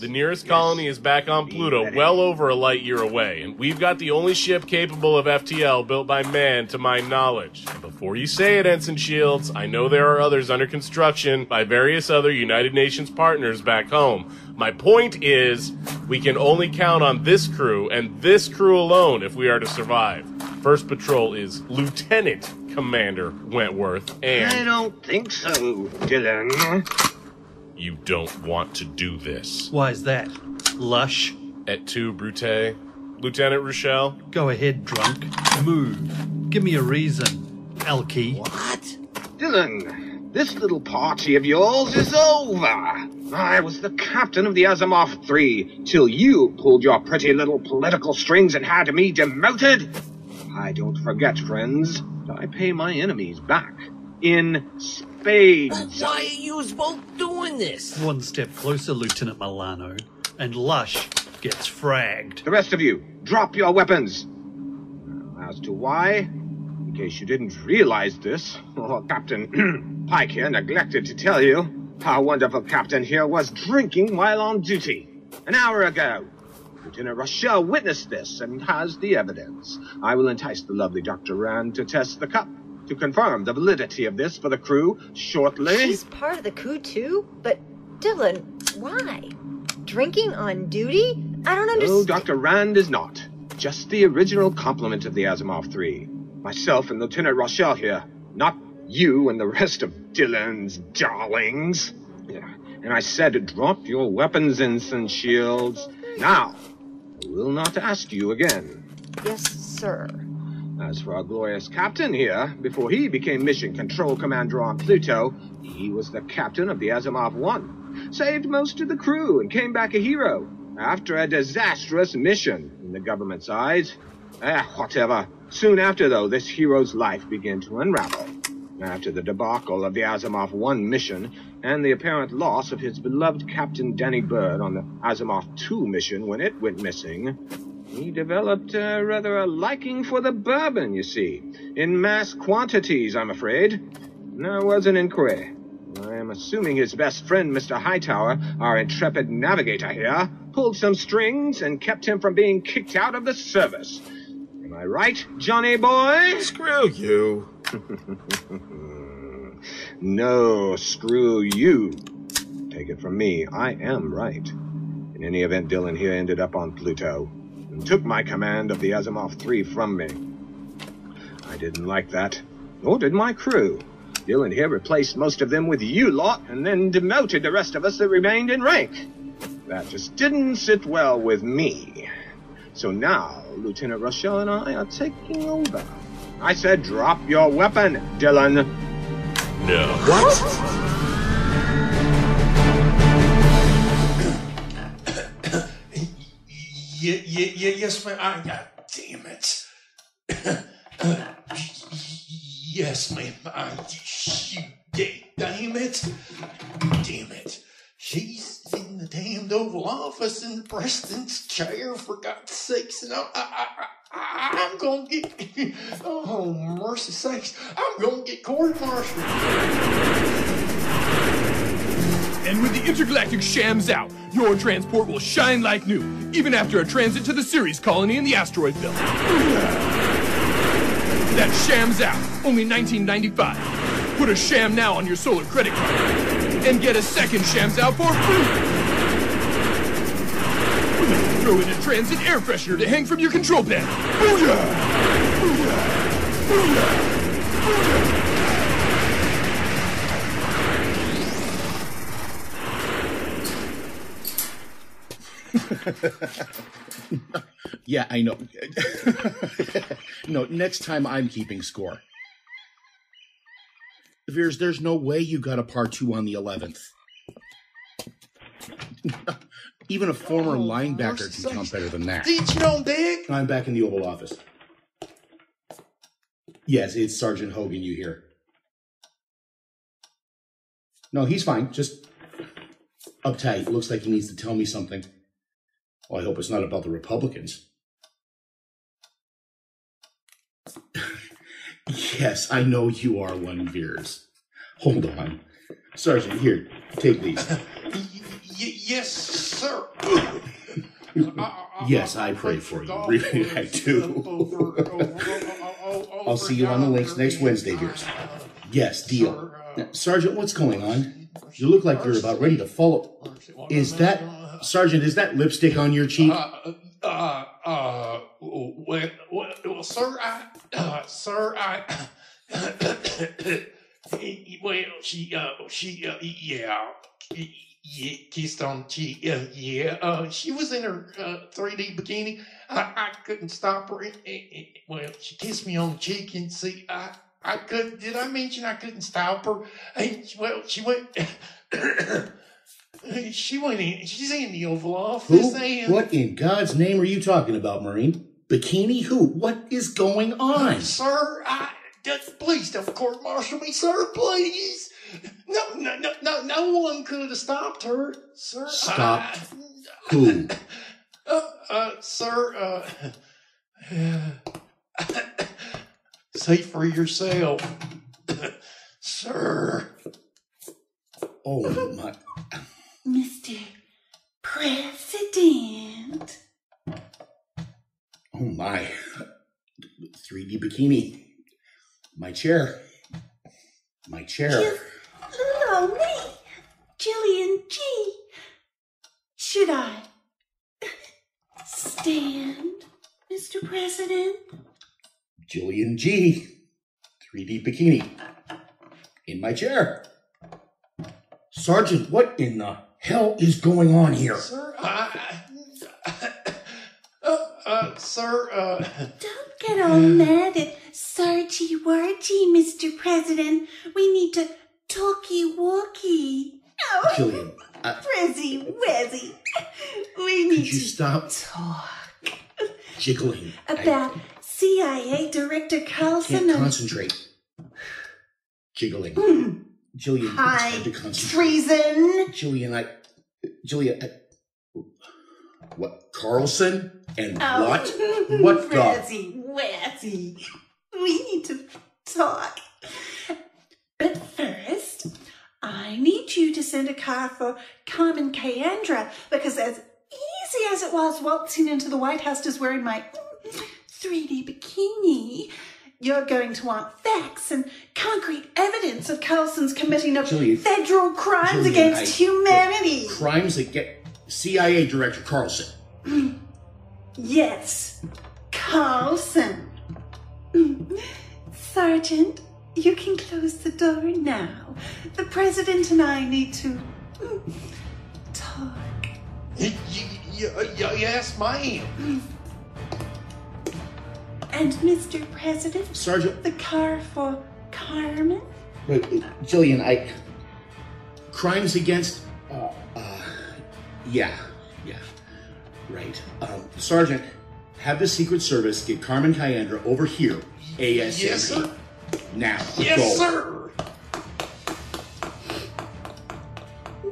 The nearest colony is back on Pluto, well over a light year away, and we've got the only ship capable of F T L built by man to my knowledge. And before you say it, Ensign Shields, I know there are others under construction by various other United Nations partners back home. My point is, we can only count on this crew, and this crew alone, if we are to survive. First patrol is Lieutenant Commander Wentworth, and... I don't think so, Dylan. You don't want to do this. Why is that? Lush? Et tu, Brute? Lieutenant Rochelle? Go ahead, drunk. Move. Give me a reason, Elkie. What? Dylan, This little party of yours is over. I was the captain of the Asimov three, till you pulled your pretty little political strings and had me demoted. I don't forget, friends, that I pay my enemies back. In spades. Why are you both doing this? One step closer, Lieutenant Milano, and Lush gets fragged. The rest of you, drop your weapons. As to why, in case you didn't realize this, or Captain Pike here neglected to tell you, our wonderful captain here was drinking while on duty an hour ago. Lieutenant Rochelle witnessed this and has the evidence. I will entice the lovely Doctor Rand to test the cup to confirm the validity of this for the crew shortly. She's part of the crew too? But, Dylan, why? Drinking on duty? I don't understand. No, Doctor Rand is not. Just the original complement of the Asimov three. Myself and Lieutenant Rochelle here, not you and the rest of Dylan's darlings. Yeah. And I said drop your weapons, ensign Shields. Now, I will not ask you again. Yes, sir. As for our glorious captain here, before he became Mission Control Commander on Pluto, he was the captain of the Asimov one. Saved most of the crew and came back a hero after a disastrous mission in the government's eyes. Eh, whatever. Soon after, though, this hero's life began to unravel. After the debacle of the Asimov one mission and the apparent loss of his beloved Captain Danny Bird on the Asimov two mission when it went missing, he developed uh, rather a liking for the bourbon, you see. In mass quantities, I'm afraid. There was an inquiry. I am assuming his best friend, Mister Hightower, our intrepid navigator here, pulled some strings and kept him from being kicked out of the service. Am I right, Johnny boy? Screw you. No, screw you. Take it from me, I am right. In any event, Dylan here ended up on Pluto and took my command of the Asimov three from me. I didn't like that, nor did my crew. Dylan here replaced most of them with you lot and then demoted the rest of us that remained in rank. That just didn't sit well with me. So now, Lieutenant Rochelle and I are taking over. I said drop your weapon, Dylan. No. What? yeah, yeah, yeah, yes, ma'am. I, God damn it. Yes, ma'am. I, you damn it. Damn it. She's in the damned Oval Office in the President's chair, for God's sakes, and I, I, I, I, I'm gonna get, oh, mercy sakes, I'm gonna get court-martialed. And when the intergalactic shams out, your transport will shine like new, even after a transit to the Ceres colony in the asteroid belt. That shams out, only nineteen ninety-five. Put a sham now on your solar credit card. And get a second shams out for free. Throw in a transit air freshener to hang from your control panel. Booyah! Booyah! Booyah! Booyah! Yeah, I know. No, next time I'm keeping score. Veers, there's no way you got a par two on the eleventh. Even a former oh, linebacker can count better than that. Did you know, Dick? I'm back in the Oval Office. Yes, it's Sergeant Hogan you hear. No, he's fine. Just uptight. Looks like he needs to tell me something. Well, I hope it's not about the Republicans. Yes, I know you are one, Veers. Hold on. Sergeant, here, take these. Yes, sir. Yes, I pray for you. Really, I do. I'll see you on the links next Wednesday, Veers. Yes, deal. Now, Sergeant, what's going on? You look like you're about ready to fall. Is that... Sergeant, is that lipstick on your cheek? Uh, uh, uh, well, well, sir, I, uh, sir, I, well, she, uh, she, uh, yeah, yeah, kissed on cheek, uh, yeah, uh, she was in her, uh, three D bikini, I, I couldn't stop her, it, it, it, well, she kissed me on the cheek, and see, I, I could. Did I mention I couldn't stop her? I, well, she went. she went in. She's in the Oval Office. Who? And what in God's name are you talking about, Marine? Bikini? Who? What is going on, sir? I. Please don't court martial me, sir. Please. No, no, no, no. No one could have stopped her, sir. Stopped I, who? Uh, uh, sir. Uh. uh Say for yourself, sir. Oh, my. Mister President. Oh, my. three D bikini. My chair. My chair. Jill oh, me. Jillian G. Should I stand, Mister President? Jillian G, three D bikini, in my chair. Sergeant, what in the hell is going on here? Sir, I, I, uh, uh, sir, uh... Don't get all mad at Sargy-wargy, Mister President. We need to talkie-walkie. Oh, Jillian, I... Prezzy-wezzy. We need could you to stop talk. Jiggling. About... I... C I A Director Carlson. Can't concentrate. Jiggling. Mm. Jillian, I it's hard to concentrate. Treason. Jillian, I... Jillian, I... What? Carlson? And oh. what? What the... Razzy, wazzy. We need to talk. But first, I need you to send a car for Carmen Cayandra, because as easy as it was waltzing into the White House just wearing my... three D bikini, you're going to want facts and concrete evidence of Carlson's committing of Jillian, federal crimes Jillian, against I, humanity. Crimes against C I A Director Carlson. Yes, Carlson. Sergeant, you can close the door now. The President and I need to talk. Yes, ma'am. And Mister President, Sergeant, the car for Carmen. Wait, Jillian, I. Crimes against. Uh, uh, yeah, yeah, right. Um, Sergeant, have the Secret Service get Carmen Cayandra over here, ASAP. Yes, sir. Now. Yes, go. Sir.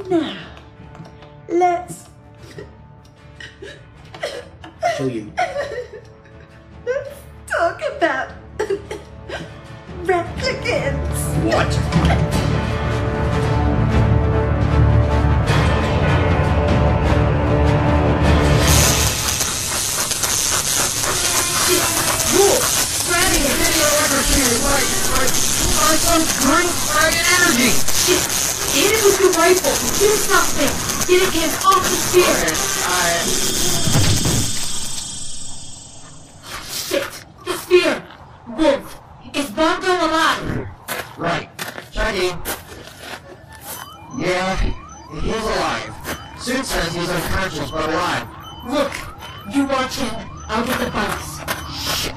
Now, let's. Jillian. Talk about replicants. What? Ready? Right, some great dragon energy. Get it with your rifle. Do something. Get it get off the sphere. All right. Wolf, it's Bongo alive? Right. Shaggy. Yeah, he's alive. Suit says he's unconscious, but alive. Look, you watch him. I'll get the box. Shit.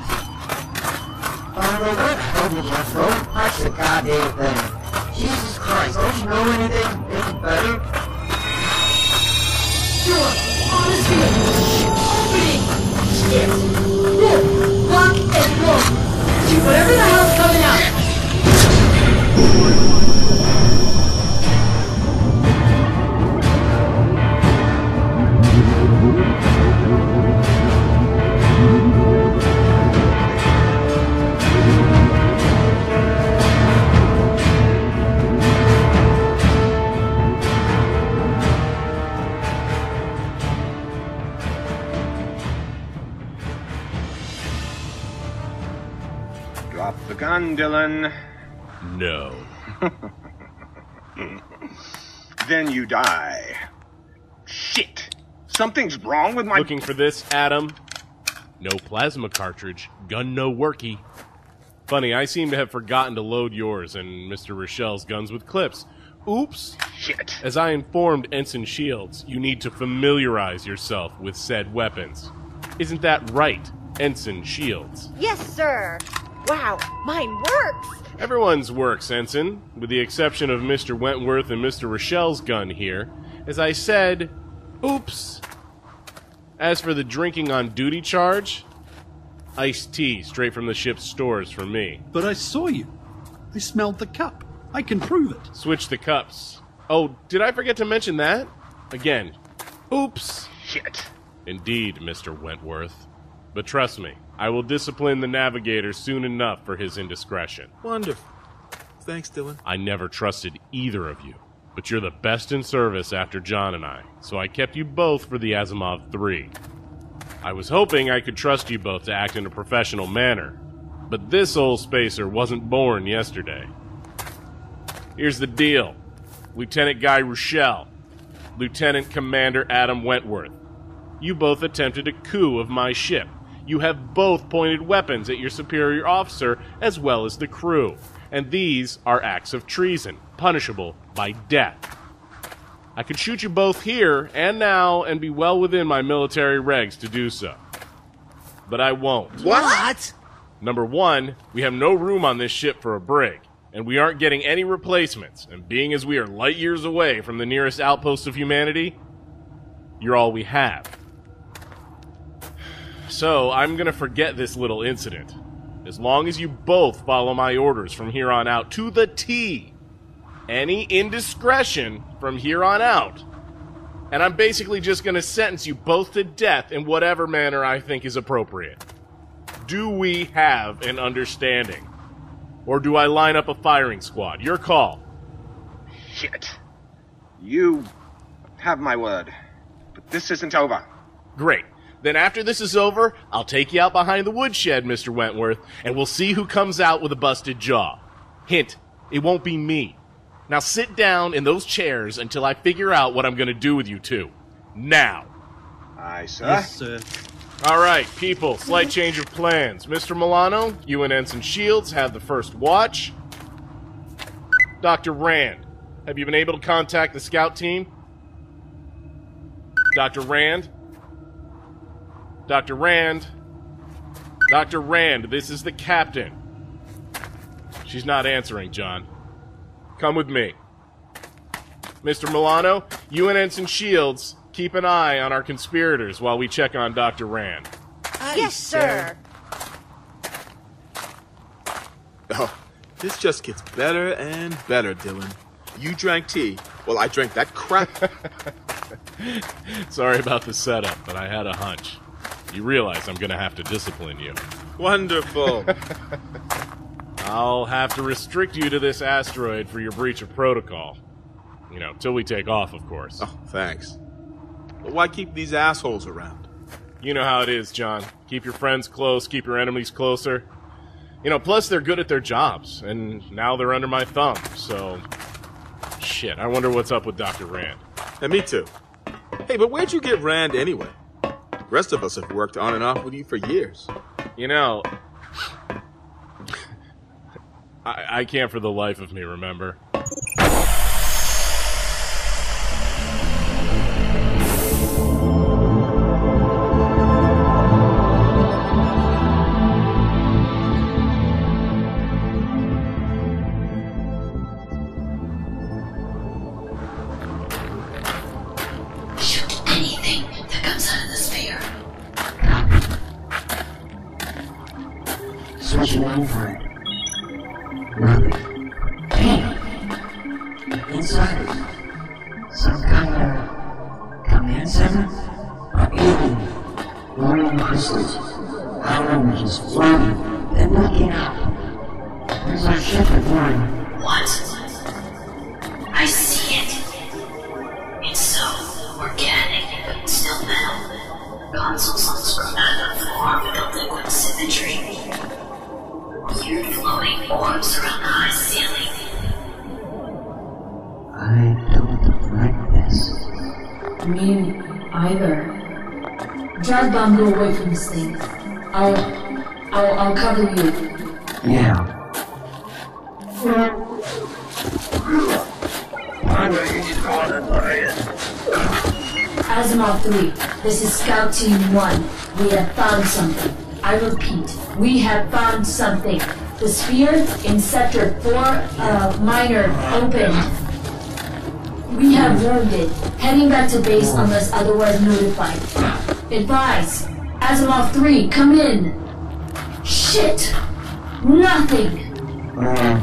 Bongo, what hell did you have to go? Watch the goddamn thing. Jesus Christ, don't you know anything? Anything better? Sure, honestly. Shit, opening. Shit. Wolf, lock and roll. Shoot whatever the hell's coming up. Dylan? No. Then you die. Shit! Something's wrong with my... Looking for this, Adam. No plasma cartridge. Gun no worky. Funny, I seem to have forgotten to load yours and Mister Rochelle's guns with clips. Oops! Shit. As I informed Ensign Shields, you need to familiarize yourself with said weapons. Isn't that right, Ensign Shields? Yes, sir. Wow, mine works! Everyone's works, Ensign, with the exception of Mister Wentworth and Mister Rochelle's gun here. As I said, oops. As for the drinking on duty charge, iced tea straight from the ship's stores for me. But I saw you. I smelled the cup. I can prove it. Switch the cups. Oh, did I forget to mention that? Again, oops. Shit. Indeed, Mister Wentworth. But trust me, I will discipline the navigator soon enough for his indiscretion. Wonderful. Thanks, Dylan. I never trusted either of you, but you're the best in service after John and I, so I kept you both for the Asimov three. I was hoping I could trust you both to act in a professional manner, but this old spacer wasn't born yesterday. Here's the deal. Lieutenant Guy Rochelle, Lieutenant Commander Adam Wentworth, you both attempted a coup of my ship. You have both pointed weapons at your superior officer as well as the crew, and these are acts of treason, punishable by death. I could shoot you both here and now and be well within my military regs to do so, but I won't. What? Number one, we have no room on this ship for a brig, and we aren't getting any replacements, and being as we are light years away from the nearest outpost of humanity, you're all we have. So, I'm gonna forget this little incident. As long as you both follow my orders from here on out to the T. Any indiscretion from here on out. And I'm basically just gonna sentence you both to death in whatever manner I think is appropriate. Do we have an understanding? Or do I line up a firing squad? Your call. Shit. You have my word. But this isn't over. Great. Then after this is over, I'll take you out behind the woodshed, Mister Wentworth, and we'll see who comes out with a busted jaw. Hint, it won't be me. Now sit down in those chairs until I figure out what I'm going to do with you two. Now. Aye, sir. Yes, sir. All right, people, slight change of plans. Mister Milano, you and Ensign Shields have the first watch. Doctor Rand, have you been able to contact the scout team? Doctor Rand? Doctor Rand. Doctor Rand, this is the captain. She's not answering, John. Come with me. Mister Milano, you and Ensign Shields, keep an eye on our conspirators while we check on Doctor Rand. Aye, yes, sir. Oh, this just gets better and better, Dylan. You drank tea. Well, I drank that crap. Sorry about the setup, but I had a hunch. You realize I'm going to have to discipline you. Wonderful. I'll have to restrict you to this asteroid for your breach of protocol. You know, till we take off, of course. Oh, thanks. But why keep these assholes around? You know how it is, John. Keep your friends close, keep your enemies closer. You know, plus they're good at their jobs, and now they're under my thumb, so... Shit, I wonder what's up with Doctor Rand. And me too. Hey, but where'd you get Rand anyway? The rest of us have worked on and off with you for years. You know, I, I can't for the life of me remember. Asimov three, this is Scout Team one. We have found something. I repeat, we have found something. The sphere in sector four uh, minor opened. We have warned it. Heading back to base unless otherwise notified. Advise. Asimov three, come in. Shit. Nothing. Uh,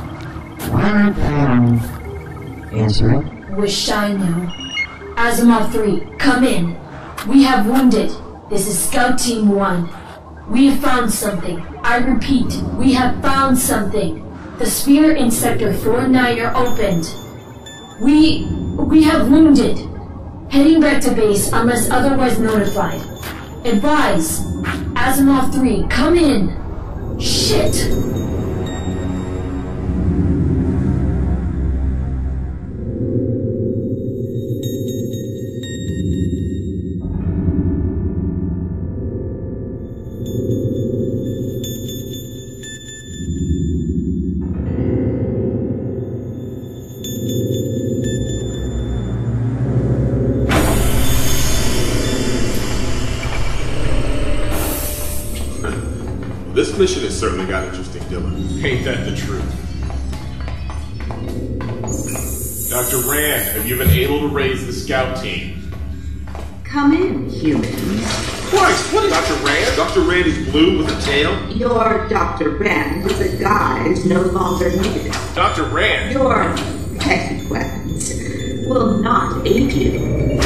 what um, answer? We're shy now. Asimov three, come in. We have wounded. This is Scout Team one. We have found something. I repeat, we have found something. The sphere in sector four niner opened. We... we have wounded. Heading back to base unless otherwise notified. Advise. Asimov three, come in. Shit! This mission has certainly got interesting, Dylan. Ain't that the truth? Doctor Rand, have you been able to raise the scout team? Come in, humans. Christ, what is Doctor Rand? Doctor Rand is blue with a tail? Your Doctor Rand was a guide no longer needed. Doctor Rand? Your protected weapons will not aid you.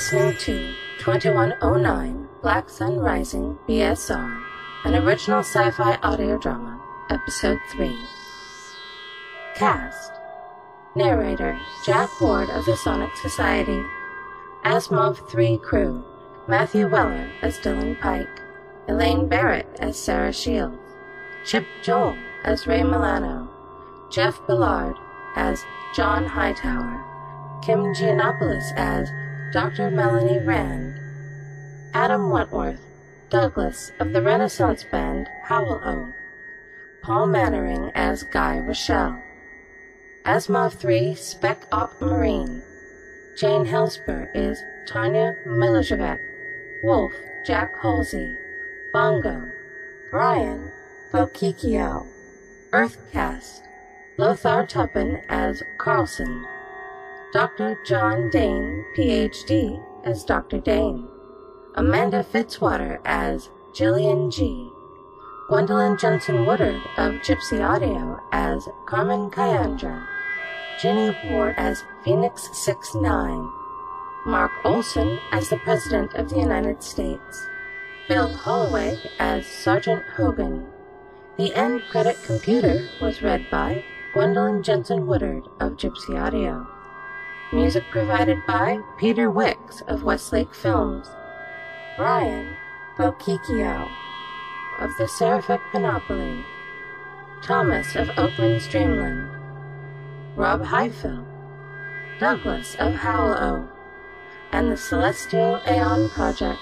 Listening to twenty-one oh nine Black Sun Rising B S R, an original sci-fi audio drama, Episode three. Cast: Narrator, Jack Ward of the Sonic Society. Asimov three crew: Matthew Weller as Dylan Pike, Elaine Barrett as Sarah Shields, Chip Joel as Ray Milano, Jeff Billiard as John Hightower, Kim Giannopoulos as Doctor Melanie Rand, Adam Wentworth, Douglas of the Renaissance Band, Howl-O, Paul Mannering as Guy Rochelle, Asimov three Spec Op Marine, Jane Helspert is Tanya Milojevic, Wolf Jack Halsey, Bongo, Brian Bokikio, Earthcast, Lothar Tuppen as Carlson, Doctor John Dane, P H D, as Doctor Dane, Amanda Fitzwater as Jillian G, Gwendolyn Jensen Woodard of Gypsy Audio as Carmen Cayandra, Ginny Ward as Phoenix sixty-nine, Mark Olson as the President of the United States, Bill Hollweg as Sergeant Hogan. The end credit computer was read by Gwendolyn Jensen Woodard of Gypsy Audio. Music provided by Peter Wicks of Westlake Films, Brian Bokikio of the Seraphic Monopoly, Thomas of Oakland's Dreamland, Rob Highfield, Douglas of Howl-O, and the Celestial Aeon Project.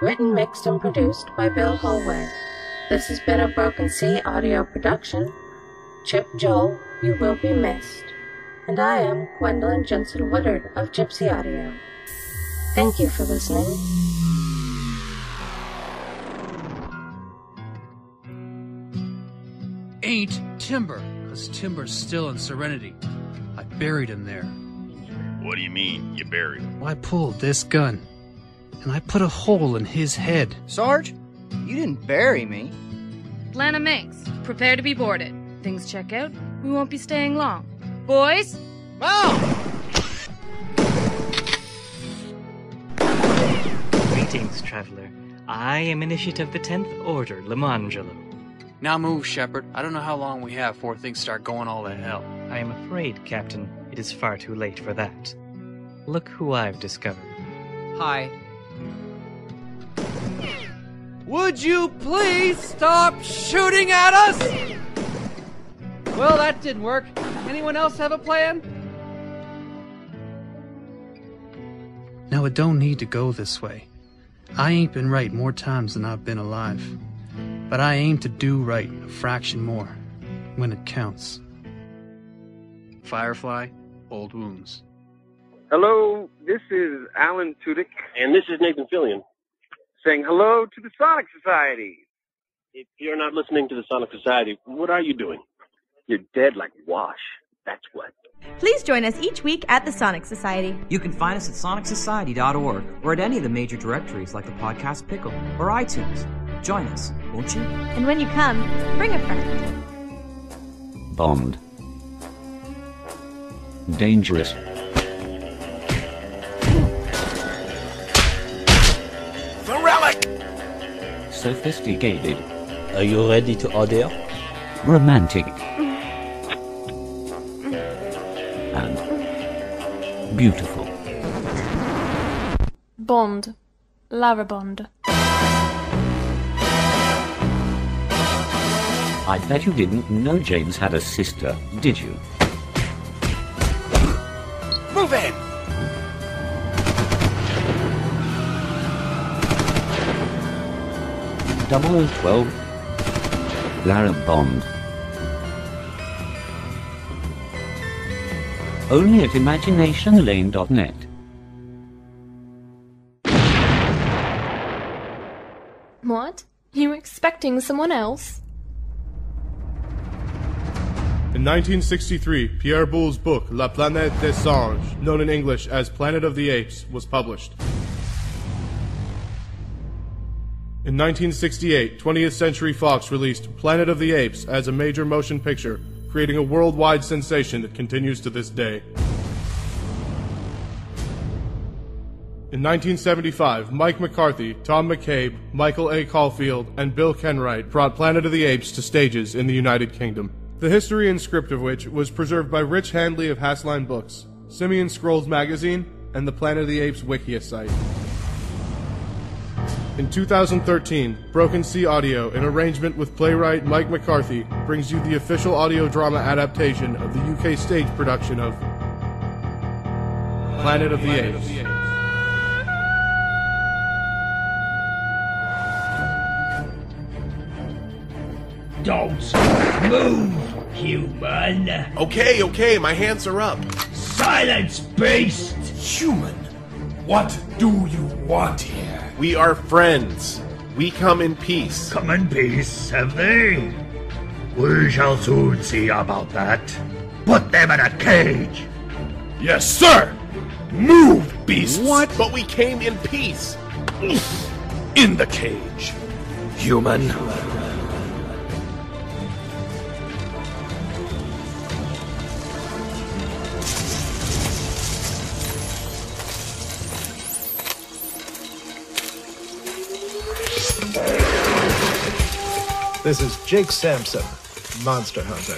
Written, mixed, and produced by Bill Hollweg. This has been a Broken Sea Audio production. Chip Joel, you will be missed. And I am Gwendolyn Jensen Woodard of Gypsy Audio. Thank you for listening. Ain't Timber, because Timber's still in Serenity. I buried him there. What do you mean, you buried him? Well, I pulled this gun, and I put a hole in his head. Sarge, you didn't bury me. Lana Minx, prepare to be boarded. Things check out, we won't be staying long. Boys? Mom! Greetings, traveler. I am Initiate of the tenth Order, Lamangelo. Now move, Shepard. I don't know how long we have before things start going all to hell. I am afraid, Captain, it is far too late for that. Look who I've discovered. Hi. Would you please stop shooting at us? Well, that didn't work. Anyone else have a plan? Now it don't need to go this way. I ain't been right more times than I've been alive. But I aim to do right a fraction more, when it counts. Firefly, old wounds. Hello, this is Alan Tudyk. And this is Nathan Fillion. Saying hello to the Sonic Society. If you're not listening to the Sonic Society, what are you doing? You're dead like Wash, that's what. Please join us each week at the Sonic Society. You can find us at sonic society dot org or at any of the major directories like the Podcast Pickle or iTunes. Join us, won't you? And when you come, bring a friend. Bombed. Dangerous. The relic! Sophisticated. Are you ready to order? Romantic. And beautiful. Bond. Larabond. I bet you didn't know James had a sister, did you? Move in! double oh twelve Larabond. Only at imagination lane dot net. What? You expecting someone else? In nineteen sixty-three, Pierre Boulle's book La Planète des Singes, known in English as Planet of the Apes, was published. In nineteen sixty-eight, twentieth Century Fox released Planet of the Apes as a major motion picture, creating a worldwide sensation that continues to this day. In nineteen seventy-five, Mike McCarthy, Tom McCabe, Michael A. Caulfield, and Bill Kenwright brought Planet of the Apes to stages in the United Kingdom. The history and script of which was preserved by Rich Handley of Hasline Books, Simian Scrolls Magazine, and the Planet of the Apes Wikia site. In two thousand thirteen, Broken Sea Audio, in arrangement with playwright Mike McCarthy, brings you the official audio drama adaptation of the U K stage production of Planet of the Planet Apes. Of the Apes. Don't move, human. Okay, okay, my hands are up. Silence, beast! Human, what do you want here? We are friends. We come in peace. Come in peace, have they? We shall soon see about that. Put them in a cage. Yes, sir! Move, beast! What? But we came in peace. In the cage. Human. This is Jake Sampson, Monster Hunter.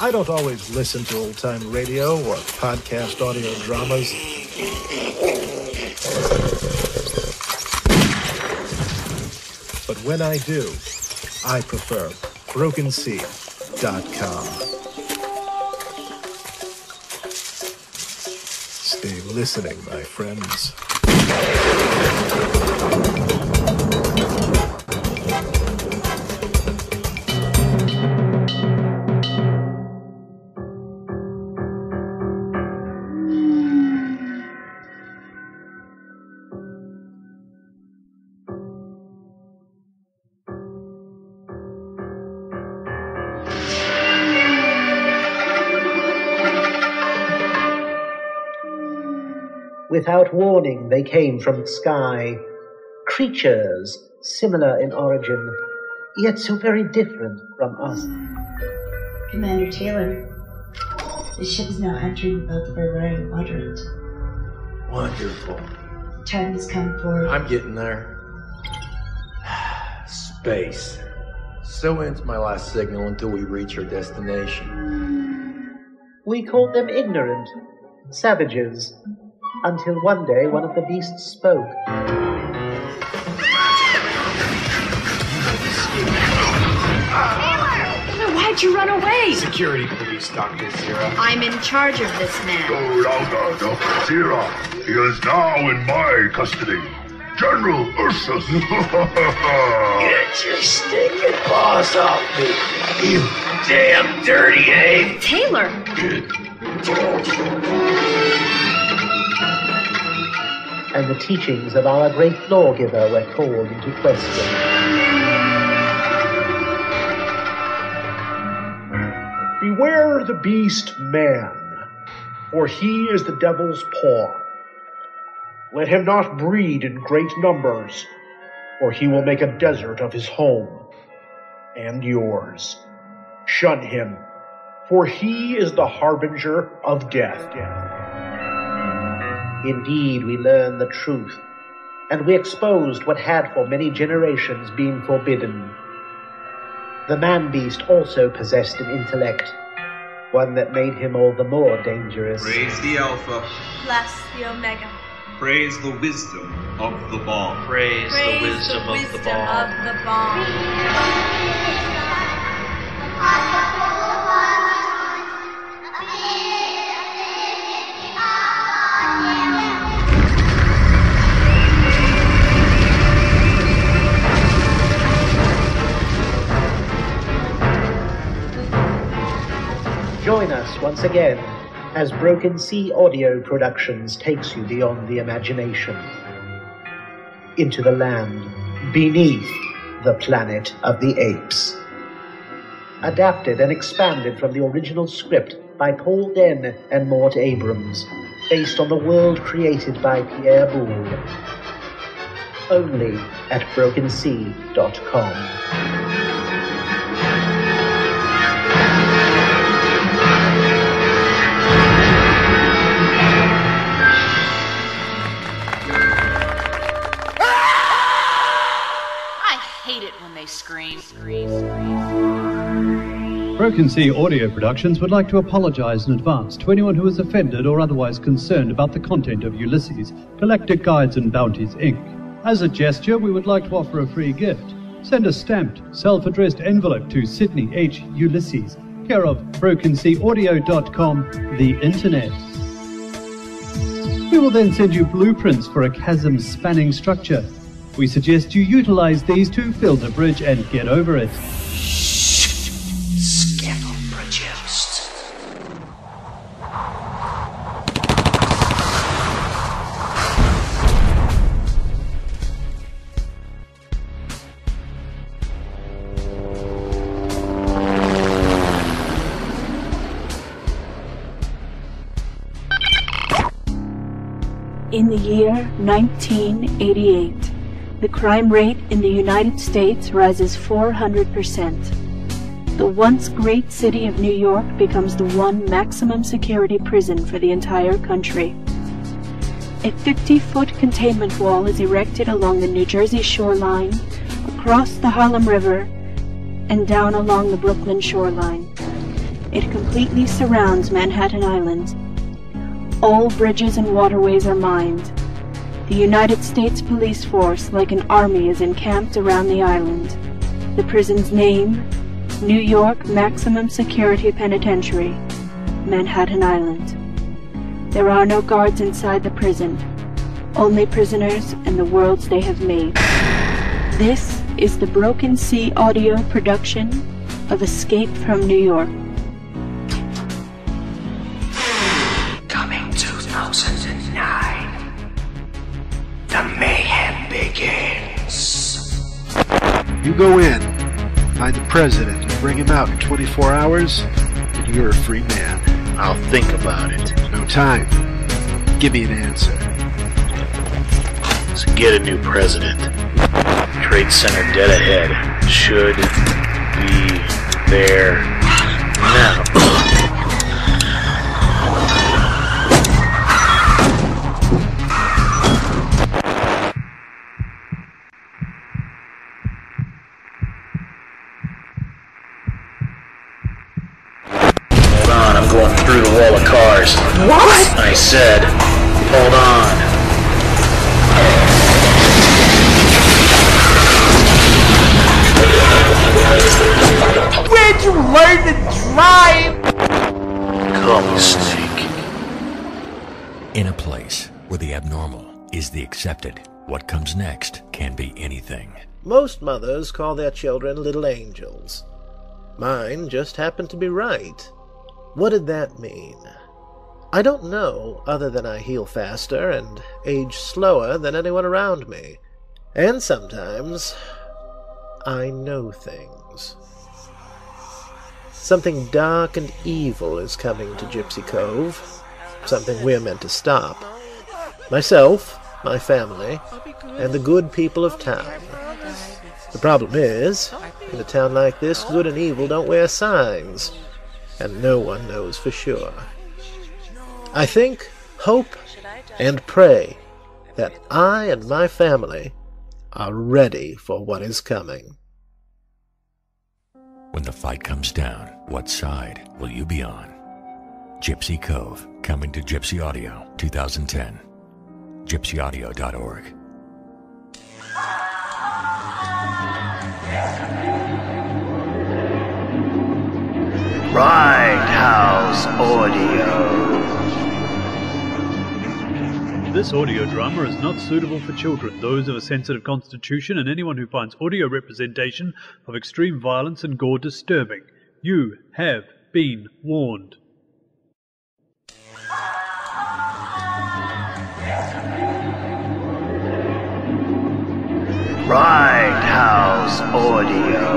I don't always listen to old-time radio or podcast audio dramas. But when I do, I prefer broken sea dot com. Stay listening, my friends. Without warning, they came from the sky, creatures similar in origin, yet so very different from us. Commander Taylor, the ship is now entering about the Barbarian Quadrant. Wonderful. The time has come for... I'm getting there. Space. So ends my last signal until we reach our destination. We called them ignorant, savages. Until one day, one of the beasts spoke. Taylor! Taylor, why did you run away? Security police, Doctor Zero. I'm in charge of this man. No longer, Doctor Zero. He is now in my custody. General Ursus. Get your stinking paws off me, you damn dirty ape. Taylor. Get and the teachings of our great lawgiver were called into question. Beware the beast man, for he is the devil's paw. Let him not breed in great numbers, or he will make a desert of his home and yours. Shun him, for he is the harbinger of death. Indeed, we learn the truth, and we exposed what had for many generations been forbidden. The man-beast also possessed an intellect, one that made him all the more dangerous. Praise the Alpha. Bless the Omega. Praise the wisdom of the bomb. Praise, Praise the, wisdom the wisdom of the bomb. Of the bomb. Join us once again as Broken Sea Audio Productions takes you beyond the imagination, into the land beneath the planet of the apes. Adapted and expanded from the original script by Paul Denn and Mort Abrams, based on the world created by Pierre Boulle. Only at broken sea dot com. Scream, scream, scream. Broken Sea Audio Productions would like to apologize in advance to anyone who is offended or otherwise concerned about the content of Ulysses, Galactic Guides and Bounties, Incorporated. As a gesture, we would like to offer a free gift. Send a stamped, self-addressed envelope to Sydney H. Ulysses, care of broken sea audio dot com, the internet. We will then send you blueprints for a chasm-spanning structure. We suggest you utilize these to build a bridge and get over it. Scandal bridges. In the year nineteen eighty-eight. The crime rate in the United States rises four hundred percent. The once great city of New York becomes the one maximum security prison for the entire country. A fifty-foot containment wall is erected along the New Jersey shoreline, across the Harlem River, and down along the Brooklyn shoreline. It completely surrounds Manhattan Island. All bridges and waterways are mined. The United States Police Force, like an army, is encamped around the island. The prison's name, New York Maximum Security Penitentiary, Manhattan Island. There are no guards inside the prison, only prisoners and the worlds they have made. This is the Broken Sea Audio production of Escape from New York. Coming two thousand nine. The mayhem begins. You go in, find the president, bring him out in twenty-four hours, and you're a free man. I'll think about it. No time. Give me an answer. So get a new president. Trade Center dead ahead. Should be there now. Through the wall of cars. What? I said, hold on. Where'd you learn to accepted. What comes next can be anything. Most mothers call their children little angels. Mine just happened to be right. What did that mean? I don't know, other than I heal faster and age slower than anyone around me. And sometimes I know things. Something dark and evil is coming to Gypsy Cove. Something we're meant to stop. Myself, my family, and the good people of town. The problem is, in a town like this, good and evil don't wear signs, and no one knows for sure. I think, hope, and pray that I and my family are ready for what is coming. When the fight comes down, what side will you be on? Gypsy Cove, coming to Gypsy Audio, two thousand ten. gypsy audio dot org. House Audio. This audio drama is not suitable for children, those of a sensitive constitution, and anyone who finds audio representation of extreme violence and gore disturbing. You have been warned. House Audio.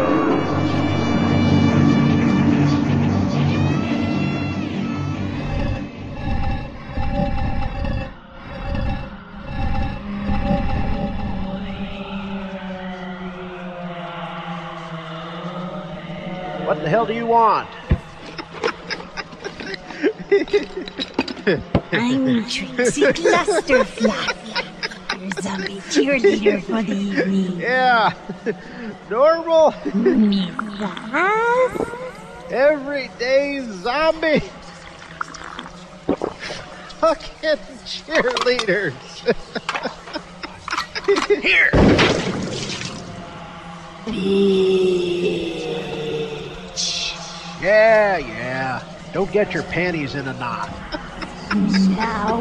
What the hell do you want? I'm Trixie Clusterfluff, your zombie cheerleader for the evening. Yeah, normal. Miss Us? Everyday zombie. Fucking cheerleaders. Here. Be- Yeah, yeah. Don't get your panties in a knot. Now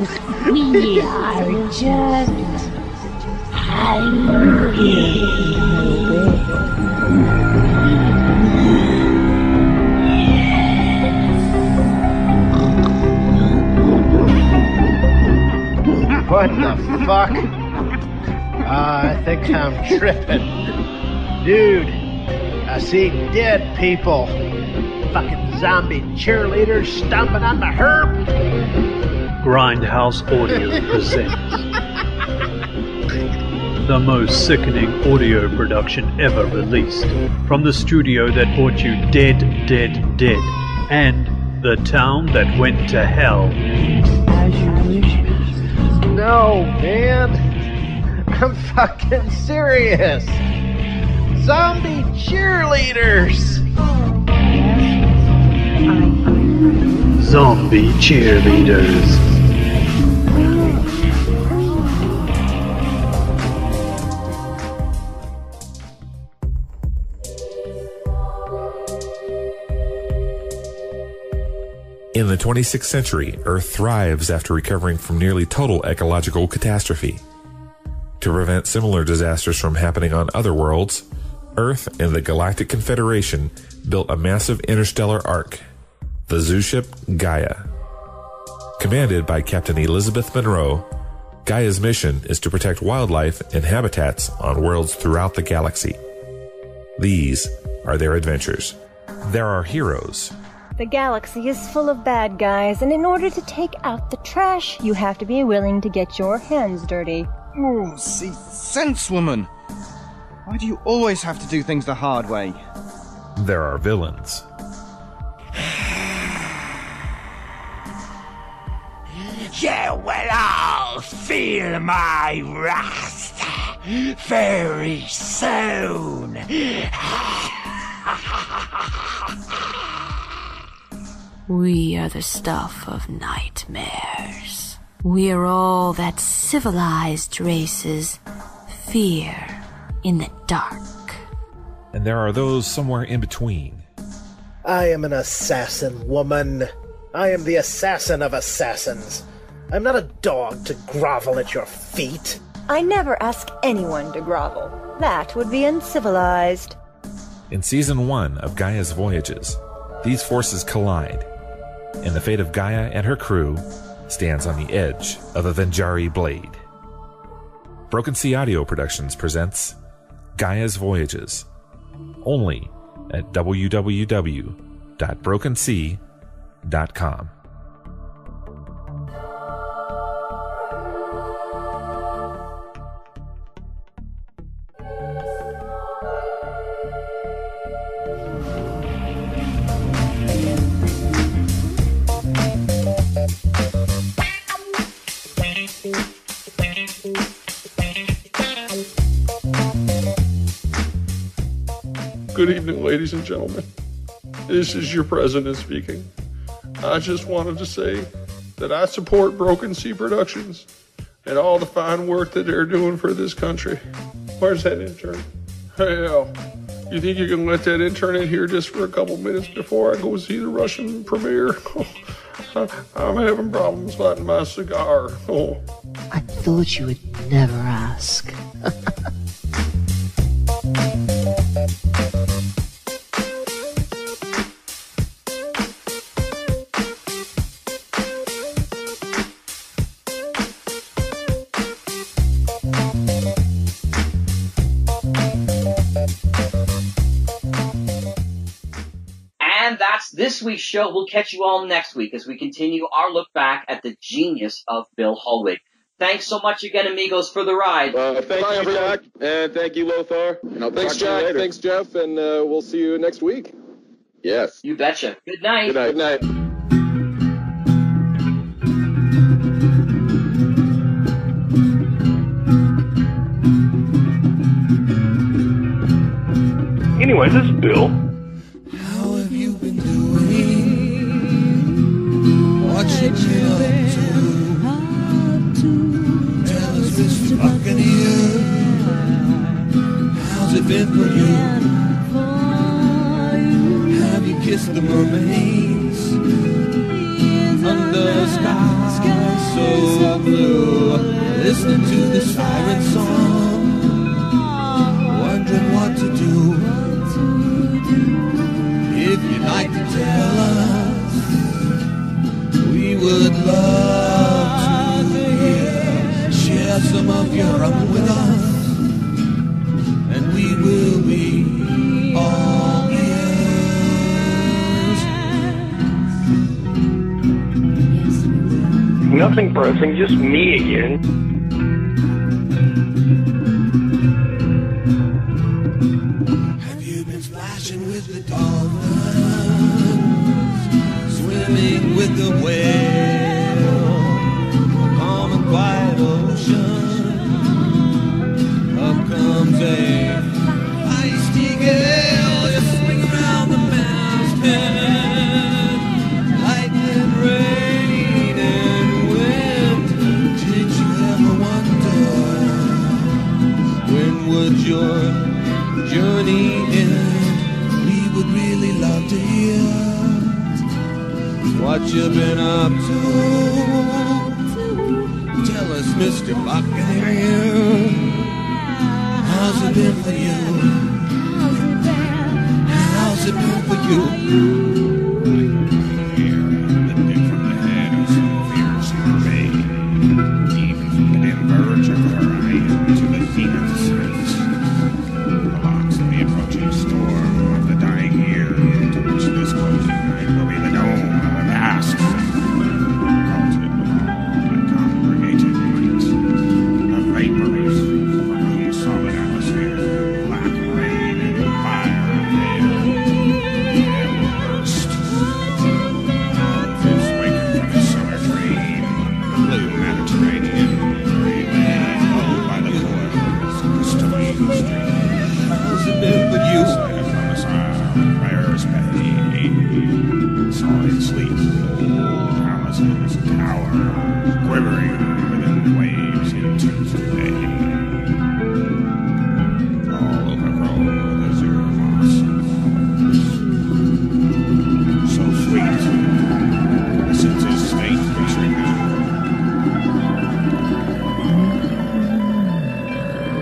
we are just hungry. What the fuck? Uh, I think I'm tripping. Dude, I see dead people. Fucking zombie cheerleaders stomping on my herb. Grindhouse Audio presents the most sickening audio production ever released from the studio that brought you Dead, Dead, Dead, and The Town That Went to Hell. No, man, I'm fucking serious. Zombie cheerleaders. Zombie cheerleaders. In the twenty-sixth century, Earth thrives after recovering from nearly total ecological catastrophe. To prevent similar disasters from happening on other worlds, Earth and the Galactic Confederation built a massive interstellar ark, the zoo ship Gaia. Commanded by Captain Elizabeth Monroe, Gaia's mission is to protect wildlife and habitats on worlds throughout the galaxy. These are their adventures. There are heroes. The galaxy is full of bad guys, and in order to take out the trash, you have to be willing to get your hands dirty. Oh, see, sense, woman! Why do you always have to do things the hard way? There are villains. You will all feel my wrath very soon. We are the stuff of nightmares. We are all that civilized races fear in the dark. And there are those somewhere in between. I am an assassin, woman. I am the assassin of assassins. I'm not a dog to grovel at your feet. I never ask anyone to grovel. That would be uncivilized. In Season one of Gaia's Voyages, these forces collide, and the fate of Gaia and her crew stands on the edge of a Venjari blade. Broken Sea Audio Productions presents Gaia's Voyages, only at w w w dot broken sea dot com. Good evening, ladies and gentlemen. This is your president speaking. I just wanted to say that I support Broken Sea Productions and all the fine work that they're doing for this country. Where's that intern? Hell, you think you can let that intern in here just for a couple minutes before I go see the Russian premiere? I'm having problems lighting my cigar. Oh. I thought you would never ask. This week's show. We'll catch you all next week as we continue our look back at the genius of Bill Hollweg. Thanks so much again, amigos, for the ride. Uh, thank Bye, you, everyone. Jack, and thank you, Lothar. And I'll thanks, Jack. Thanks, Jeff, and uh, we'll see you next week. Yes. You betcha. Good night. Good night. Good night. Anyway, this is Bill. What you been up to? Tell us, Mister Buccaneer, how's it been for you? Have you kissed the mermaids under the sky so blue? Listening to the siren song, wondering what to do. If you'd like to tell us, we would love to hear. Share some of your own with us, and we will be all ears. Nothing pressing, just me again. With the whale, calm and quiet ocean, up comes a icy gale. You swing around the masthead, lightning, rain, and wind. Did you ever wonder when would your journey end? We would really love to hear what you been up to. Tell us, Mister Buccaneer, how's it been for you? How's it been for you? The dip from the head of some fierce mermaid, even from the dim verge of her eye to the Phoenix sight, the locks of the approaching storm of the dying year, to which this closing night will be the dome.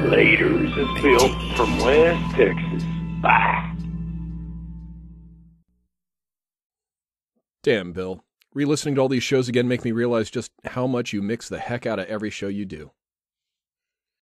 Laters is Bill from West Texas. Bye. Damn, Bill. Re-listening to all these shows again make me realize just how much you mix the heck out of every show you do.